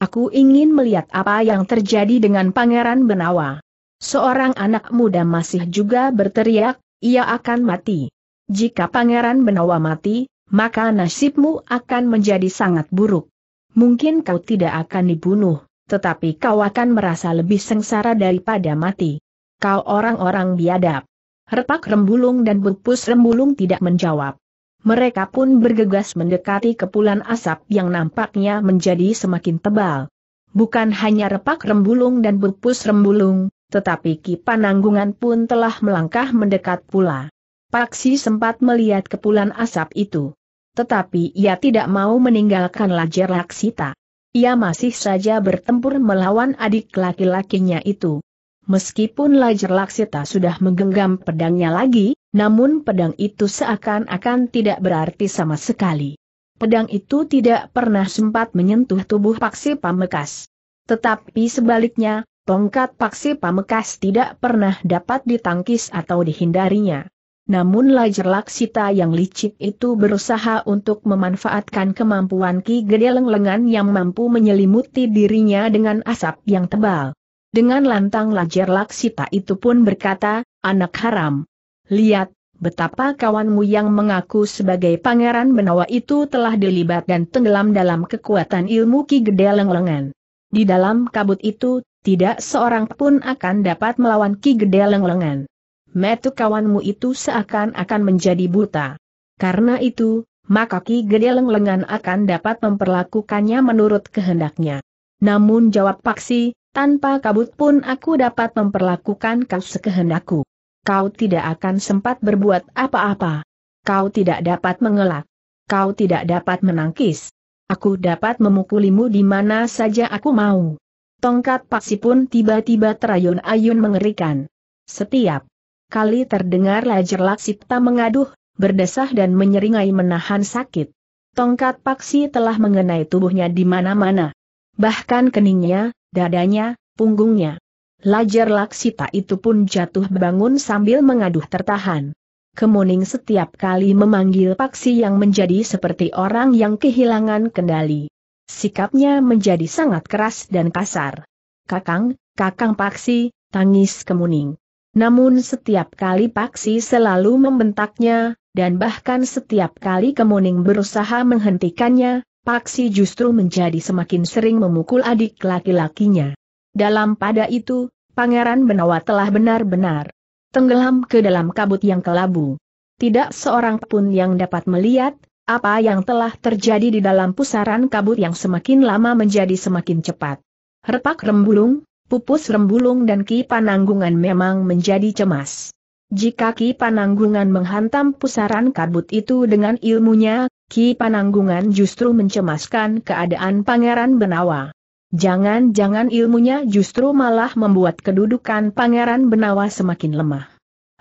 Aku ingin melihat apa yang terjadi dengan Pangeran Benawa. Seorang anak muda masih juga berteriak. ia akan mati. Jika Pangeran Benawa mati, maka nasibmu akan menjadi sangat buruk. Mungkin kau tidak akan dibunuh, tetapi kau akan merasa lebih sengsara daripada mati. Kau orang-orang biadab. Repak Rembulung dan Pupus Rembulung tidak menjawab. Mereka pun bergegas mendekati kepulan asap yang nampaknya menjadi semakin tebal. Bukan hanya Repak Rembulung dan Pupus Rembulung, tetapi Ki Pananggungan pun telah melangkah mendekat pula. Paksi sempat melihat kepulan asap itu. Tetapi ia tidak mau meninggalkan Lajer Laksita. Ia masih saja bertempur melawan adik laki-lakinya itu. Meskipun Lajer Laksita sudah menggenggam pedangnya lagi, namun pedang itu seakan-akan tidak berarti sama sekali. Pedang itu tidak pernah sempat menyentuh tubuh Paksi Pamekas. Tetapi sebaliknya, tongkat Paksi Pamekas tidak pernah dapat ditangkis atau dihindarinya. Namun Lajer Laksita yang licik itu berusaha untuk memanfaatkan kemampuan Ki Gede Lenglengan yang mampu menyelimuti dirinya dengan asap yang tebal. Dengan lantang Lajer Laksita itu pun berkata, "Anak haram. Lihat, betapa kawanmu yang mengaku sebagai Pangeran Benawa itu telah dilibat dan tenggelam dalam kekuatan ilmu Ki Gede Lenglengan. Di dalam kabut itu, tidak seorang pun akan dapat melawan Ki Gede Lenglengan. Metu kawanmu itu seakan-akan menjadi buta. Karena itu, maka Ki Gede Lenglengan akan dapat memperlakukannya menurut kehendaknya." "Namun," jawab Paksi, "tanpa kabut pun aku dapat memperlakukan kau sekehendakku. Kau tidak akan sempat berbuat apa-apa. Kau tidak dapat mengelak. Kau tidak dapat menangkis. Aku dapat memukulimu di mana saja aku mau." Tongkat Paksi pun tiba-tiba terayun-ayun mengerikan. Setiap kali terdengar Lajer Laksita mengaduh, berdesah dan menyeringai menahan sakit. Tongkat Paksi telah mengenai tubuhnya di mana-mana. Bahkan keningnya, dadanya, punggungnya. Lajer Laksita itu pun jatuh bangun sambil mengaduh tertahan. Kemuning setiap kali memanggil Paksi yang menjadi seperti orang yang kehilangan kendali. Sikapnya menjadi sangat keras dan kasar. "Kakang, Kakang Paksi," tangis Kemuning. Namun setiap kali Paksi selalu membentaknya, dan bahkan setiap kali Kemuning berusaha menghentikannya, Paksi justru menjadi semakin sering memukul adik laki-lakinya. Dalam pada itu, Pangeran Benawa telah benar-benar tenggelam ke dalam kabut yang kelabu. Tidak seorang pun yang dapat melihat apa yang telah terjadi di dalam pusaran kabut yang semakin lama menjadi semakin cepat. Repak Rembulung, Pupus Rembulung dan Ki Pananggungan memang menjadi cemas. Jika Ki Pananggungan menghantam pusaran kabut itu dengan ilmunya, Ki Pananggungan justru mencemaskan keadaan Pangeran Benawa. Jangan-jangan ilmunya justru malah membuat kedudukan Pangeran Benawa semakin lemah.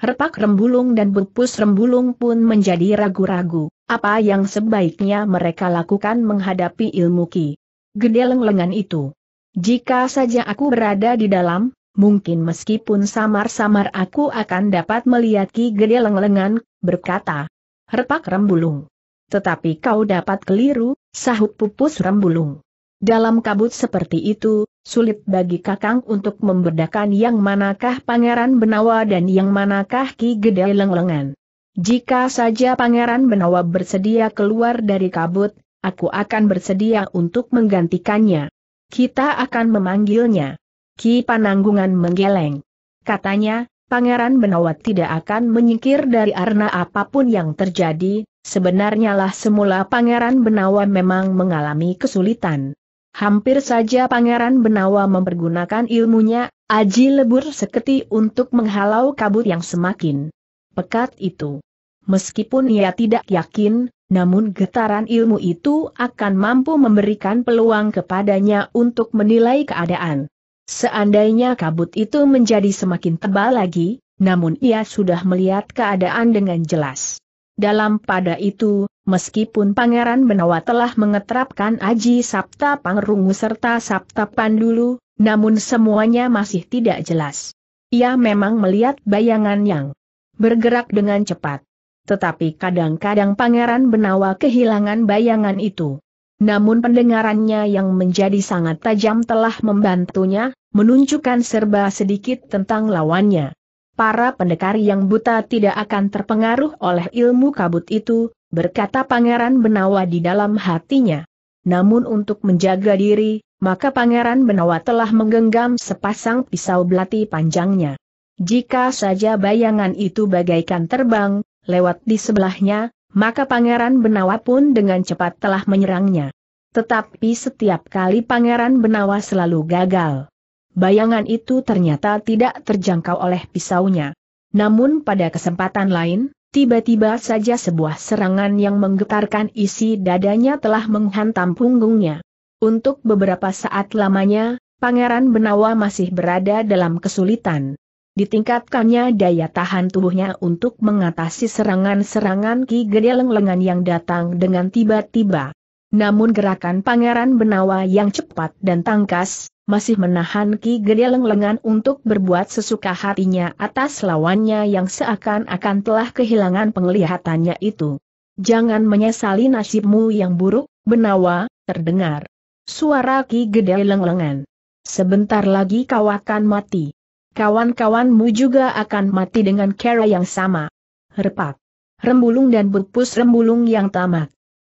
Repak Rembulung dan Pupus Rembulung pun menjadi ragu-ragu, apa yang sebaiknya mereka lakukan menghadapi ilmu Ki Gede Lenglengan itu. "Jika saja aku berada di dalam, mungkin meskipun samar-samar aku akan dapat melihat Ki Gede Lenglengan," berkata Repak Rembulung. "Tetapi kau dapat keliru," sahut Pupus Rembulung. "Dalam kabut seperti itu, sulit bagi Kakang untuk membedakan yang manakah Pangeran Benawa dan yang manakah Ki Gede Lenglengan. Jika saja Pangeran Benawa bersedia keluar dari kabut, aku akan bersedia untuk menggantikannya. Kita akan memanggilnya." Ki Pananggungan menggeleng. Katanya, "Pangeran Benawa tidak akan menyingkir dari arena apapun yang terjadi. Sebenarnya lah semula Pangeran Benawa memang mengalami kesulitan. Hampir saja Pangeran Benawa mempergunakan ilmunya, aji lebur seketi untuk menghalau kabut yang semakin pekat itu. Meskipun ia tidak yakin, namun getaran ilmu itu akan mampu memberikan peluang kepadanya untuk menilai keadaan. Seandainya kabut itu menjadi semakin tebal lagi, namun ia sudah melihat keadaan dengan jelas. Dalam pada itu, meskipun Pangeran Benawa telah mengeterapkan aji Sapta Pangrungu serta Sapta Pandulu, namun semuanya masih tidak jelas. Ia memang melihat bayangan yang bergerak dengan cepat. Tetapi kadang-kadang Pangeran Benawa kehilangan bayangan itu. Namun pendengarannya yang menjadi sangat tajam telah membantunya, menunjukkan serba sedikit tentang lawannya. para pendekar yang buta tidak akan terpengaruh oleh ilmu kabut itu, berkata Pangeran Benawa di dalam hatinya. Namun untuk menjaga diri, maka Pangeran Benawa telah menggenggam sepasang pisau belati panjangnya. Jika saja bayangan itu bagaikan terbang, lewat di sebelahnya, maka Pangeran Benawa pun dengan cepat telah menyerangnya. Tetapi setiap kali Pangeran Benawa selalu gagal. Bayangan itu ternyata tidak terjangkau oleh pisaunya. Namun pada kesempatan lain, tiba-tiba saja sebuah serangan yang menggetarkan isi dadanya telah menghantam punggungnya. Untuk beberapa saat lamanya, Pangeran Benawa masih berada dalam kesulitan. Ditingkatkannya daya tahan tubuhnya untuk mengatasi serangan-serangan Ki Gede Lenglengan yang datang dengan tiba-tiba. Namun gerakan Pangeran Benawa yang cepat dan tangkas, masih menahan Ki Gede Lenglengan untuk berbuat sesuka hatinya atas lawannya yang seakan-akan telah kehilangan penglihatannya itu. Jangan menyesali nasibmu yang buruk, Benawa, terdengar suara Ki Gede Lenglengan. Sebentar lagi kau akan mati. Kawan-kawanmu juga akan mati dengan cara yang sama. Repak Rembulung dan Pupus Rembulung yang tamak.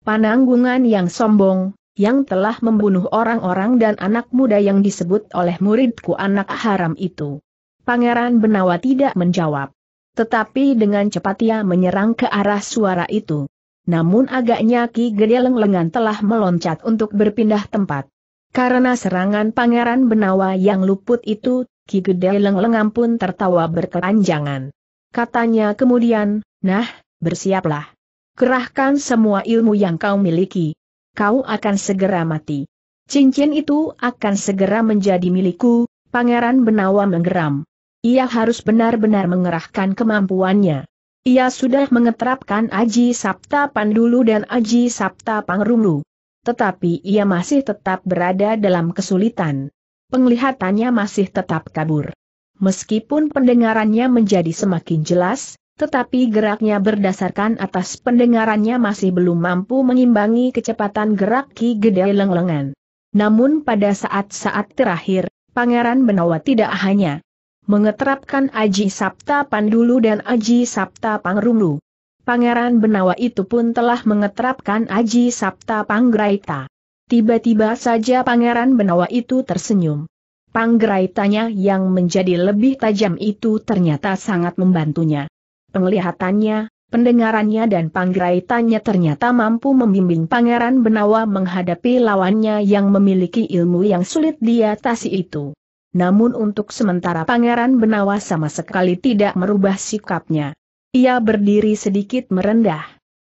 Pananggungan yang sombong, yang telah membunuh orang-orang dan anak muda yang disebut oleh muridku anak haram itu. Pangeran Benawa tidak menjawab. Tetapi dengan cepat ia menyerang ke arah suara itu. Namun agaknya Ki Gede Lenglengan telah meloncat untuk berpindah tempat. Karena serangan Pangeran Benawa yang luput itu, Ki Gede Lenglengan pun tertawa berkepanjangan. Katanya kemudian, nah, bersiaplah. Kerahkan semua ilmu yang kau miliki. Kau akan segera mati. Cincin itu akan segera menjadi milikku, Pangeran Benawa menggeram. Ia harus benar-benar mengerahkan kemampuannya. Ia sudah mengeterapkan Aji Sapta Pandulu dan Aji Sapta Pangrulu. Tetapi ia masih tetap berada dalam kesulitan. Penglihatannya masih tetap kabur. Meskipun pendengarannya menjadi semakin jelas, tetapi geraknya berdasarkan atas pendengarannya masih belum mampu mengimbangi kecepatan gerak Ki Gede Lenglengan. Namun pada saat-saat terakhir, Pangeran Benawa tidak hanya mengeterapkan Aji Sapta Pandulu dan Aji Sapta Pangrulu. Pangeran Benawa itu pun telah mengeterapkan Aji Sapta Panggraita. Tiba-tiba saja Pangeran Benawa itu tersenyum. Panggraitanya yang menjadi lebih tajam itu ternyata sangat membantunya. Penglihatannya, pendengarannya dan pangraitannya ternyata mampu membimbing Pangeran Benawa menghadapi lawannya yang memiliki ilmu yang sulit diatasi itu. Namun untuk sementara Pangeran Benawa sama sekali tidak merubah sikapnya. Ia berdiri sedikit merendah.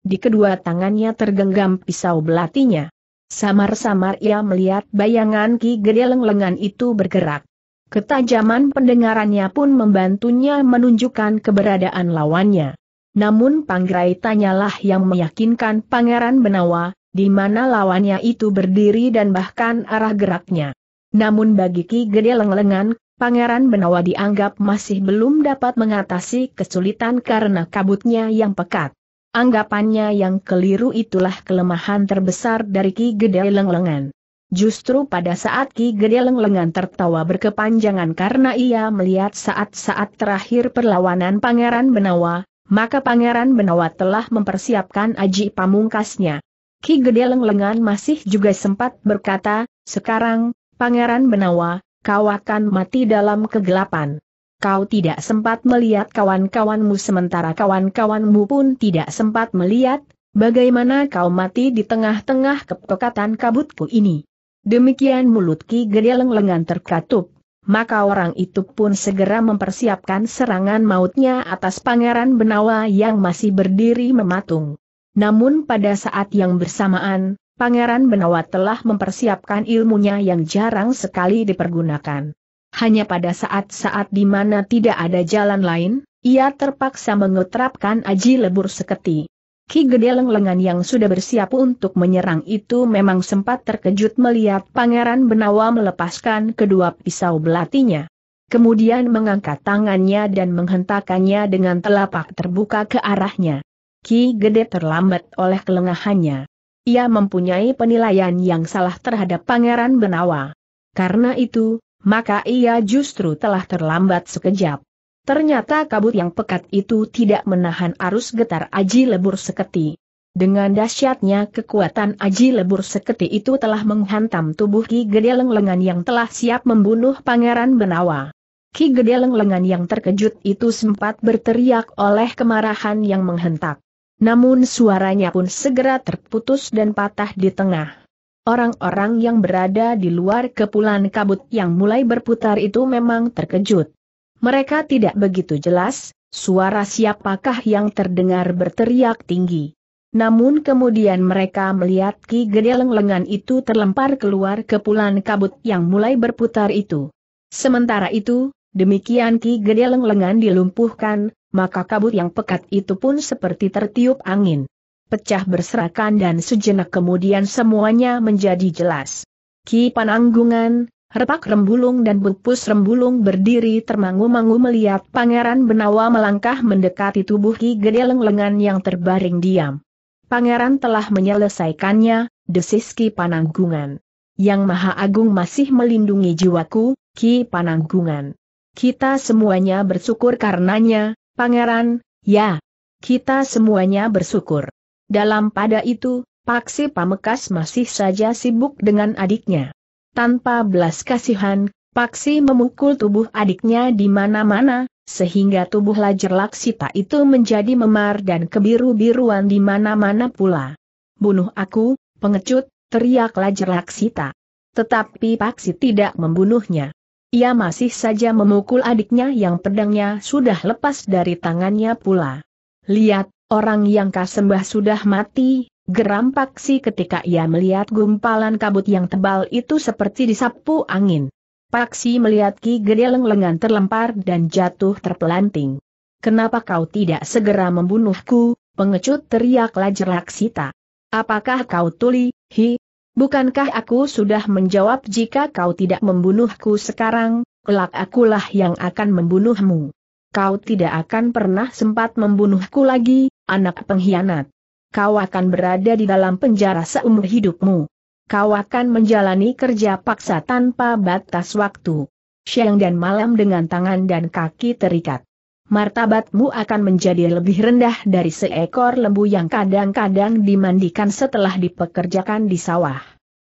Di kedua tangannya tergenggam pisau belatinya. Samar-samar ia melihat bayangan Ki Gede Lenglengan itu bergerak. Ketajaman pendengarannya pun membantunya menunjukkan keberadaan lawannya. Namun pangraitanyalah yang meyakinkan Pangeran Benawa, di mana lawannya itu berdiri dan bahkan arah geraknya. Namun bagi Ki Gede Lenglengan, Pangeran Benawa dianggap masih belum dapat mengatasi kesulitan karena kabutnya yang pekat. Anggapannya yang keliru itulah kelemahan terbesar dari Ki Gede Lenglengan. Justru pada saat Ki Gede Lenglengan tertawa berkepanjangan karena ia melihat saat-saat terakhir perlawanan Pangeran Benawa, maka Pangeran Benawa telah mempersiapkan aji pamungkasnya. Ki Gede Lenglengan masih juga sempat berkata, sekarang, Pangeran Benawa, kau akan mati dalam kegelapan. Kau tidak sempat melihat kawan-kawanmu sementara kawan-kawanmu pun tidak sempat melihat, bagaimana kau mati di tengah-tengah kepekatan kabutku ini. Demikian mulut Ki Gede Lenglengan terkatup, maka orang itu pun segera mempersiapkan serangan mautnya atas Pangeran Benawa yang masih berdiri mematung. Namun pada saat yang bersamaan, Pangeran Benawa telah mempersiapkan ilmunya yang jarang sekali dipergunakan. Hanya pada saat-saat di mana tidak ada jalan lain, ia terpaksa mengeterapkan aji lebur seketi. Ki Gede Lenglengan yang sudah bersiap untuk menyerang itu memang sempat terkejut melihat Pangeran Benawa melepaskan kedua pisau belatinya. Kemudian mengangkat tangannya dan menghentakkannya dengan telapak terbuka ke arahnya. Ki Gede terlambat oleh kelengahannya. Ia mempunyai penilaian yang salah terhadap Pangeran Benawa. Karena itu, maka ia justru telah terlambat sekejap. Ternyata kabut yang pekat itu tidak menahan arus getar Aji Lebur Seketi. Dengan dahsyatnya kekuatan Aji Lebur Seketi itu telah menghantam tubuh Ki Gede Lenglengan yang telah siap membunuh Pangeran Benawa. Ki Gede Lenglengan yang terkejut itu sempat berteriak oleh kemarahan yang menghentak. Namun suaranya pun segera terputus dan patah di tengah. Orang-orang yang berada di luar kepulan kabut yang mulai berputar itu memang terkejut. Mereka tidak begitu jelas, suara siapakah yang terdengar berteriak tinggi. Namun kemudian mereka melihat Ki Gede Lenglengan itu terlempar keluar kepulan kabut yang mulai berputar itu. Sementara itu, demikian Ki Gede Lenglengan dilumpuhkan, maka kabut yang pekat itu pun seperti tertiup angin. Pecah berserakan dan sejenak kemudian semuanya menjadi jelas. Ki Pananggungan, Repak Rembulung dan Pupus Rembulung berdiri termangu-mangu melihat Pangeran Benawa melangkah mendekati tubuh Ki Gede Lenglengan yang terbaring diam. Pangeran telah menyelesaikannya, desis Ki Pananggungan. Yang Maha Agung masih melindungi jiwaku, Ki Pananggungan. Kita semuanya bersyukur karenanya, Pangeran, ya. Kita semuanya bersyukur. Dalam pada itu, Paksi Pamekas masih saja sibuk dengan adiknya. Tanpa belas kasihan, Paksi memukul tubuh adiknya di mana-mana, sehingga tubuh Lajer Laksita itu menjadi memar dan kebiru-biruan di mana-mana pula. "Bunuh aku, pengecut!" teriak Lajer Laksita. Tetapi Paksi tidak membunuhnya. Ia masih saja memukul adiknya yang pedangnya sudah lepas dari tangannya pula. "Lihat, orang yang kasembah sudah mati!" geram Paksi ketika ia melihat gumpalan kabut yang tebal itu seperti disapu angin. Paksi melihat Ki Gede Lenglengan terlempar dan jatuh terpelanting. "Kenapa kau tidak segera membunuhku, pengecut?" teriak Lajer Laksita. "Apakah kau tuli, hi? Bukankah aku sudah menjawab jika kau tidak membunuhku sekarang, kelak akulah yang akan membunuhmu. Kau tidak akan pernah sempat membunuhku lagi, anak pengkhianat. Kau akan berada di dalam penjara seumur hidupmu. Kau akan menjalani kerja paksa tanpa batas waktu. Siang dan malam dengan tangan dan kaki terikat. Martabatmu akan menjadi lebih rendah dari seekor lembu yang kadang-kadang dimandikan setelah dipekerjakan di sawah.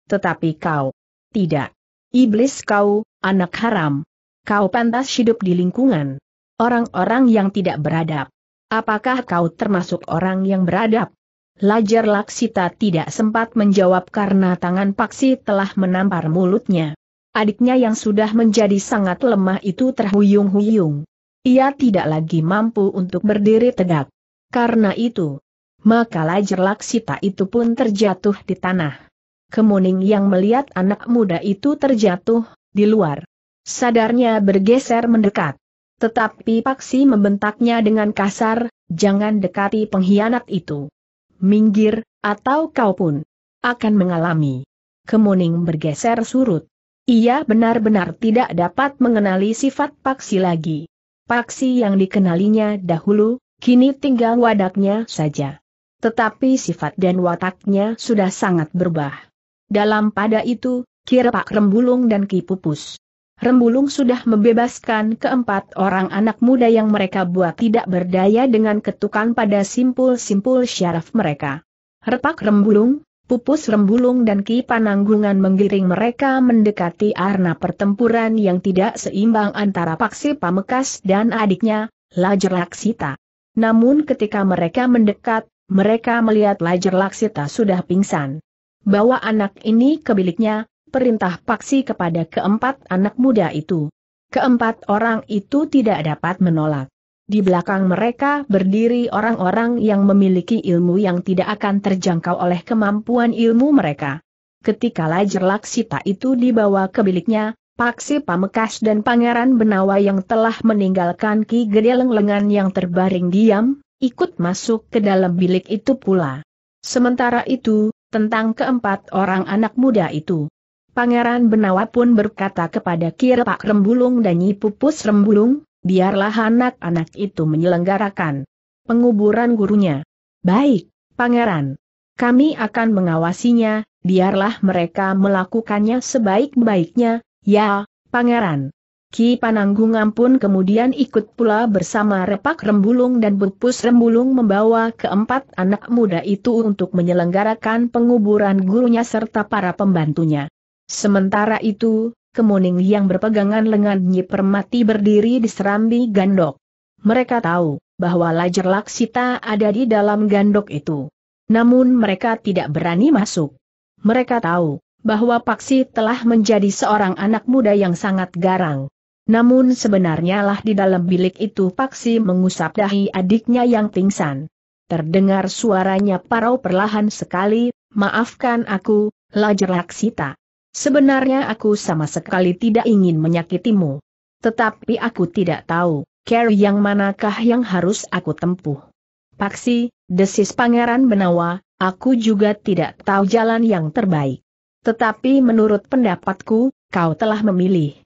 Tetapi kau, tidak. Iblis kau, anak haram. Kau pantas hidup di lingkungan orang-orang yang tidak beradab. Apakah kau termasuk orang yang beradab?" Lajer Laksita tidak sempat menjawab karena tangan Paksi telah menampar mulutnya. Adiknya yang sudah menjadi sangat lemah itu terhuyung-huyung. Ia tidak lagi mampu untuk berdiri tegak. Karena itu, maka Lajer Laksita itu pun terjatuh di tanah. Kemuning yang melihat anak muda itu terjatuh di luar sadarnya bergeser mendekat. Tetapi Paksi membentaknya dengan kasar, "Jangan dekati pengkhianat itu. Minggir, atau kau pun akan mengalami." Kemuning bergeser surut. Ia benar-benar tidak dapat mengenali sifat Paksi lagi. Paksi yang dikenalinya dahulu, kini tinggal wadaknya saja. Tetapi sifat dan wataknya sudah sangat berubah. Dalam pada itu, Ki Repak Rembulung dan Ki Pupus Rembulung sudah membebaskan keempat orang anak muda yang mereka buat tidak berdaya dengan ketukan pada simpul-simpul syaraf mereka. Repak Rembulung, Pupus Rembulung dan Ki Pananggungan menggiring mereka mendekati arena pertempuran yang tidak seimbang antara Paksi Pamekas dan adiknya, Lajer Laksita. Namun ketika mereka mendekat, mereka melihat Lajer Laksita sudah pingsan. "Bawa anak ini ke biliknya," perintah Paksi kepada keempat anak muda itu. Keempat orang itu tidak dapat menolak. Di belakang mereka berdiri orang-orang yang memiliki ilmu yang tidak akan terjangkau oleh kemampuan ilmu mereka. Ketika Lajer Laksita itu dibawa ke biliknya, Paksi Pamekas dan Pangeran Benawa yang telah meninggalkan Ki Gede Lenglengan yang terbaring diam, ikut masuk ke dalam bilik itu pula. Sementara itu, tentang keempat orang anak muda itu, Pangeran Benawa pun berkata kepada Ki Repak Rembulung dan Nyi Pupus Rembulung, "Biarlah anak-anak itu menyelenggarakan penguburan gurunya." "Baik, Pangeran. Kami akan mengawasinya, biarlah mereka melakukannya sebaik-baiknya, ya, Pangeran." Ki Pananggungan pun kemudian ikut pula bersama Repak Rembulung dan Pupus Rembulung membawa keempat anak muda itu untuk menyelenggarakan penguburan gurunya serta para pembantunya. Sementara itu, Kemuning yang berpegangan lengan Nyi Permati berdiri di serambi gandok. Mereka tahu bahwa Lajer Laksita ada di dalam gandok itu. Namun mereka tidak berani masuk. Mereka tahu bahwa Paksi telah menjadi seorang anak muda yang sangat garang. Namun sebenarnya lah di dalam bilik itu Paksi mengusap dahi adiknya yang pingsan. Terdengar suaranya parau perlahan sekali, "Maafkan aku, Lajer Laksita. Sebenarnya aku sama sekali tidak ingin menyakitimu. Tetapi aku tidak tahu, care yang manakah yang harus aku tempuh." "Paksi," desis Pangeran Benawa, "aku juga tidak tahu jalan yang terbaik. Tetapi menurut pendapatku, kau telah memilih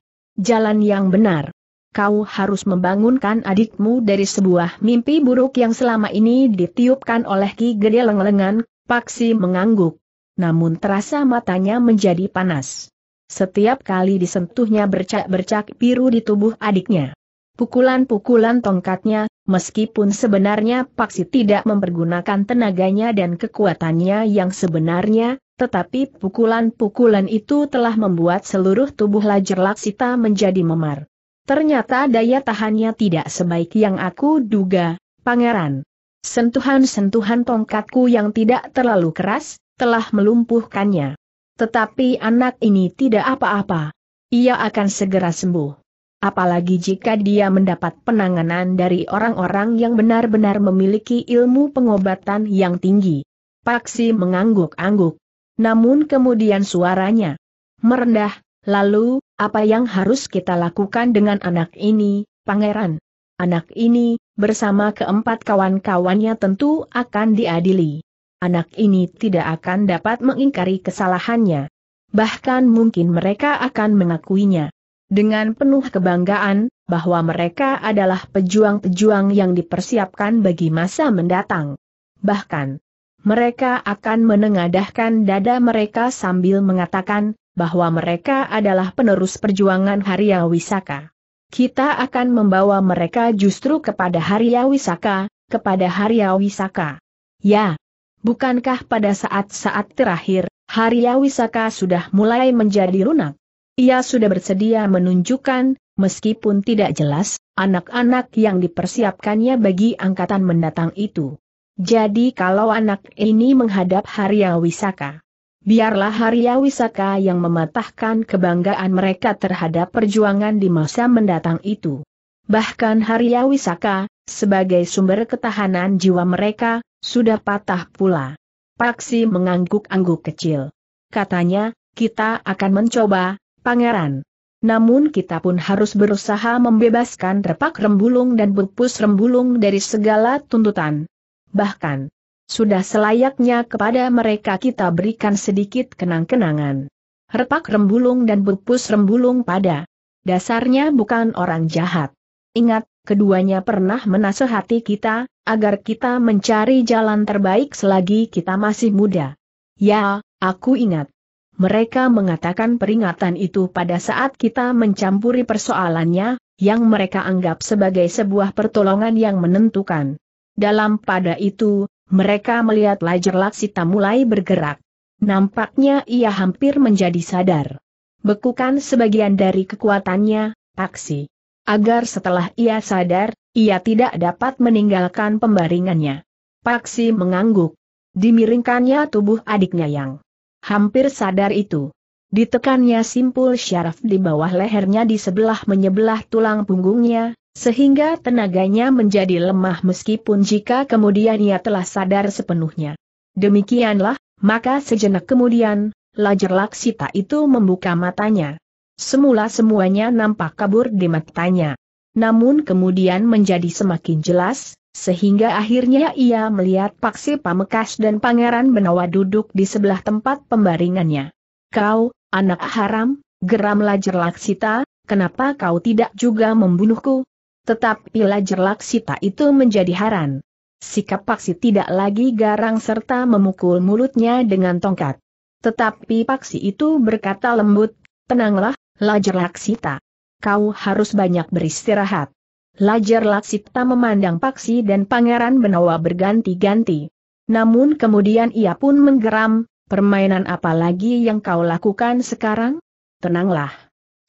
jalan yang benar. Kau harus membangunkan adikmu dari sebuah mimpi buruk yang selama ini ditiupkan oleh Ki Gede Lenglengan." Paksi mengangguk. Namun terasa matanya menjadi panas. Setiap kali disentuhnya bercak-bercak biru di tubuh adiknya. Pukulan-pukulan tongkatnya, meskipun sebenarnya Paksi tidak mempergunakan tenaganya dan kekuatannya yang sebenarnya, tetapi pukulan-pukulan itu telah membuat seluruh tubuh Lajer Laksita menjadi memar. "Ternyata daya tahannya tidak sebaik yang aku duga, Pangeran. Sentuhan-sentuhan tongkatku yang tidak terlalu keras telah melumpuhkannya. Tetapi anak ini tidak apa-apa. Ia akan segera sembuh. Apalagi jika dia mendapat penanganan dari orang-orang yang benar-benar memiliki ilmu pengobatan yang tinggi." Paksi mengangguk-angguk. Namun kemudian suaranya merendah, "Lalu, apa yang harus kita lakukan dengan anak ini, Pangeran? Anak ini, bersama keempat kawan-kawannya tentu akan diadili. Anak ini tidak akan dapat mengingkari kesalahannya. Bahkan mungkin mereka akan mengakuinya dengan penuh kebanggaan, bahwa mereka adalah pejuang-pejuang yang dipersiapkan bagi masa mendatang. Bahkan mereka akan menengadahkan dada mereka sambil mengatakan bahwa mereka adalah penerus perjuangan Harya Wisaka. Kita akan membawa mereka justru kepada Harya Wisaka, kepada Harya Wisaka. Ya, bukankah pada saat-saat terakhir, Harya Wisaka sudah mulai menjadi lunak? Ia sudah bersedia menunjukkan, meskipun tidak jelas, anak-anak yang dipersiapkannya bagi angkatan mendatang itu. Jadi kalau anak ini menghadap Harya Wisaka, biarlah Harya Wisaka yang mematahkan kebanggaan mereka terhadap perjuangan di masa mendatang itu. Bahkan Harya Wisaka, sebagai sumber ketahanan jiwa mereka, sudah patah pula." Paksi mengangguk-angguk kecil. Katanya, "Kita akan mencoba, Pangeran. Namun kita pun harus berusaha membebaskan Repak Rembulung dan Pupus Rembulung dari segala tuntutan. Bahkan, sudah selayaknya kepada mereka kita berikan sedikit kenang-kenangan. Repak Rembulung dan Pupus Rembulung pada dasarnya bukan orang jahat. Ingat, keduanya pernah menasehati kita, agar kita mencari jalan terbaik selagi kita masih muda." "Ya, aku ingat. Mereka mengatakan peringatan itu pada saat kita mencampuri persoalannya, yang mereka anggap sebagai sebuah pertolongan yang menentukan. Dalam pada itu, mereka melihat Lajer Laksita mulai bergerak. Nampaknya ia hampir menjadi sadar. Bekukan sebagian dari kekuatannya, Paksi. Agar setelah ia sadar, ia tidak dapat meninggalkan pembaringannya." Paksi mengangguk. Dimiringkannya tubuh adiknya yang hampir sadar itu. Ditekannya simpul syaraf di bawah lehernya di sebelah menyebelah tulang punggungnya, sehingga tenaganya menjadi lemah meskipun jika kemudian ia telah sadar sepenuhnya. Demikianlah, maka sejenak kemudian, Lajer Laksita itu membuka matanya. Semula semuanya nampak kabur di matanya. Namun kemudian menjadi semakin jelas, sehingga akhirnya ia melihat Paksi Pamekas dan Pangeran Benawa duduk di sebelah tempat pembaringannya. "Kau, anak haram," geram Lajer Laksita, "kenapa kau tidak juga membunuhku?" Tetapi Lajer Laksita itu menjadi haran. Sikap Paksi tidak lagi garang serta memukul mulutnya dengan tongkat. Tetapi Paksi itu berkata lembut, "Tenanglah, Lajer Laksita. kau harus banyak beristirahat. Lajer Laksita memandang Paksi dan Pangeran Benawa berganti-ganti. Namun kemudian ia pun menggeram, permainan apa lagi yang kau lakukan sekarang? Tenanglah.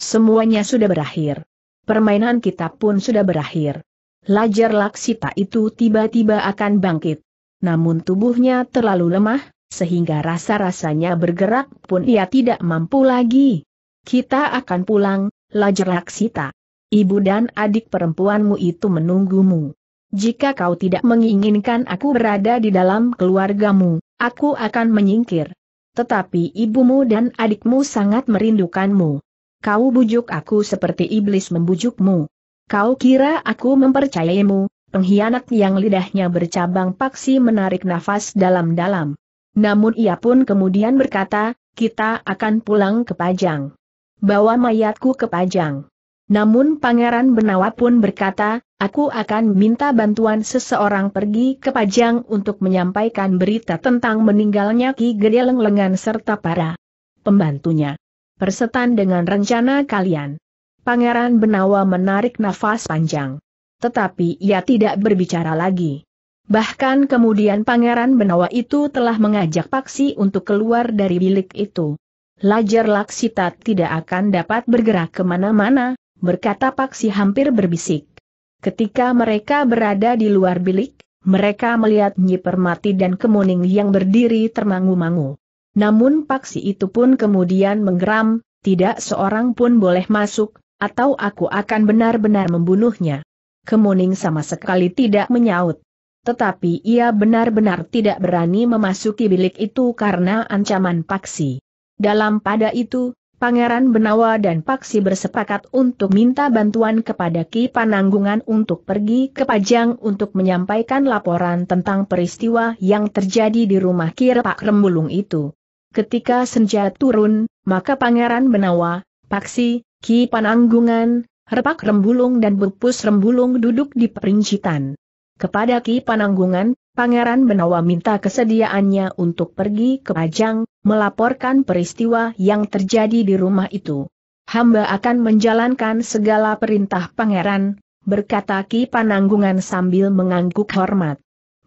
Semuanya sudah berakhir. Permainan kita pun sudah berakhir. Lajer Laksita itu tiba-tiba akan bangkit. Namun tubuhnya terlalu lemah, sehingga rasa-rasanya bergerak pun ia tidak mampu lagi. Kita akan pulang, Lajer Laksita. Ibu dan adik perempuanmu itu menunggumu. Jika kau tidak menginginkan aku berada di dalam keluargamu, aku akan menyingkir. Tetapi ibumu dan adikmu sangat merindukanmu. Kau bujuk aku seperti iblis membujukmu. Kau kira aku mempercayaimu, pengkhianat yang lidahnya bercabang. Paksi menarik nafas dalam-dalam. Namun ia pun kemudian berkata, kita akan pulang ke Pajang. Bawa mayatku ke Pajang. Namun Pangeran Benawa pun berkata, aku akan minta bantuan seseorang pergi ke Pajang untuk menyampaikan berita tentang meninggalnya Ki Gede Lenglengan serta para pembantunya. Persetan dengan rencana kalian. Pangeran Benawa menarik nafas panjang. Tetapi ia tidak berbicara lagi. Bahkan kemudian Pangeran Benawa itu telah mengajak Paksi untuk keluar dari bilik itu. Lajer Laksita tidak akan dapat bergerak kemana-mana, berkata Paksi hampir berbisik. Ketika mereka berada di luar bilik, mereka melihat Nyi Permati dan Kemuning yang berdiri termangu-mangu. Namun Paksi itu pun kemudian menggeram, tidak seorang pun boleh masuk, atau aku akan benar-benar membunuhnya. Kemuning sama sekali tidak menyaut. Tetapi ia benar-benar tidak berani memasuki bilik itu karena ancaman Paksi. Dalam pada itu, Pangeran Benawa dan Paksi bersepakat untuk minta bantuan kepada Ki Pananggungan untuk pergi ke Pajang untuk menyampaikan laporan tentang peristiwa yang terjadi di rumah Ki Repak Rembulung itu. Ketika senja turun, maka Pangeran Benawa, Paksi, Ki Pananggungan, Repak Rembulung dan Pupus Rembulung duduk di perincitan. Kepada Ki Pananggungan, Pangeran Benawa minta kesediaannya untuk pergi ke Pajang, melaporkan peristiwa yang terjadi di rumah itu. Hamba akan menjalankan segala perintah Pangeran, berkata Ki Pananggungan sambil mengangguk hormat.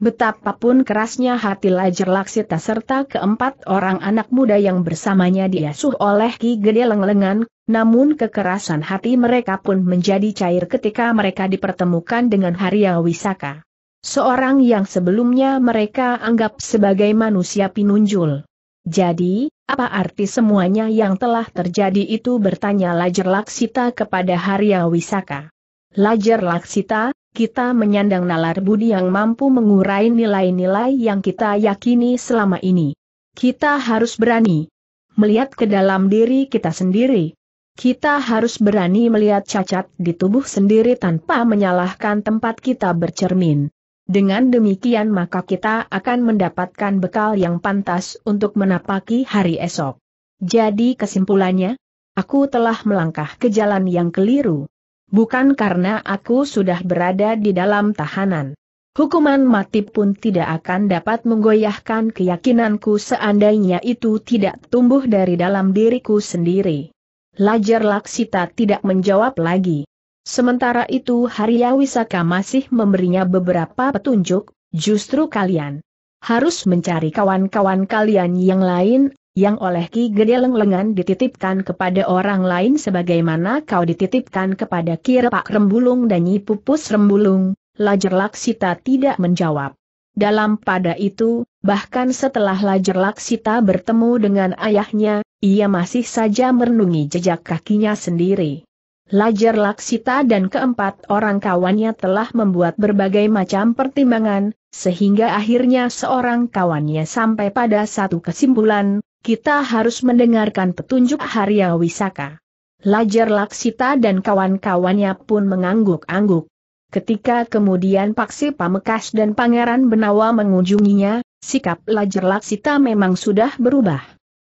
Betapapun kerasnya hati Lajer Laksita serta keempat orang anak muda yang bersamanya diasuh oleh Ki Gede Lenglengan, namun kekerasan hati mereka pun menjadi cair ketika mereka dipertemukan dengan Harya Wisaka. Seorang yang sebelumnya mereka anggap sebagai manusia pinunjul. Jadi, apa arti semuanya yang telah terjadi itu, bertanya Lajer Laksita kepada Harya Wisaka. Lajer Laksita, kita menyandang nalar budi yang mampu mengurai nilai-nilai yang kita yakini selama ini. Kita harus berani melihat ke dalam diri kita sendiri. Kita harus berani melihat cacat di tubuh sendiri tanpa menyalahkan tempat kita bercermin. Dengan demikian maka kita akan mendapatkan bekal yang pantas untuk menapaki hari esok. Jadi kesimpulannya, aku telah melangkah ke jalan yang keliru. Bukan karena aku sudah berada di dalam tahanan. Hukuman mati pun tidak akan dapat menggoyahkan keyakinanku seandainya itu tidak tumbuh dari dalam diriku sendiri. Lajer Laksita tidak menjawab lagi. Sementara itu Harya Wisaka masih memberinya beberapa petunjuk, justru kalian harus mencari kawan-kawan kalian yang lain, yang oleh Ki Gede Lenglengan dititipkan kepada orang lain sebagaimana kau dititipkan kepada Ki Repak Rembulung dan Nyi Pupus Rembulung. Lajer Laksita tidak menjawab. Dalam pada itu, bahkan setelah Lajer Laksita bertemu dengan ayahnya, ia masih saja merenungi jejak kakinya sendiri. Lajer Laksita dan keempat orang kawannya telah membuat berbagai macam pertimbangan, sehingga akhirnya seorang kawannya sampai pada satu kesimpulan, kita harus mendengarkan petunjuk Harya Wisaka. Lajer Laksita dan kawan-kawannya pun mengangguk-angguk. Ketika kemudian Paksi Pamekas dan Pangeran Benawa mengunjunginya, sikap Lajer Laksita memang sudah berubah.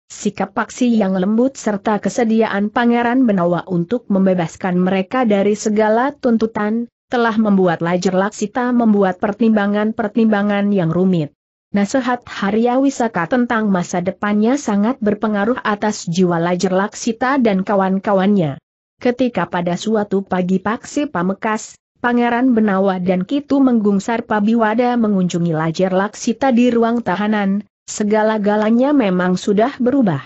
Sikap Paksi yang lembut serta kesediaan Pangeran Benawa untuk membebaskan mereka dari segala tuntutan, telah membuat Lajer Laksita membuat pertimbangan-pertimbangan yang rumit. Nasihat Harya Wisaka tentang masa depannya sangat berpengaruh atas jiwa Lajer Laksita dan kawan-kawannya. Ketika pada suatu pagi Paksi Pamekas, Pangeran Benawa dan Ki Tumenggung Sarpa Biwada mengunjungi Lajer Laksita di ruang tahanan, segala-galanya memang sudah berubah.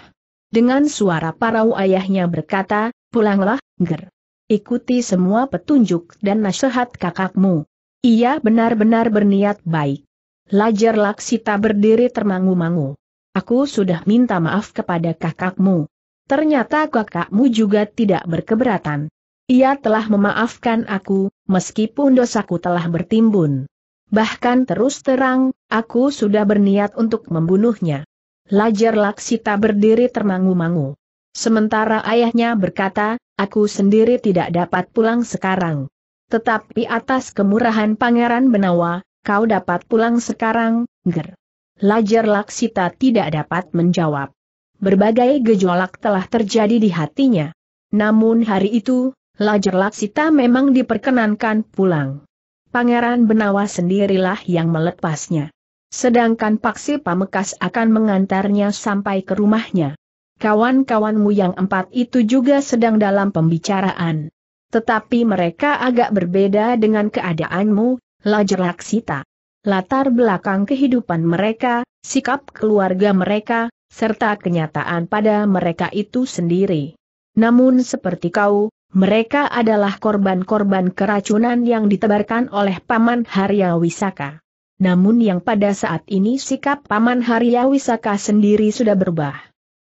Dengan suara parau ayahnya berkata, "Pulanglah, Ger. Ikuti semua petunjuk dan nasihat kakakmu." Ia benar-benar berniat baik. Lajer Laksita berdiri termangu-mangu. "Aku sudah minta maaf kepada kakakmu. Ternyata kakakmu juga tidak berkeberatan. Ia telah memaafkan aku, meskipun dosaku telah bertimbun. Bahkan terus terang, aku sudah berniat untuk membunuhnya." Lajer Laksita berdiri termangu-mangu. Sementara ayahnya berkata, "Aku sendiri tidak dapat pulang sekarang. Tetapi atas kemurahan Pangeran Benawa, kau dapat pulang sekarang, Ger." Lajer Laksita tidak dapat menjawab. Berbagai gejolak telah terjadi di hatinya. Namun hari itu, Lajer Laksita memang diperkenankan pulang. Pangeran Benawa sendirilah yang melepasnya. Sedangkan Paksi Pamekas akan mengantarnya sampai ke rumahnya. Kawan-kawanmu yang empat itu juga sedang dalam pembicaraan. Tetapi mereka agak berbeda dengan keadaanmu, Lajer Laksita. Latar belakang kehidupan mereka, sikap keluarga mereka, serta kenyataan pada mereka itu sendiri. Namun seperti kau, mereka adalah korban-korban keracunan yang ditebarkan oleh Paman Harya Wisaka. Namun yang pada saat ini sikap Paman Harya Wisaka sendiri sudah berubah.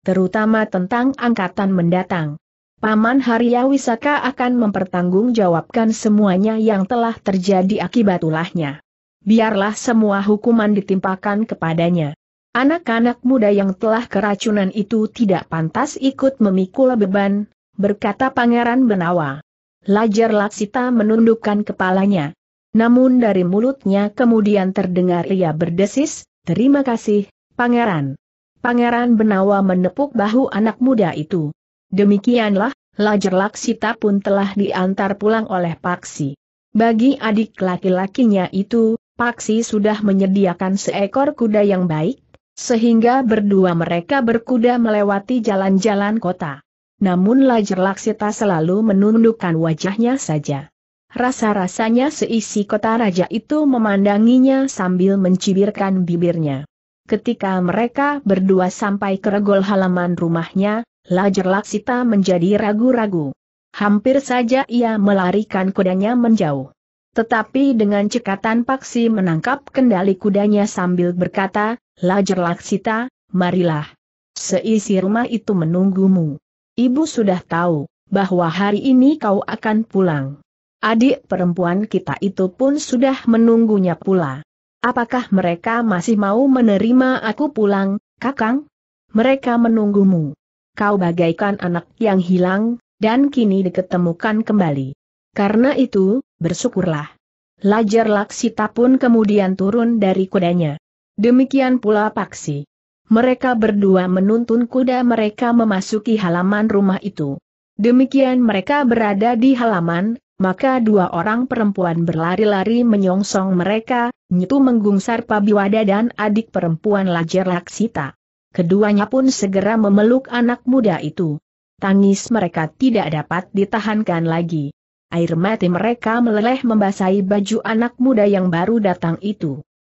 Terutama tentang angkatan mendatang. Paman Harya Wisaka akan mempertanggungjawabkan semuanya yang telah terjadi akibat ulahnya. Biarlah semua hukuman ditimpakan kepadanya. "Anak-anak muda yang telah keracunan itu tidak pantas ikut memikul beban," berkata Pangeran Benawa. Lajer Laksita menundukkan kepalanya. Namun dari mulutnya kemudian terdengar ia berdesis, "Terima kasih, Pangeran." Pangeran Benawa menepuk bahu anak muda itu. Demikianlah, Lajer Laksita pun telah diantar pulang oleh Paksi. Bagi adik laki-lakinya itu, Paksi sudah menyediakan seekor kuda yang baik, sehingga berdua mereka berkuda melewati jalan-jalan kota. Namun Lajer Laksita selalu menundukkan wajahnya saja. Rasa-rasanya seisi kota raja itu memandanginya sambil mencibirkan bibirnya. Ketika mereka berdua sampai ke regol halaman rumahnya, Lajer Laksita menjadi ragu-ragu. Hampir saja ia melarikan kudanya menjauh. Tetapi dengan cekatan Paksi menangkap kendali kudanya sambil berkata, "Lajer Laksita, marilah. Seisi rumah itu menunggumu. Ibu sudah tahu bahwa hari ini kau akan pulang. Adik perempuan kita itu pun sudah menunggunya pula. Apakah mereka masih mau menerima aku pulang, Kakang? Mereka menunggumu. Kau bagaikan anak yang hilang, dan kini diketemukan kembali. Karena itu, bersyukurlah." Lajer Laksita pun kemudian turun dari kudanya. Demikian pula Paksi. Mereka berdua menuntun kuda mereka memasuki halaman rumah itu. Demikian mereka berada di halaman, maka dua orang perempuan berlari-lari menyongsong mereka, Nyi Tumenggung Sarpa Biwada dan adik perempuan Lajer Laksita. Keduanya pun segera memeluk anak muda itu. Tangis mereka tidak dapat ditahankan lagi. Air mata mereka meleleh membasahi baju anak muda yang baru datang itu.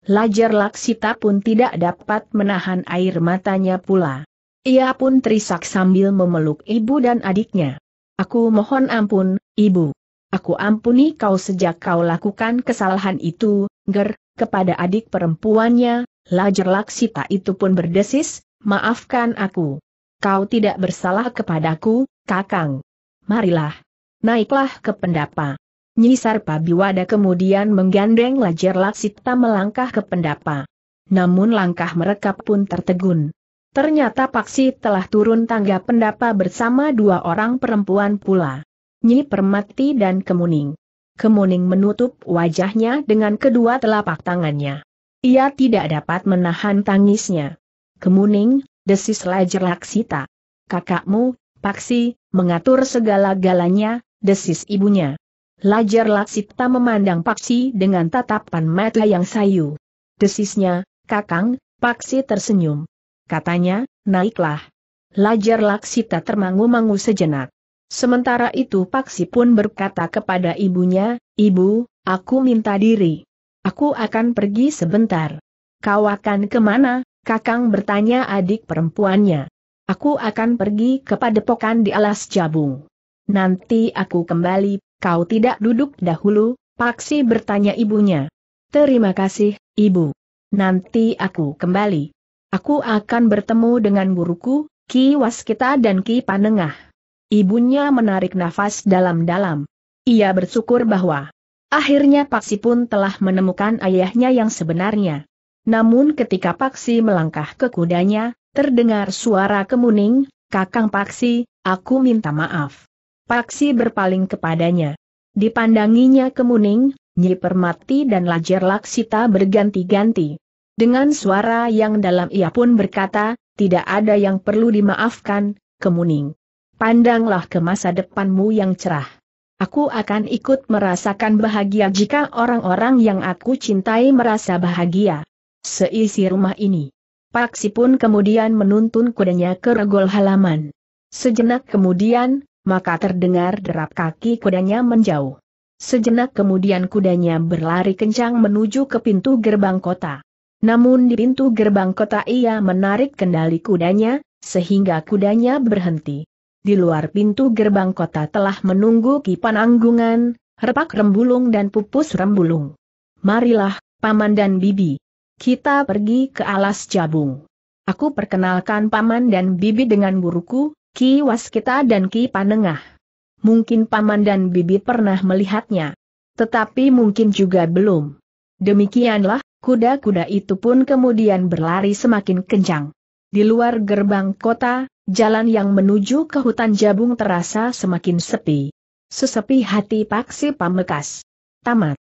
Lajer Laksita pun tidak dapat menahan air matanya pula. Ia pun terisak sambil memeluk ibu dan adiknya. "Aku mohon ampun, Ibu. Aku ampuni kau sejak kau lakukan kesalahan itu, Ger," kepada adik perempuannya. Lajer Laksita itu pun berdesis, "Maafkan aku. Kau tidak bersalah kepadaku, Kakang. Marilah. Naiklah ke pendapa." Nyi Sarpa Biwada kemudian menggandeng Lajer Laksita melangkah ke pendapa. Namun langkah mereka pun tertegun. Ternyata Paksi telah turun tangga pendapa bersama dua orang perempuan pula, Nyi Permati dan Kemuning. Kemuning menutup wajahnya dengan kedua telapak tangannya. Ia tidak dapat menahan tangisnya. "Kemuning," desis Lajer Laksita. "Kakakmu, Paksi, mengatur segala-galanya," desis ibunya. Lajer Laksita memandang Paksi dengan tatapan mata yang sayu. Desisnya, "Kakang." Paksi tersenyum. Katanya, "Naiklah." Lajer Laksita termangu-mangu sejenak. Sementara itu Paksi pun berkata kepada ibunya, "Ibu, aku minta diri. Aku akan pergi sebentar." "Kau akan kemana?" Kakang bertanya adik perempuannya. "Aku akan pergi ke padepokan di Alas Jabung." "Nanti aku kembali, kau tidak duduk dahulu?" Paksi bertanya ibunya. "Terima kasih, Ibu. Nanti aku kembali. Aku akan bertemu dengan guruku, Ki Waskita dan Ki Panengah." Ibunya menarik nafas dalam-dalam. Ia bersyukur bahwa akhirnya Paksi pun telah menemukan ayahnya yang sebenarnya. Namun ketika Paksi melangkah ke kudanya, terdengar suara Kemuning, "Kakang Paksi, aku minta maaf." Paksi berpaling kepadanya. Dipandanginya Kemuning, Nyi Permati dan Lajer Laksita berganti-ganti. Dengan suara yang dalam ia pun berkata, "Tidak ada yang perlu dimaafkan, Kemuning. Pandanglah ke masa depanmu yang cerah. Aku akan ikut merasakan bahagia jika orang-orang yang aku cintai merasa bahagia." Seisi rumah ini. Paksi pun kemudian menuntun kudanya ke regol halaman. Sejenak kemudian, maka terdengar derap kaki kudanya menjauh. Sejenak kemudian kudanya berlari kencang menuju ke pintu gerbang kota. Namun di pintu gerbang kota ia menarik kendali kudanya, sehingga kudanya berhenti. Di luar pintu gerbang kota telah menunggu Ki Pananggungan, Repak Rembulung dan Pupus Rembulung. "Marilah, Paman dan Bibi. Kita pergi ke Alas Jabung. Aku perkenalkan Paman dan Bibi dengan guruku, Ki Waskita dan Ki Panengah. Mungkin Paman dan Bibi pernah melihatnya. Tetapi mungkin juga belum." Demikianlah, kuda-kuda itu pun kemudian berlari semakin kencang. Di luar gerbang kota, jalan yang menuju ke hutan Jabung terasa semakin sepi. Sesepi hati Paksi Pamekas. Tamat.